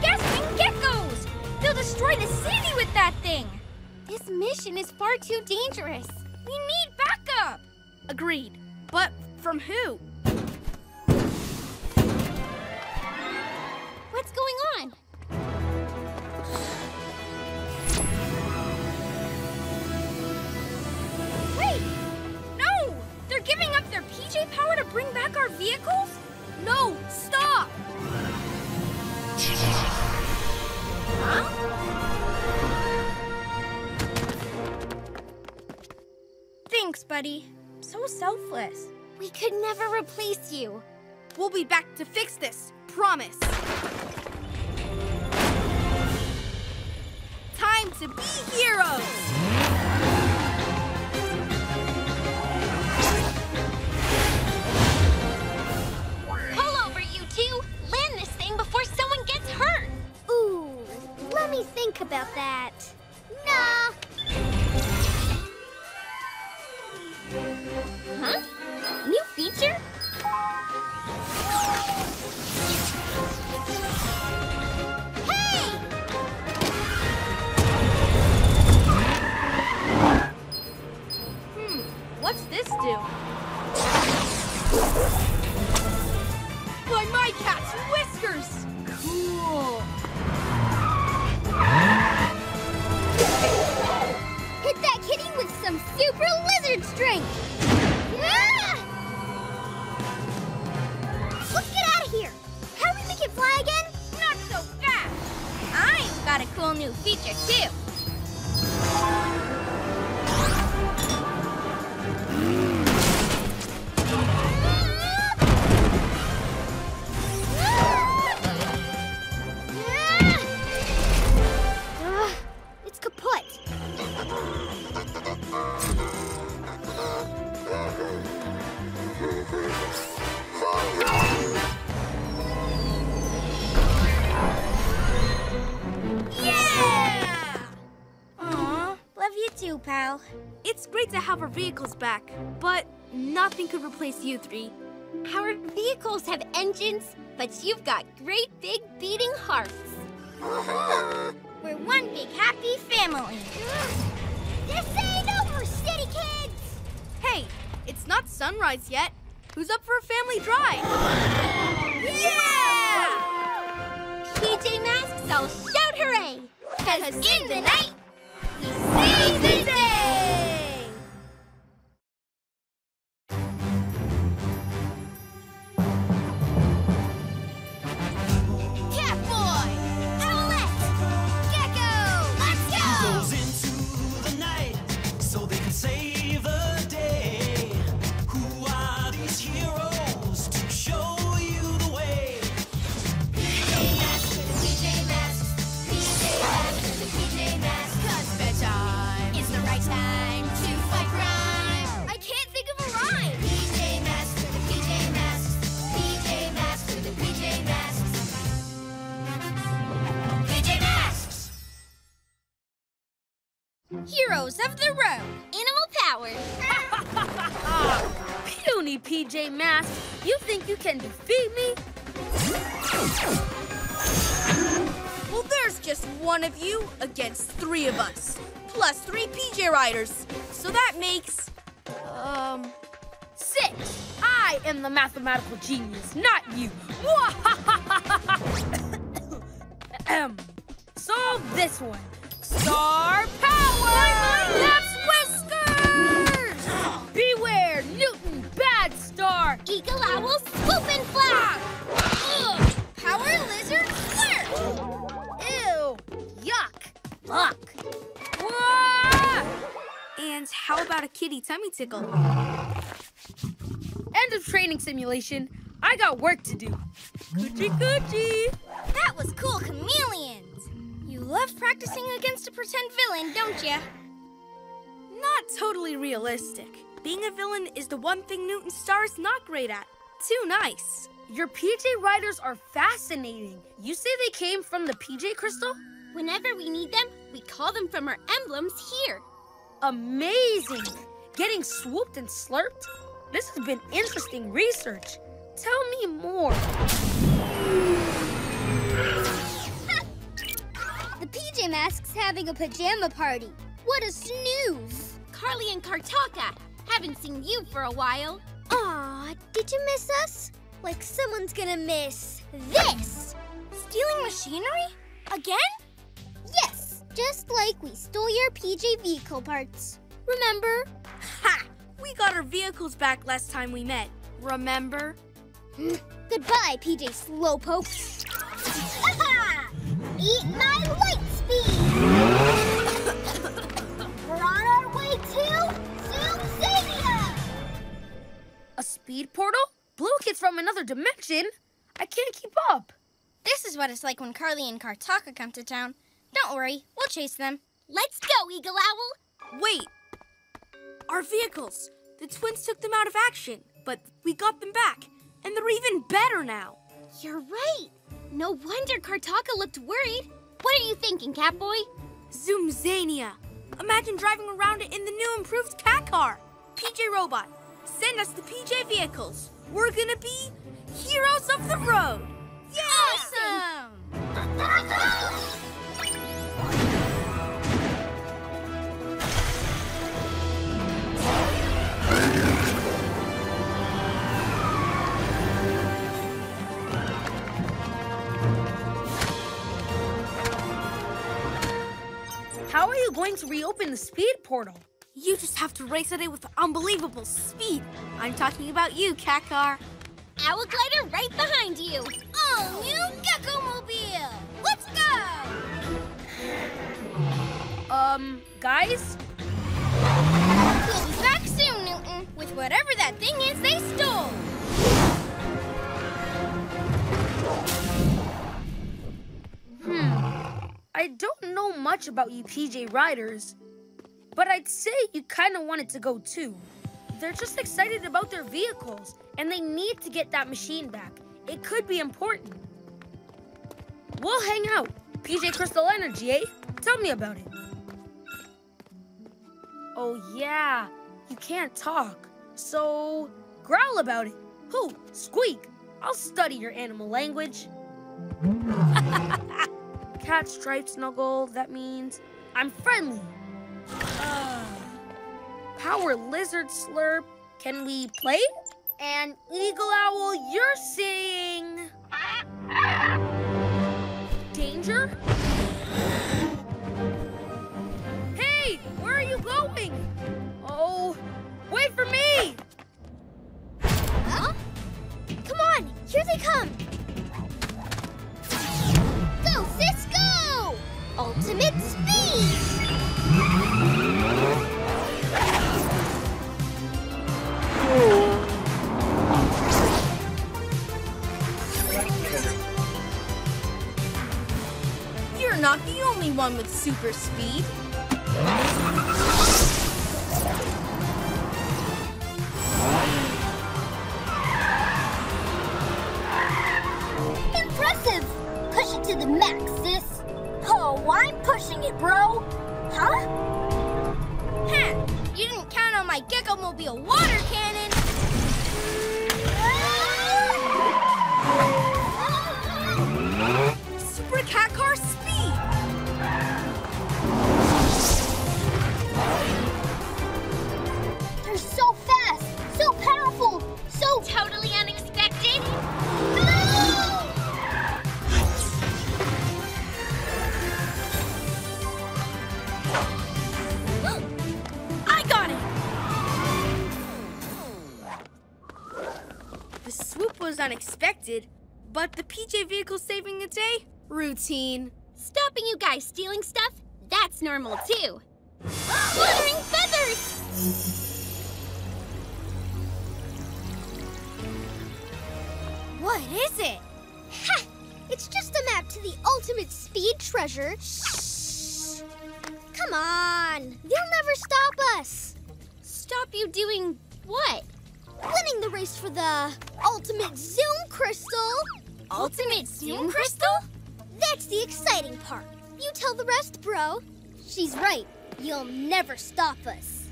Gasping geckos! They'll destroy the city with that thing! This mission is far too dangerous. We need backup! Agreed. But from who? What's going on? They're giving up their PJ power to bring back our vehicles? No, stop! Huh? Thanks, buddy. So selfless. We could never replace you. We'll be back to fix this, promise. Time to be heroes! Let me think about that. Nah. Huh? New feature? Hey! What's this do? Why, my cat's whiskers! Cool. Hit that kitty with some super lizard strength! Ah! Let's get out of here! How do we make it fly again? Not so fast! I've got a cool new feature, too! Ah! Ah! pal. It's great to have our vehicles back, but nothing could replace you three. Our vehicles have engines, but you've got great big beating hearts. We're one big happy family. This ain't over, city kids! Hey, it's not sunrise yet. Who's up for a family drive? Yeah! PJ Masks, I'll shout hooray! 'Cause in the night, we save the day! Catboy! Owlette! Gekko! Let's go! He goes into the night so they can save the day. Who are these heroes to show you the way? PJ Masks with the PJ Masks. PJ Masks. PJ Masks, 'cause bedtime is the right time to fight crime. I can't think of a rhyme. PJ Masks with the PJ Masks. PJ Masks with the PJ Masks. PJ Masks! Heroes of the road. Animal power. Puny PJ Masks. You think you can defeat me? Well, there's just one of you against three of us, plus three PJ Riders. So that makes, 6. I am the mathematical genius, not you. Solve this one. Star power! Why my lap's whiskers! Beware, Newton, bad star. Eagle Owl, swoop and fly. Power Lizard, flirt! Yuck! Luck! And how about a kitty tummy tickle? End of training simulation. I got work to do. Coochie coochie! That was cool, chameleons! You love practicing against a pretend villain, don't ya? Not totally realistic. Being a villain is the one thing Newton Star is not great at. Too nice. Your PJ Riders are fascinating. You say they came from the PJ Crystal? Whenever we need them, we call them from our emblems here. Amazing! Getting swooped and slurped? This has been interesting research. Tell me more. The PJ Masks having a pajama party. What a snooze! Carly and Kartaka, haven't seen you for a while. Aw, did you miss us? Like someone's gonna miss this! Stealing machinery? Again? Yes, just like we stole your PJ vehicle parts. Remember? Ha! We got our vehicles back last time we met. Remember? Goodbye, PJ Slowpoke. Eat my light speed! We're on our way to Zoomzania! A speed portal? Blue kids from another dimension? I can't keep up. This is what it's like when Carly and Kartaka come to town. Don't worry, we'll chase them. Let's go, Eagle Owl! Wait! Our vehicles! The twins took them out of action, but we got them back, and they're even better now! You're right! No wonder Kartaka looked worried! What are you thinking, Catboy? Zoomzania! Imagine driving around it in the new improved cat car! PJ Robot, send us the PJ vehicles! We're gonna be heroes of the road! Yeah! Awesome! How are you going to reopen the speed portal? You just have to race at it with unbelievable speed. I'm talking about you, Cat Car. Owl glider right behind you. All new Gekko Mobile. Let's go! Guys? We'll be back soon, Newton, with whatever that thing is they stole. I don't know much about you PJ Riders, but I'd say you kind of wanted to go too. They're just excited about their vehicles, and they need to get that machine back. It could be important. We'll hang out. PJ Crystal Energy, eh? Tell me about it. Oh yeah, you can't talk, so growl about it. Hoo, squeak. I'll study your animal language. Catstripe Snuggle, that means I'm friendly. Power Lizard Slurp, can we play? And Eagle Owl, you're seeing... danger? Hey, where are you going? Oh, wait for me! Huh? Come on, here they come! Go, sis, go! Ultimate speed! You're not the only one with super speed. Impressive! Push it to the max, sis. Oh, I'm pushing it, bro. Huh? Huh. You didn't count on my Gekko Mobile water cannon. Super cat car speed. They're so fast, so powerful, so totally unexpected. Was unexpected, but the PJ vehicle saving the day? Routine. Stopping you guys stealing stuff? That's normal too. Fluttering feathers! What is it? Ha! It's just a map to the ultimate speed treasure. Shh! Come on! They'll never stop us! Stop you doing what? Winning the race for the Ultimate Zoom Crystal. Ultimate Zoom Crystal? That's the exciting part. You tell the rest, bro. She's right. You'll never stop us.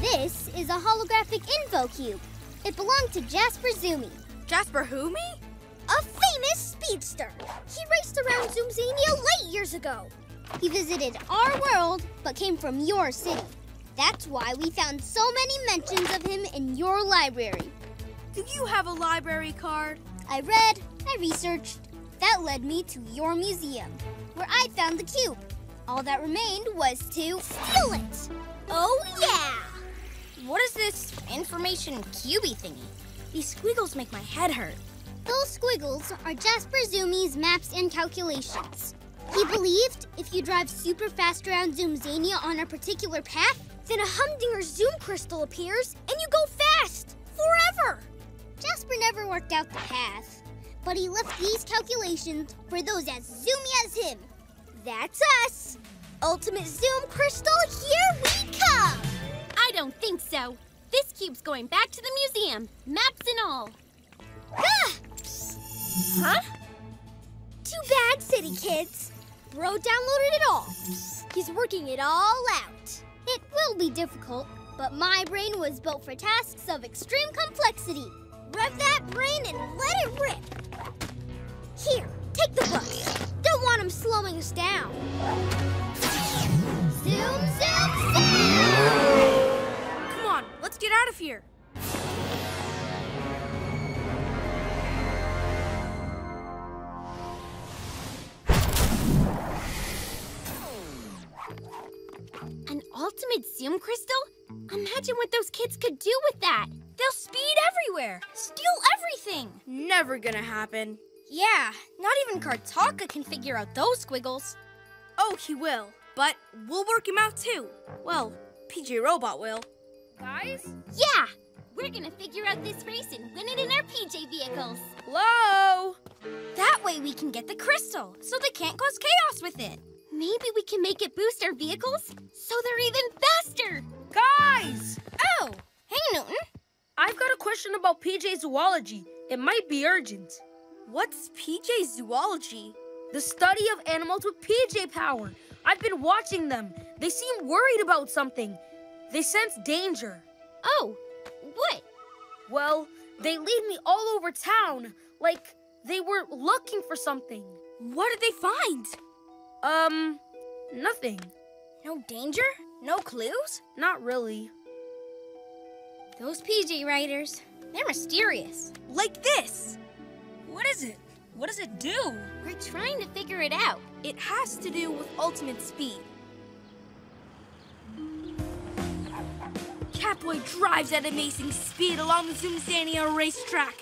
This is a holographic info cube. It belonged to Jasper Zoomy. Jasper who me? A famous speedster. He raced around Zoomzania late years ago. He visited our world, but came from your city. That's why we found so many mentions of him in your library. Do you have a library card? I read, I researched. That led me to your museum, where I found the cube. All that remained was to steal it. Oh, yeah! What is this information cubey thingy? These squiggles make my head hurt. Those squiggles are Jasper Zoomy's maps and calculations. He believed if you drive super fast around Zoomzania on a particular path, then a Humdinger Zoom Crystal appears, and you go fast! Forever! Jasper never worked out the path, but he left these calculations for those as zoomy as him. That's us! Ultimate Zoom Crystal, here we come! I don't think so. This cube's going back to the museum, maps and all. Ah! Huh? Too bad, city kids. Bro downloaded it all. He's working it all out. It will be difficult, but my brain was built for tasks of extreme complexity. Rev that brain and let it rip. Here, take the books. Don't want them slowing us down. Zoom, zoom, zoom! Come on, let's get out of here. An ultimate Zoom Crystal? Imagine what those kids could do with that. They'll speed everywhere, steal everything. Never gonna happen. Yeah, not even Kartaka can figure out those squiggles. Oh, he will, but we'll work him out too. Well, PJ Robot will. Guys? Yeah, we're gonna figure out this race and win it in our PJ vehicles. Hello? That way we can get the crystal, so they can't cause chaos with it. Maybe we can make it boost our vehicles so they're even faster! Guys! Oh! Hey, Newton. I've got a question about PJ Zoology. It might be urgent. What's PJ Zoology? The study of animals with PJ power. I've been watching them. They seem worried about something. They sense danger. Oh, what? Well, they lead me all over town, like they were looking for something. What did they find? Nothing. No danger? No clues? Not really. Those PJ Riders, they're mysterious. Like this. What is it? What does it do? We're trying to figure it out. It has to do with ultimate speed. Catboy drives at amazing speed along the Zoomzania racetrack.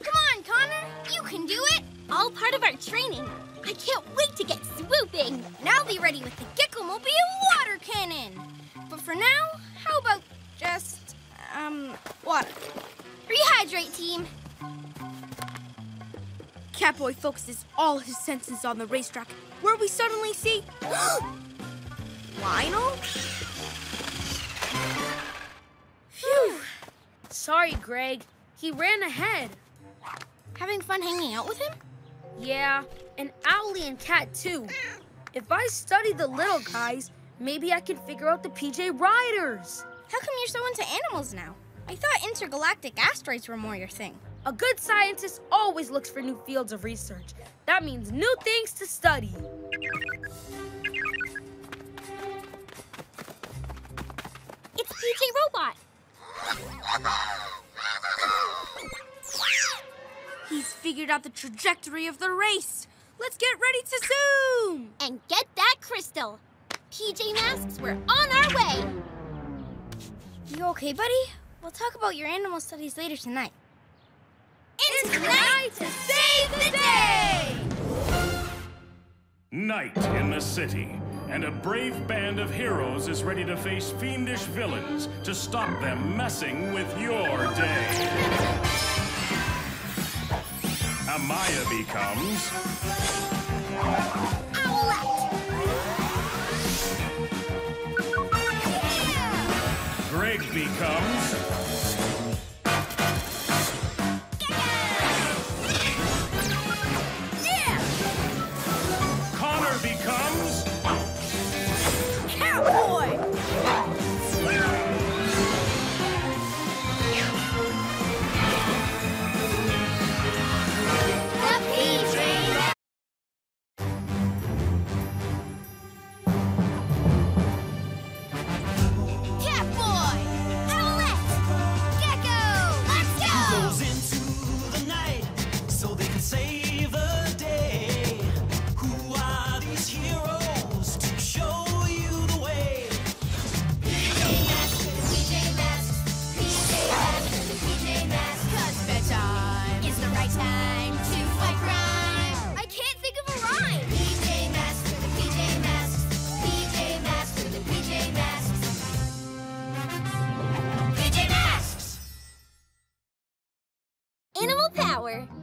Come on, Connor. You can do it. All part of our training. I can't wait to get swooping. And I'll be ready with the Gekko Mobile water cannon. But for now, how about just... water. Rehydrate, team. Catboy focuses all his senses on the racetrack, where we suddenly see... Lionel? Phew. Sorry, Greg. He ran ahead. Having fun hanging out with him? Yeah, and Owlette and Cat, too. If I study the little guys, maybe I can figure out the PJ Riders. How come you're so into animals now? I thought intergalactic asteroids were more your thing. A good scientist always looks for new fields of research. That means new things to study. It's PJ Robot. He's figured out the trajectory of the race. Let's get ready to zoom! And get that crystal. PJ Masks, we're on our way. You okay, buddy? We'll talk about your animal studies later tonight. It's night to save the day! Night in the city, and a brave band of heroes is ready to face fiendish villains to stop them messing with your day. Amaya becomes... Owlette! Greg becomes...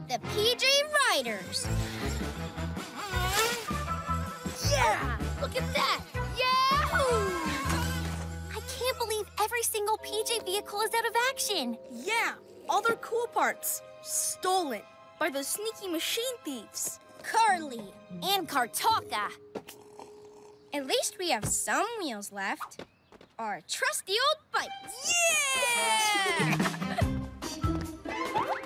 The PJ Riders. Yeah! Look at that! Yahoo! I can't believe every single PJ vehicle is out of action. Yeah, all their cool parts. Stolen by those sneaky machine thieves. Carly and Kartaka. At least we have some wheels left. Our trusty old bike. Yeah!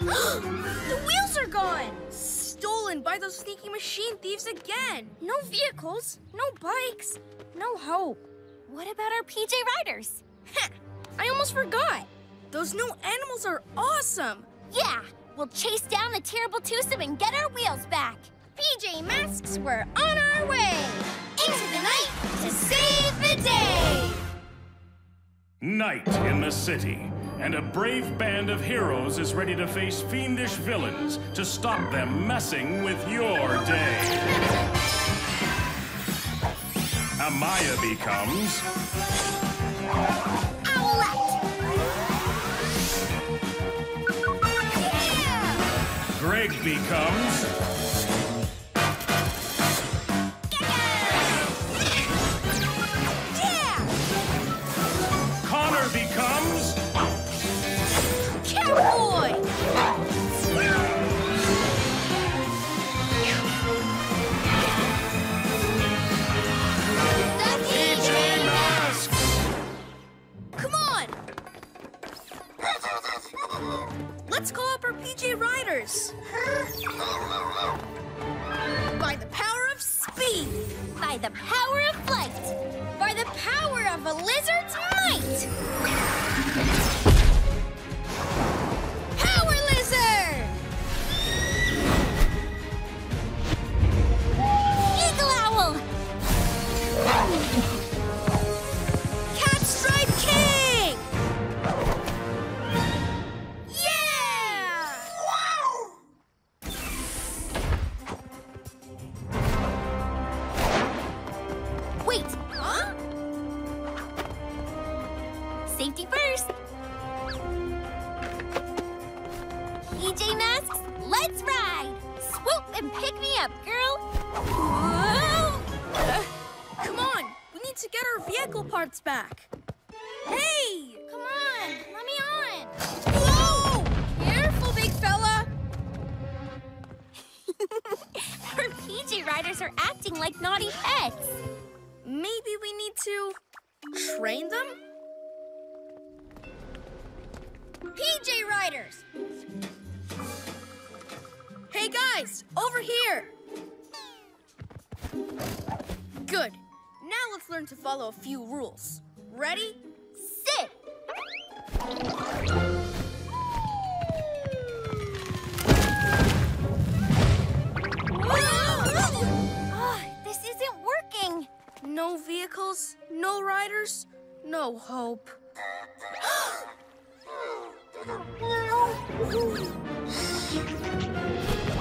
The wheels are gone! Stolen by those sneaky machine thieves again! No vehicles, no bikes, no hope. What about our PJ Riders? Heh, I almost forgot. Those new animals are awesome! Yeah, we'll chase down the terrible twosome and get our wheels back. PJ Masks, we're on our way! Into the night to save the day! Night in the city. And a brave band of heroes is ready to face fiendish villains to stop them messing with your day. Amaya becomes... Owlette! Yeah! Greg becomes... PJ Riders. By the power of speed. By the power of flight. By the power of a lizard's might. Power Lizard! Eagle Owl! Catstripe King! Yeah! Wow! Wait, huh? Safety first. PJ Masks, let's ride! Swoop and pick me up, girl! Come on, we need to get our vehicle parts back. Hey! Come on, let me on! Whoa! Careful, big fella! Our PJ Riders are acting like naughty pets. Maybe we need to train them? PJ Riders! Hey guys, over here! Good. Now let's learn to follow a few rules. Ready? Sit! This isn't working. No vehicles, no riders, no hope.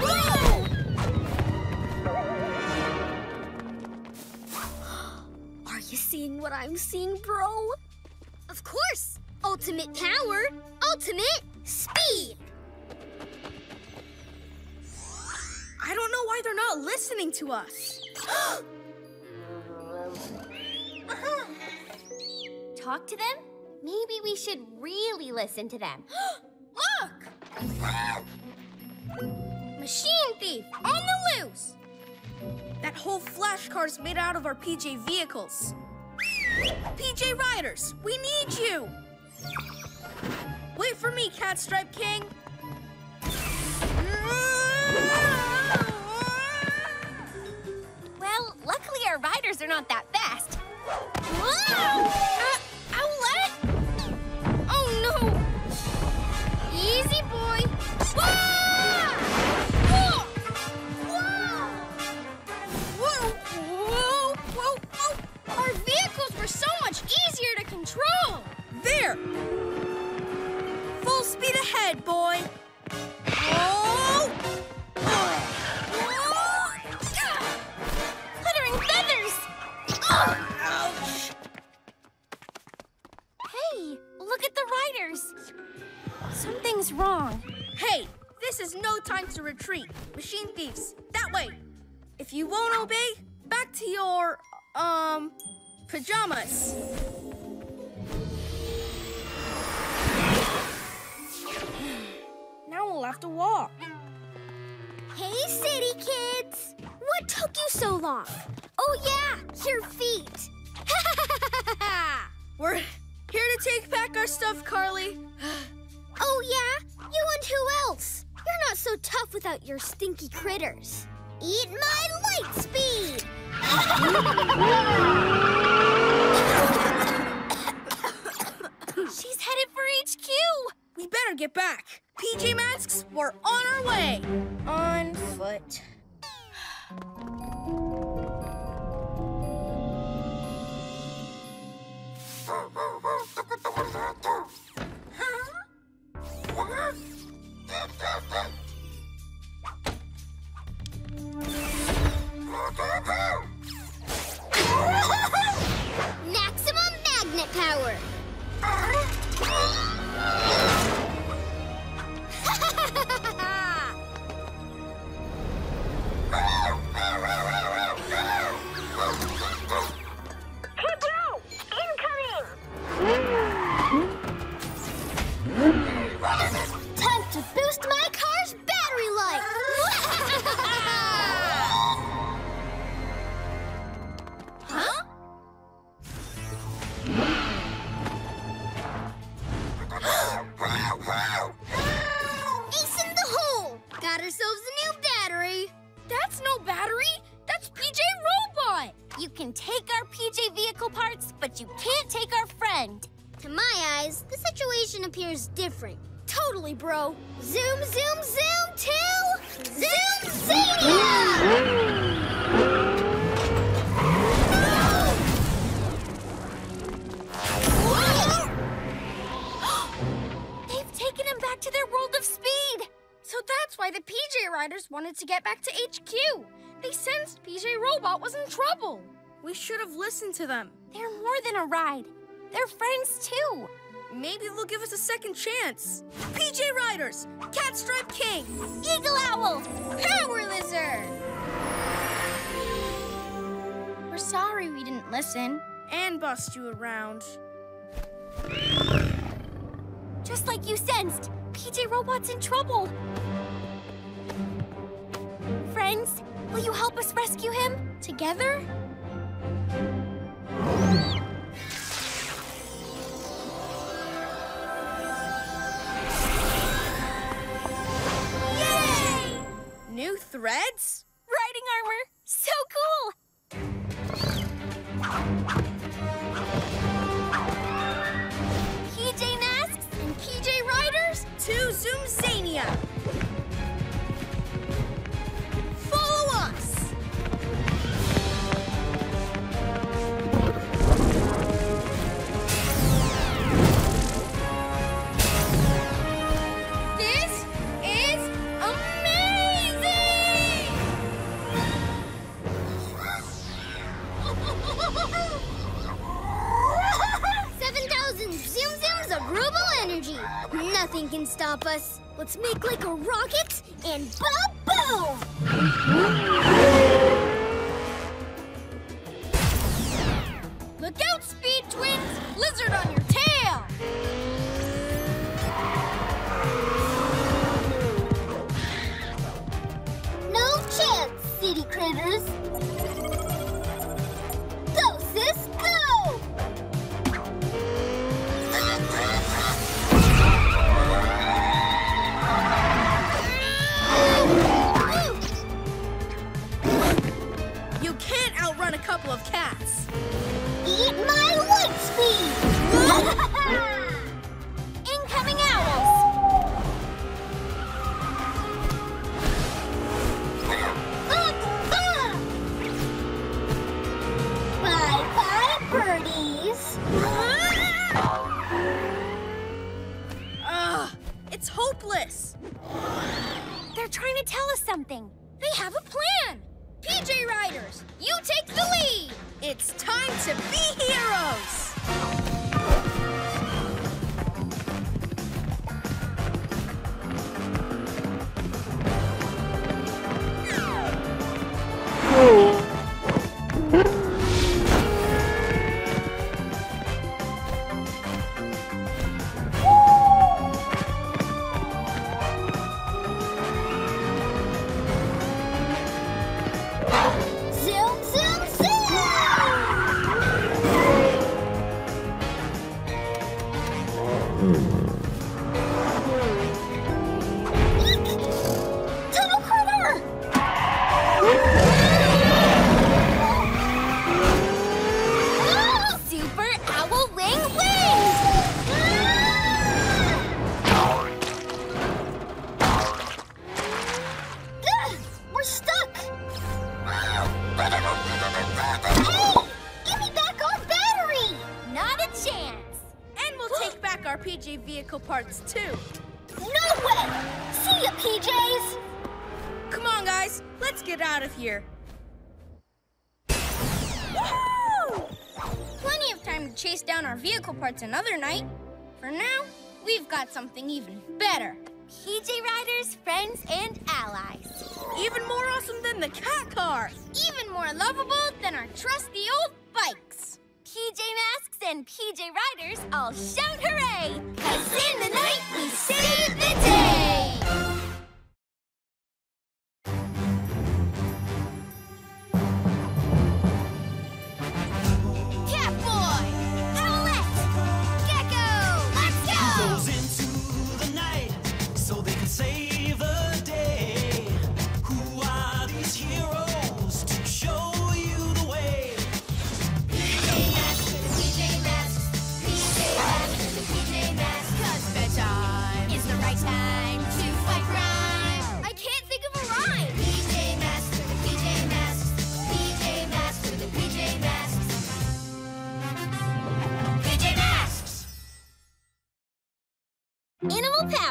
Whoa! Are you seeing what I'm seeing, bro? Of course! Ultimate power, ultimate speed! I don't know why they're not listening to us. Talk to them? Maybe we should really listen to them. Look! Machine thief on the loose! That whole flashcard's made out of our PJ vehicles. PJ Riders, we need you! Wait for me, Catstripe King! Well, luckily our riders are not that fast. Whoa! Owlette! Oh no! Easy boy! Whoa! So much easier to control! There! Full speed ahead, boy! Oh! Oh! Glittering feathers! Ouch! Hey, look at the riders! Something's wrong. Hey, this is no time to retreat. Machine thieves, that way! If you won't obey, back to your, pajamas. Now we'll have to walk. Hey, city kids. What took you so long? Oh, yeah, your feet. We're here to take back our stuff, Carly. Oh, yeah? You and who else? You're not so tough without your stinky critters. Eat my light speed! She's headed for HQ! We better get back. PJ Masks, we're on our way! On foot. Maximum magnet power! Hey, bro! Incoming! Time to boost my car's ourselves a new battery. That's no battery. That's PJ Robot. You can take our PJ vehicle parts, but you can't take our friend. To my eyes, the situation appears different. Totally, bro. Zoom, zoom, zoom to Zoomzania! Taken him back to their world of speed. So that's why the PJ Riders wanted to get back to HQ. They sensed PJ Robot was in trouble. We should have listened to them. They're more than a ride. They're friends too. Maybe they'll give us a second chance. PJ Riders, Catstripe King, Eagle Owl, Power Lizard. We're sorry we didn't listen. And bust you around. Just like you sensed, PJ Robot's in trouble. Friends, will you help us rescue him together? Yay! New threads? Riding armor, so cool! To Zoomzania! Follow us! This is amazing! Nothing can stop us. Let's make like a rocket and ba-boom! Look out, Speed Twins! Lizard on your tail! No chance, city critters! Go, sis, go! Run a couple of cats. Eat my light speed! Incoming owls! Bye-bye, birdies! Ugh, it's hopeless! They're trying to tell us something. They have a plan! PJ Riders, you take the lead! It's time to be heroes! Too. No way! See ya, PJs! Come on, guys. Let's get out of here. Woo-hoo! Plenty of time to chase down our vehicle parts another night. For now, we've got something even better. PJ Riders, friends, and allies. Even more awesome than the cat car. Even more lovable than our trusty old bikes. PJ Masks and PJ Riders all shout hooray! 'Cause in the night, we save the day! Catboy! Owlette! Gekko! Let's go! Goes into the night, so they can save the day.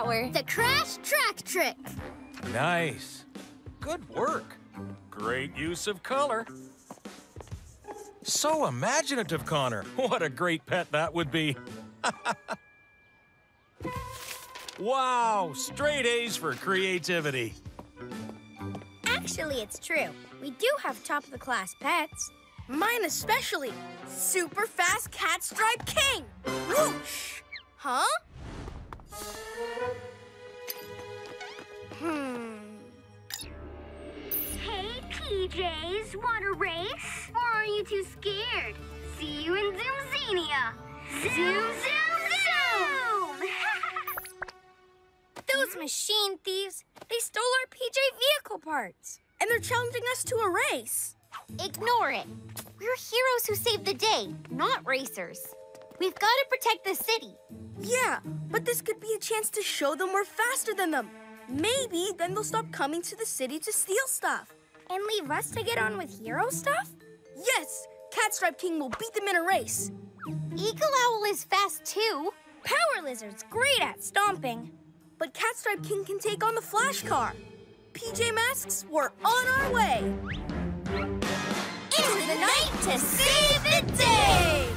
power. The crash track trick. Nice. Good work. Great use of color. So imaginative, Connor. What a great pet that would be. Wow, straight A's for creativity. Actually, it's true. We do have top-of-the-class pets. Mine especially. Super fast Catstripe King. Whoosh! Huh? Hey, PJs, want a race? Or are you too scared? See you in Zoomzania. Zoom, zoom, zoom! Those machine thieves, they stole our PJ vehicle parts. And they're challenging us to a race. Ignore it. We're heroes who save the day, not racers. We've got to protect the city. Yeah, but this could be a chance to show them we're faster than them. Maybe then they'll stop coming to the city to steal stuff. And leave us to get on with hero stuff? Yes, Catstripe King will beat them in a race. Eagle Owl is fast too. Power Lizard's great at stomping. But Catstripe King can take on the flash car. PJ Masks, we're on our way. Into the night to save the day!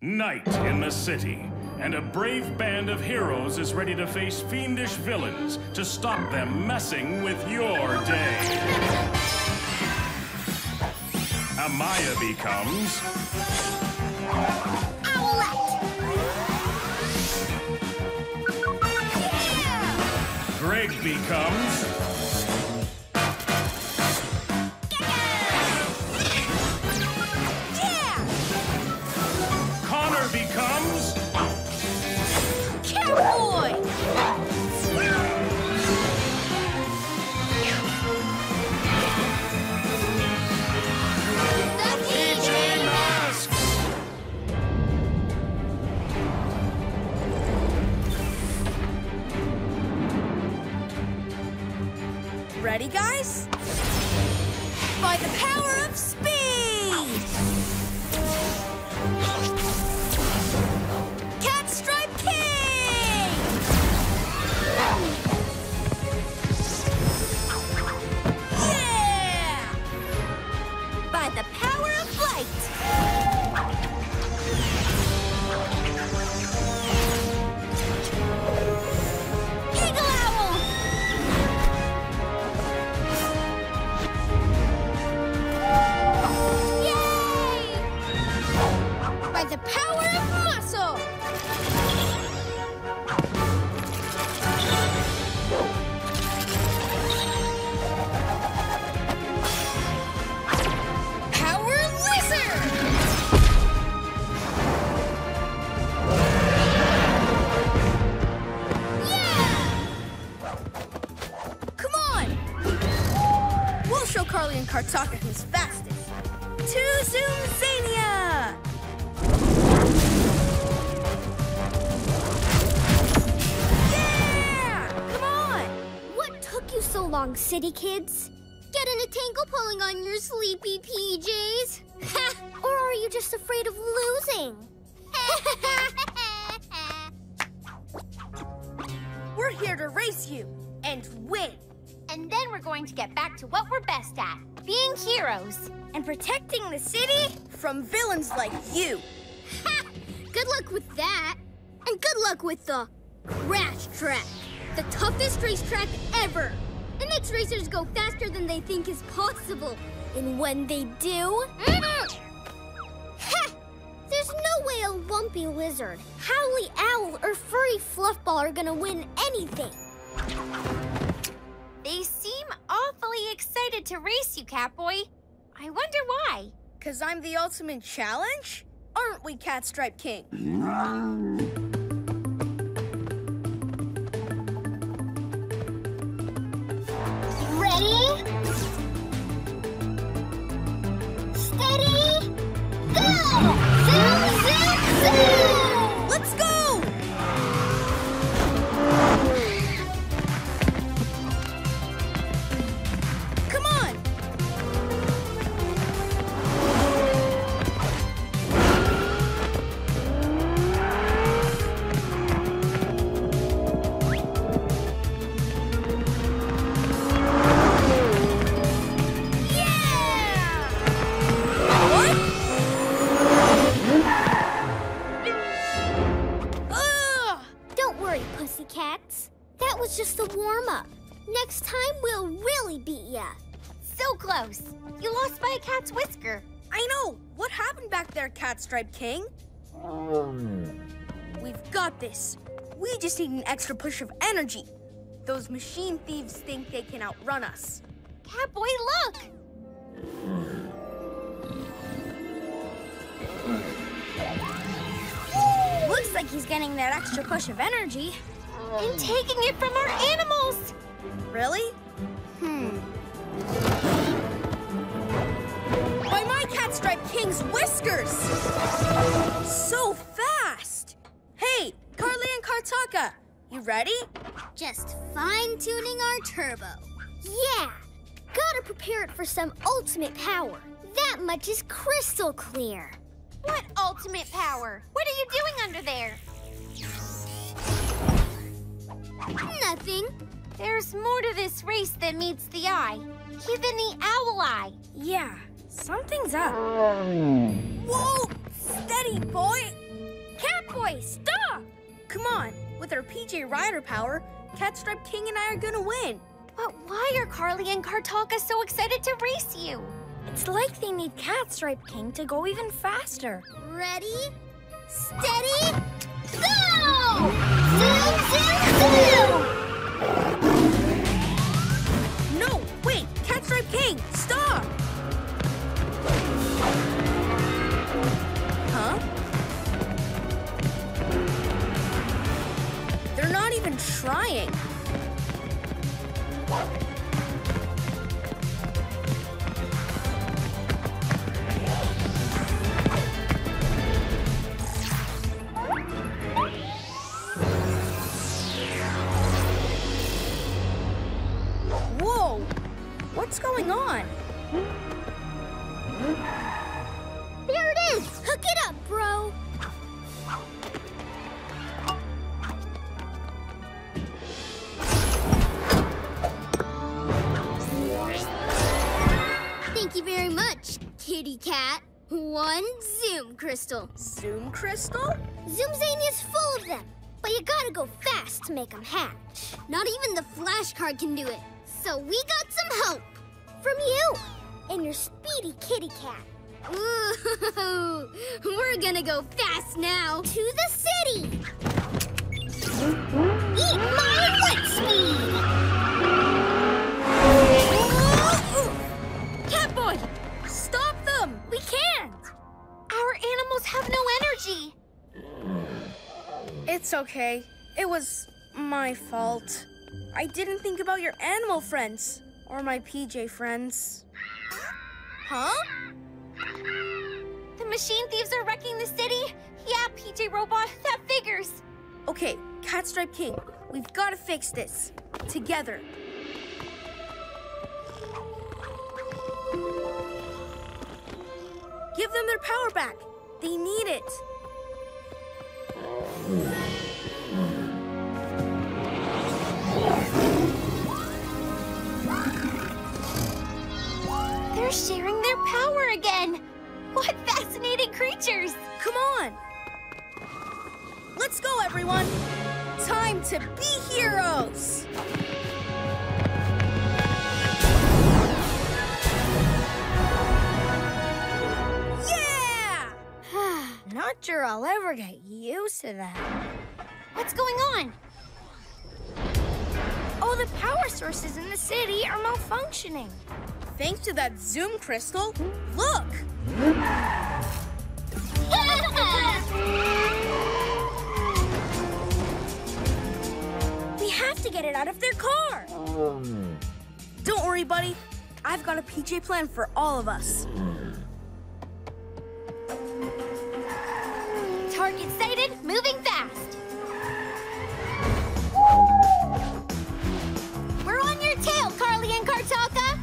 Night in the city, and a brave band of heroes is ready to face fiendish villains to stop them messing with your day. Amaya becomes... Owlette! Yeah! Greg becomes... becomes... Catboy! The PJ Masks! Ready, guys? By the power of speed! The power of light! Eagle Owl! Yay! By the power of muscle! Carly and Kartaka who's fastest. To Zoomzania! Yeah! Come on! What took you so long, city kids? Getting a tangle pulling on your sleepy PJs? Or are you just afraid of losing? We're here to race you and win. And then we're going to get back to what we're best at, being heroes. And protecting the city from villains like you. Ha! Good luck with that. And good luck with the crash track. The toughest racetrack ever. It makes racers go faster than they think is possible. And when they do... Ha! There's no way a lumpy lizard, howly owl, or furry fluffball are gonna win anything. They seem awfully excited to race you, Catboy. I wonder why. 'Cause I'm the ultimate challenge? Aren't we, Catstripe King? Ready? Steady? Go! Zoom, zoom, zoom! Let's go! Next time, we'll really beat ya. So close. You lost by a cat's whisker. I know. What happened back there, Catstripe King? We've got this. We just need an extra push of energy. Those machine thieves think they can outrun us. Catboy, look! Looks like he's getting that extra push of energy. And taking it from our animals! Really? By my Catstripe King's whiskers! So fast! Hey, Carly and Kartaka, you ready? Just fine-tuning our turbo. Yeah! Gotta prepare it for some ultimate power. That much is crystal clear. What ultimate power? What are you doing under there? Nothing. There's more to this race than meets the eye. Even the owl eye. Yeah, something's up. Whoa! Steady, boy! Catboy, stop! Come on, with our PJ Rider power, Catstripe King and I are gonna win. But why are Carly and Kartaka so excited to race you? It's like they need Catstripe King to go even faster. Ready, steady, go! Zoom, zoom, zoom! No, wait, Catstripe King, stop! Huh? They're not even trying. Whoa! What's going on? There it is! Hook it up, bro! Thank you very much, kitty cat. 1 Zoom Crystal. Zoom Crystal? Zoomzania's full of them, but you gotta go fast to make them hatch. Not even the flashcard can do it, so we got some hope. From you and your speedy kitty cat. Ooh, we're gonna go fast now. To the city! Eat my wet speed! Catboy! Stop them! We can't! Our animals have no energy. It's okay. It was my fault. I didn't think about your animal friends. Or my PJ friends. Huh? The machine thieves are wrecking the city? Yeah, PJ Robot, that figures. Okay, Catstripe King, we've got to fix this. Together. Give them their power back. They need it. They're sharing their power again. What fascinating creatures. Come on. Let's go, everyone. Time to be heroes. Not sure I'll ever get used to that. What's going on? Oh, the power sources in the city are malfunctioning. Thanks to that Zoom Crystal, look! We have to get it out of their car! Don't worry, buddy. I've got a PJ plan for all of us. Target sighted, moving fast. We're on your tail, Carly and Kartaka.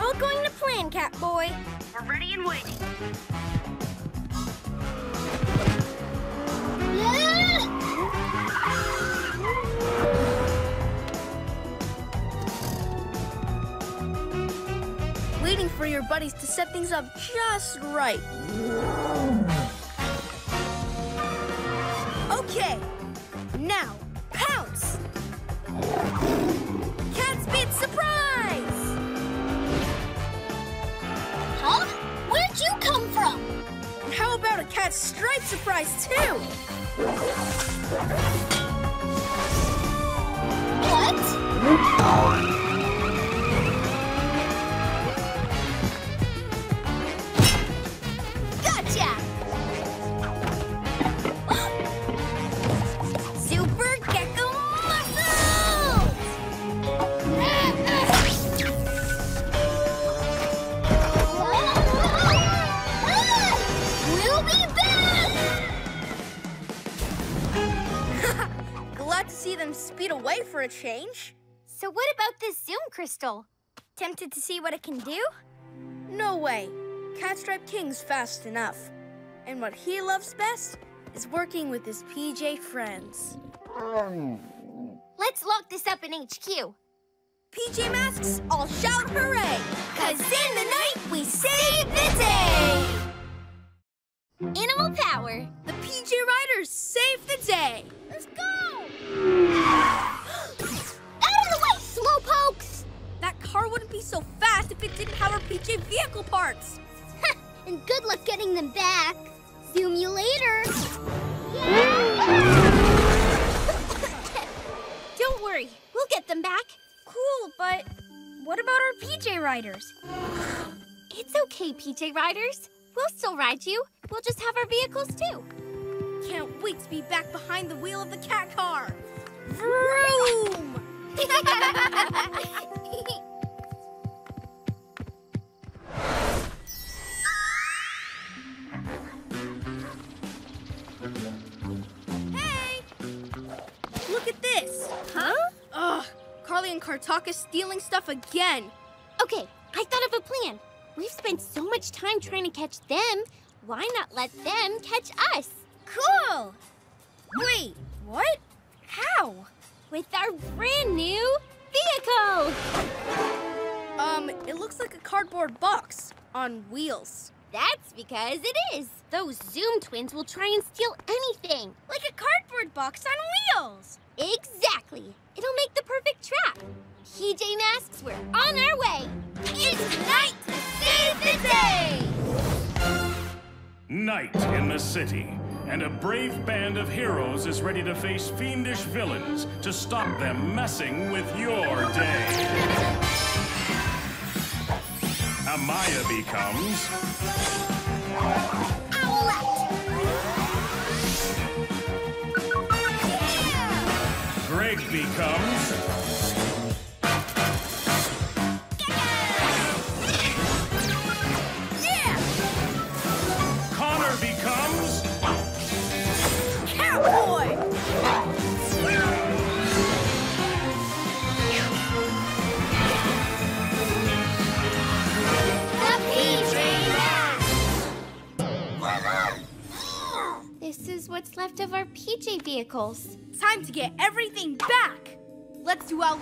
All going to plan, Catboy. We're ready and waiting. Waiting for your buddies to set things up just right. Okay, now pounce! Cat's bit surprise! Huh? Where'd you come from? How about a Catstripe surprise too? What? Away for a change. So what about this Zoom Crystal? Tempted to see what it can do? No way. Catstripe King's fast enough. And what he loves best is working with his PJ friends. Let's lock this up in HQ. PJ Masks, all shout hooray! Cause in the night, we save the day! Animal power! The PJ Riders save the day! Let's go! Slowpokes! That car wouldn't be so fast if it didn't have our PJ vehicle parts! And good luck getting them back! Zoom you later! Don't worry, we'll get them back! Cool, but what about our PJ Riders? It's okay, PJ Riders. We'll still ride you. We'll just have our vehicles too. Can't wait to be back behind the wheel of the cat car! Vroom! Hey! Look at this! Huh? Ugh! Carly and Kartaka stealing stuff again! Okay, I thought of a plan. We've spent so much time trying to catch them. Why not let them catch us? Cool! Wait, what? How? With our brand new vehicle! It looks like a cardboard box on wheels. That's because it is. Those Zoom twins will try and steal anything. Like a cardboard box on wheels. Exactly. It'll make the perfect trap. PJ Masks, we're on our way. It's night to save the day! Night in the city. And a brave band of heroes is ready to face fiendish villains to stop them messing with your day. Amaya becomes... Owlette! Greg becomes... This is what's left of our PJ vehicles. Time to get everything back! Let's do Owlette